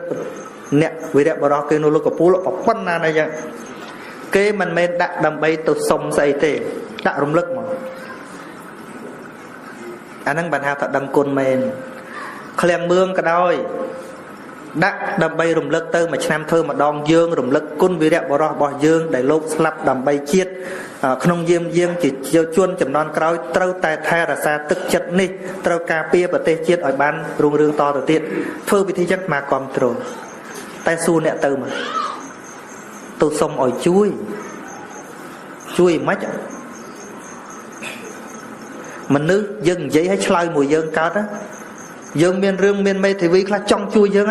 nẹt vì đẹp vào đó cái nô lơ cặp u lọ bọc quấn na này vậy cái mình mới đặt đầm bay từ sông xây tề đặt rung lực mà anh đang bàn hào thật đầm cồn mền khèm mương cả đôi đặt đầm bay rung lực từ mà nam thơ mà đong dương rung lực côn vì đẹp vào đó bỏ dương để lốp slap đầm bay chiết không riêng chỉ chuôn chấm non cõi trâu tai tha ra xa tức chật ní trâu cà pia và tê chiết ở ban rung rương to đầu tiên phơi vị thế chắc mà còn trồn tai su nẹt từ mà từ sông ở chui mách mình nữ dân giấy hay chơi mùi dân cao đó dân miền rương miền mây thì vì là trong chui dân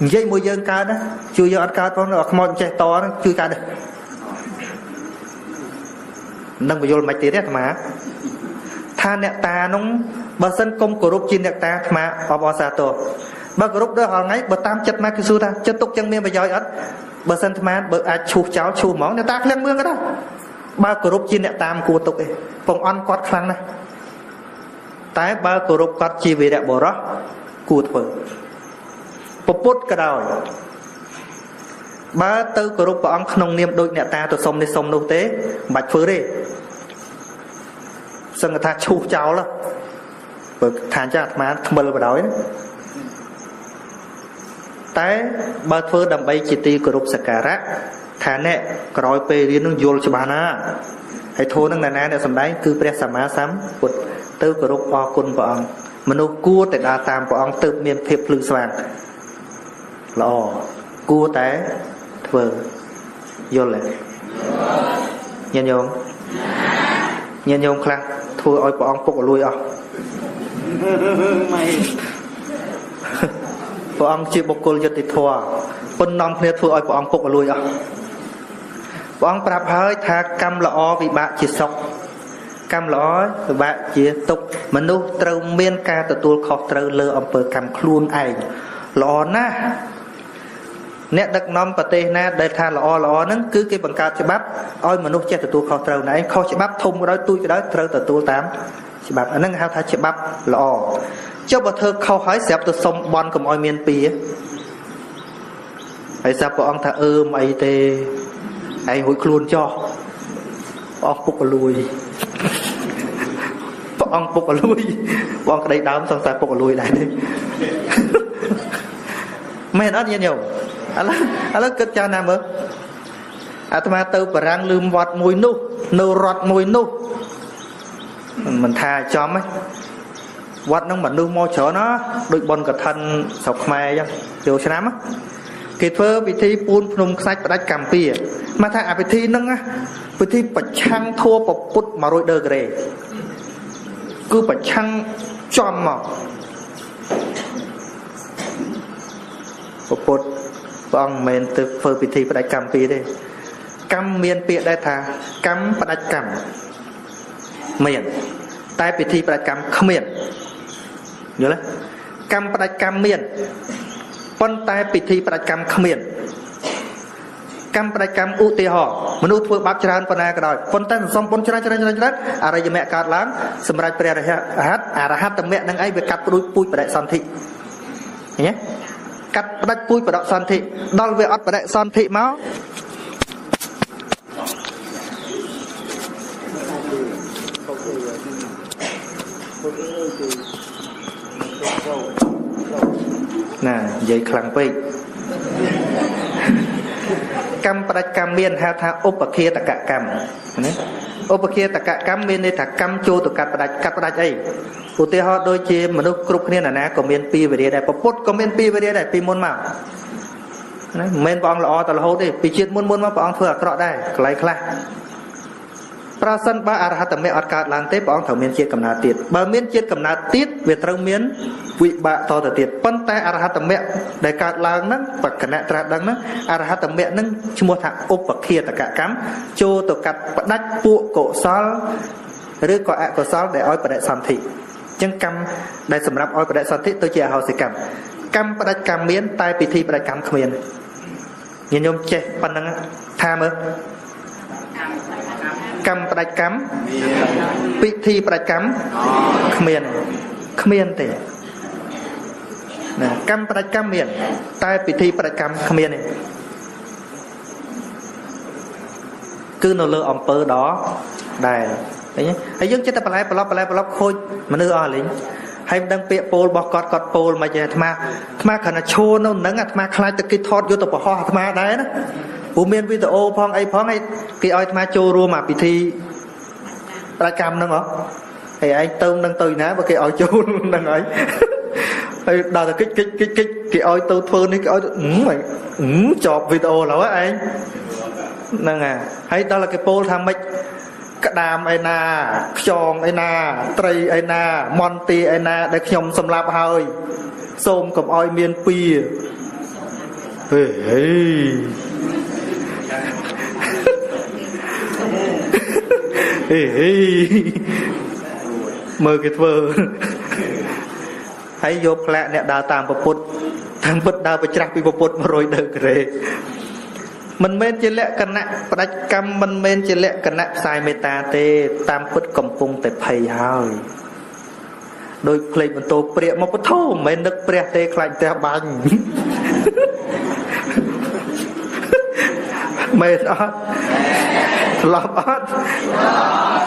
giấy mùi dân cao đó chui dân cao đó là mòn che to đó chui cao đấy nâng vào vô mạch tí đấy mà tha nẹ ta nóng bà sân công cổ rụp chi nẹ ta mà họ bỏ xa tổ bà cổ rụp đó họ ngay bà tam chất mà kì xu ta chất tục chân miên bà giói ớt bà sân mà bà à chụp cháu chụp móng nẹ ta lên mương cái đó bà cổ rụp chi nẹ ta mà cua tục ấy phòng on quát khăn này tái bà cổ rụp quát chi về đẹp bỏ rõ cua thở bà bút cái đó bà tư cổ rụp bà ông nông niêm đôi nẹ ta tổ sông đi sông đâu tế bạch phứ đi sân người ta chu cháu lắm bởi thàn cho mà mơ bà đói tế bà phứ đầm bay chỉ ti cổ rụp sạc cả rác thà nẹ cổ rối bê đi nông dồn cho bà nà hãy thô nâng nà nà nè xâm đáy cứ bè xà má xám tư cổ rụp bà côn bà ông mà nô cua tại đà tàm bà ông tư miên thiệp lưu xoàng lọ cua tế vừa vô lệ nhân nhôm khăn thua ôi bọn ông phục lui à bọn ông chịu bộc cô giật thì thua quân non kia thua ôi bọn ông phục lui à bọn ông prap hơi tha cam lọ vì bạn chỉ sọc cam lọ vì bạn chỉ tục mình đâu trâu miên ca từ tuôn khọt trâu lơ ông bờ cam khuôn ảnh lọ na nét đặc nôm bát tê na đại tha lọ nấng cứ cái bằng cao chế bắp ôi mà nút che từ tu khó trâu này khó chế bắp thùng đó tôi cái đó trâu từ tu tám chế bắp anh nấng hao tha chế bắp lọ cho bà thơ khó hỏi xẹp từ sông bon cầm ôi miền pì ấy sao bọn thà mày tê ấy hối luôn cho bọn phục lùi bọn cái đấy đám xong xài phục lùi lại đi mày nói như nhiều alo kết cho nam ơi, atma từ bảng lưm vọt mùi nâu rọt mùi nâu, mình thà cho mấy, vọt nó mình nâu môi chở nó, đôi bồn cả thân sọc mè chứ, điều cho nam á, kỹ phơ bị thi buôn phun sách và đách cầm pìa, mà thà à bị thi nâng á, bị thi bạch chăng thua bọc bút mà rồi đờ gề, cứ bạch chăng chom mỏ, bọc bút ông men từ phơi bị thi đại cam pi đây cam miền pi đại thà cam đại cam miền tai bị thi đại cam không miền nhớ đấy cam đại cam miền con tai bị thi đại cam không miền cam đại cam u ti họ manu thưa bác tràn phần này cái đó phần tên xong phần tràn tràn tràn tràn ở đây mẹ cắt lắm xem ra bây giờ hát à hát tầm mẹ đang ấy việc cắt đuôi pui và đại san thị nhé cắt đuôi pui và đại san thị đo về ắt và đại san thị máu nè vậy khẳng phi cam bạch cam miên ha tha opakhe ta cả cam opakhe ta cả cam miên đây ta cam chô tu cắt bạch ấy cụ thể họ đôi chi manu cục kia nè có miên pi về đây đại phật có miên pi về đây đại pi môn mạo nè miên bong lọ ta lô đi pi chiết môn môn mà bong thừa cọ đây cái khla pra san ba arhat ta mẹ ọt cát lang tế bong thảo miên chiết cầm nát tiệt ba miên chiết cầm nát tiệt về trong miên vị bạ to từ tiệt phân tay arhat tam mẹ đại cát lang nấng bậc cận đại tra đăng nấng arhat tam mẹ nấng chmua thạ opakhe ta cả cắm chô tổ cắt bạch đách pụ cổ sal rư có ạ cổ sal để oi bạch đại san thị chưng cam đại sẩm rập oi bạch đại san thị tôi chia hào sĩ cam cam bạch đách cam miên tai pi thi bạch đách cam khmiên nhìn nhôm che phân nấng tha mơ cam bạch cam pi thi bạch cam khmiên khmiên tệ cam bạch cam miền tai bị thi bạch cam khmer này cứ nô lơ ông pơ đó đài đấy nhé hãy dưng chết ta palai khôi mà nư o lính hãy đăng bịa pol bọc cọt pol mà giờ thma khả năng show nó nắng à thma khai từ cái thọt vô tập hoa thma đấy đó u miền video phong ấy cái oi thma show rùa mà bị thi bạch cam nữa hả thì anh tôm đang tơi ná và cái oi show đang ấy đào là cái oi tâu phơ này cái oi mày chọp video lắm anh nè à hay đó là cái pole tham mịch cái đàm ai na chong ai na tây ai na monty ai na để nhom sầm lạp hơi xôm cầm oi miên pi mơ cái phơ hãy vô lẹ nè đào tạm bậc phật thằng phật đào bậc trắc bị bậc phật mà rồi được rồi mình men chỉ lẹ cận nè bậc cam mình men chỉ lẹ cận nè sai meta tê tam phật cầm cung tê phầy hơi đôi plei mình tô bẹt mà bớt thô men nước bẹt tê khai tê bánh men ót lọp ót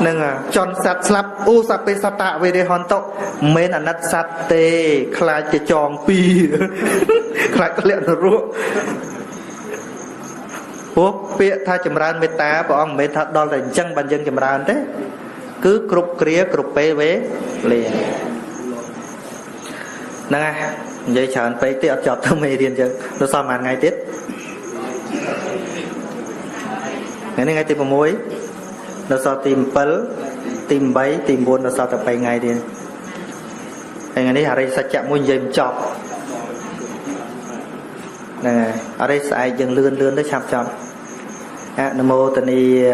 nâng à chọn sạt slap u sạt pe sạt tạ về đây hòn tộc men anh nát sạt tê khai chỉ tròn pi khai cái lẹ nó ruộng bố bịa tha chậm ran mệt tá bảo ông mệt thật đo là chăng bàn dân chậm ran thế cứ cục kia cục pe về liền nâng à vậy chọn pe tê ở chợ thơm mày điền chứ nó sao mà ngày tết ngày này ngày tìm muối nó sao tìm pal tìm bấy tìm buôn nó sao tập bảy ngày đi ngày này ở đây sạch chạm muôn dìm chọc nè ở đây sạch dừng lươn lươn tới chạm chọc nam mô tần y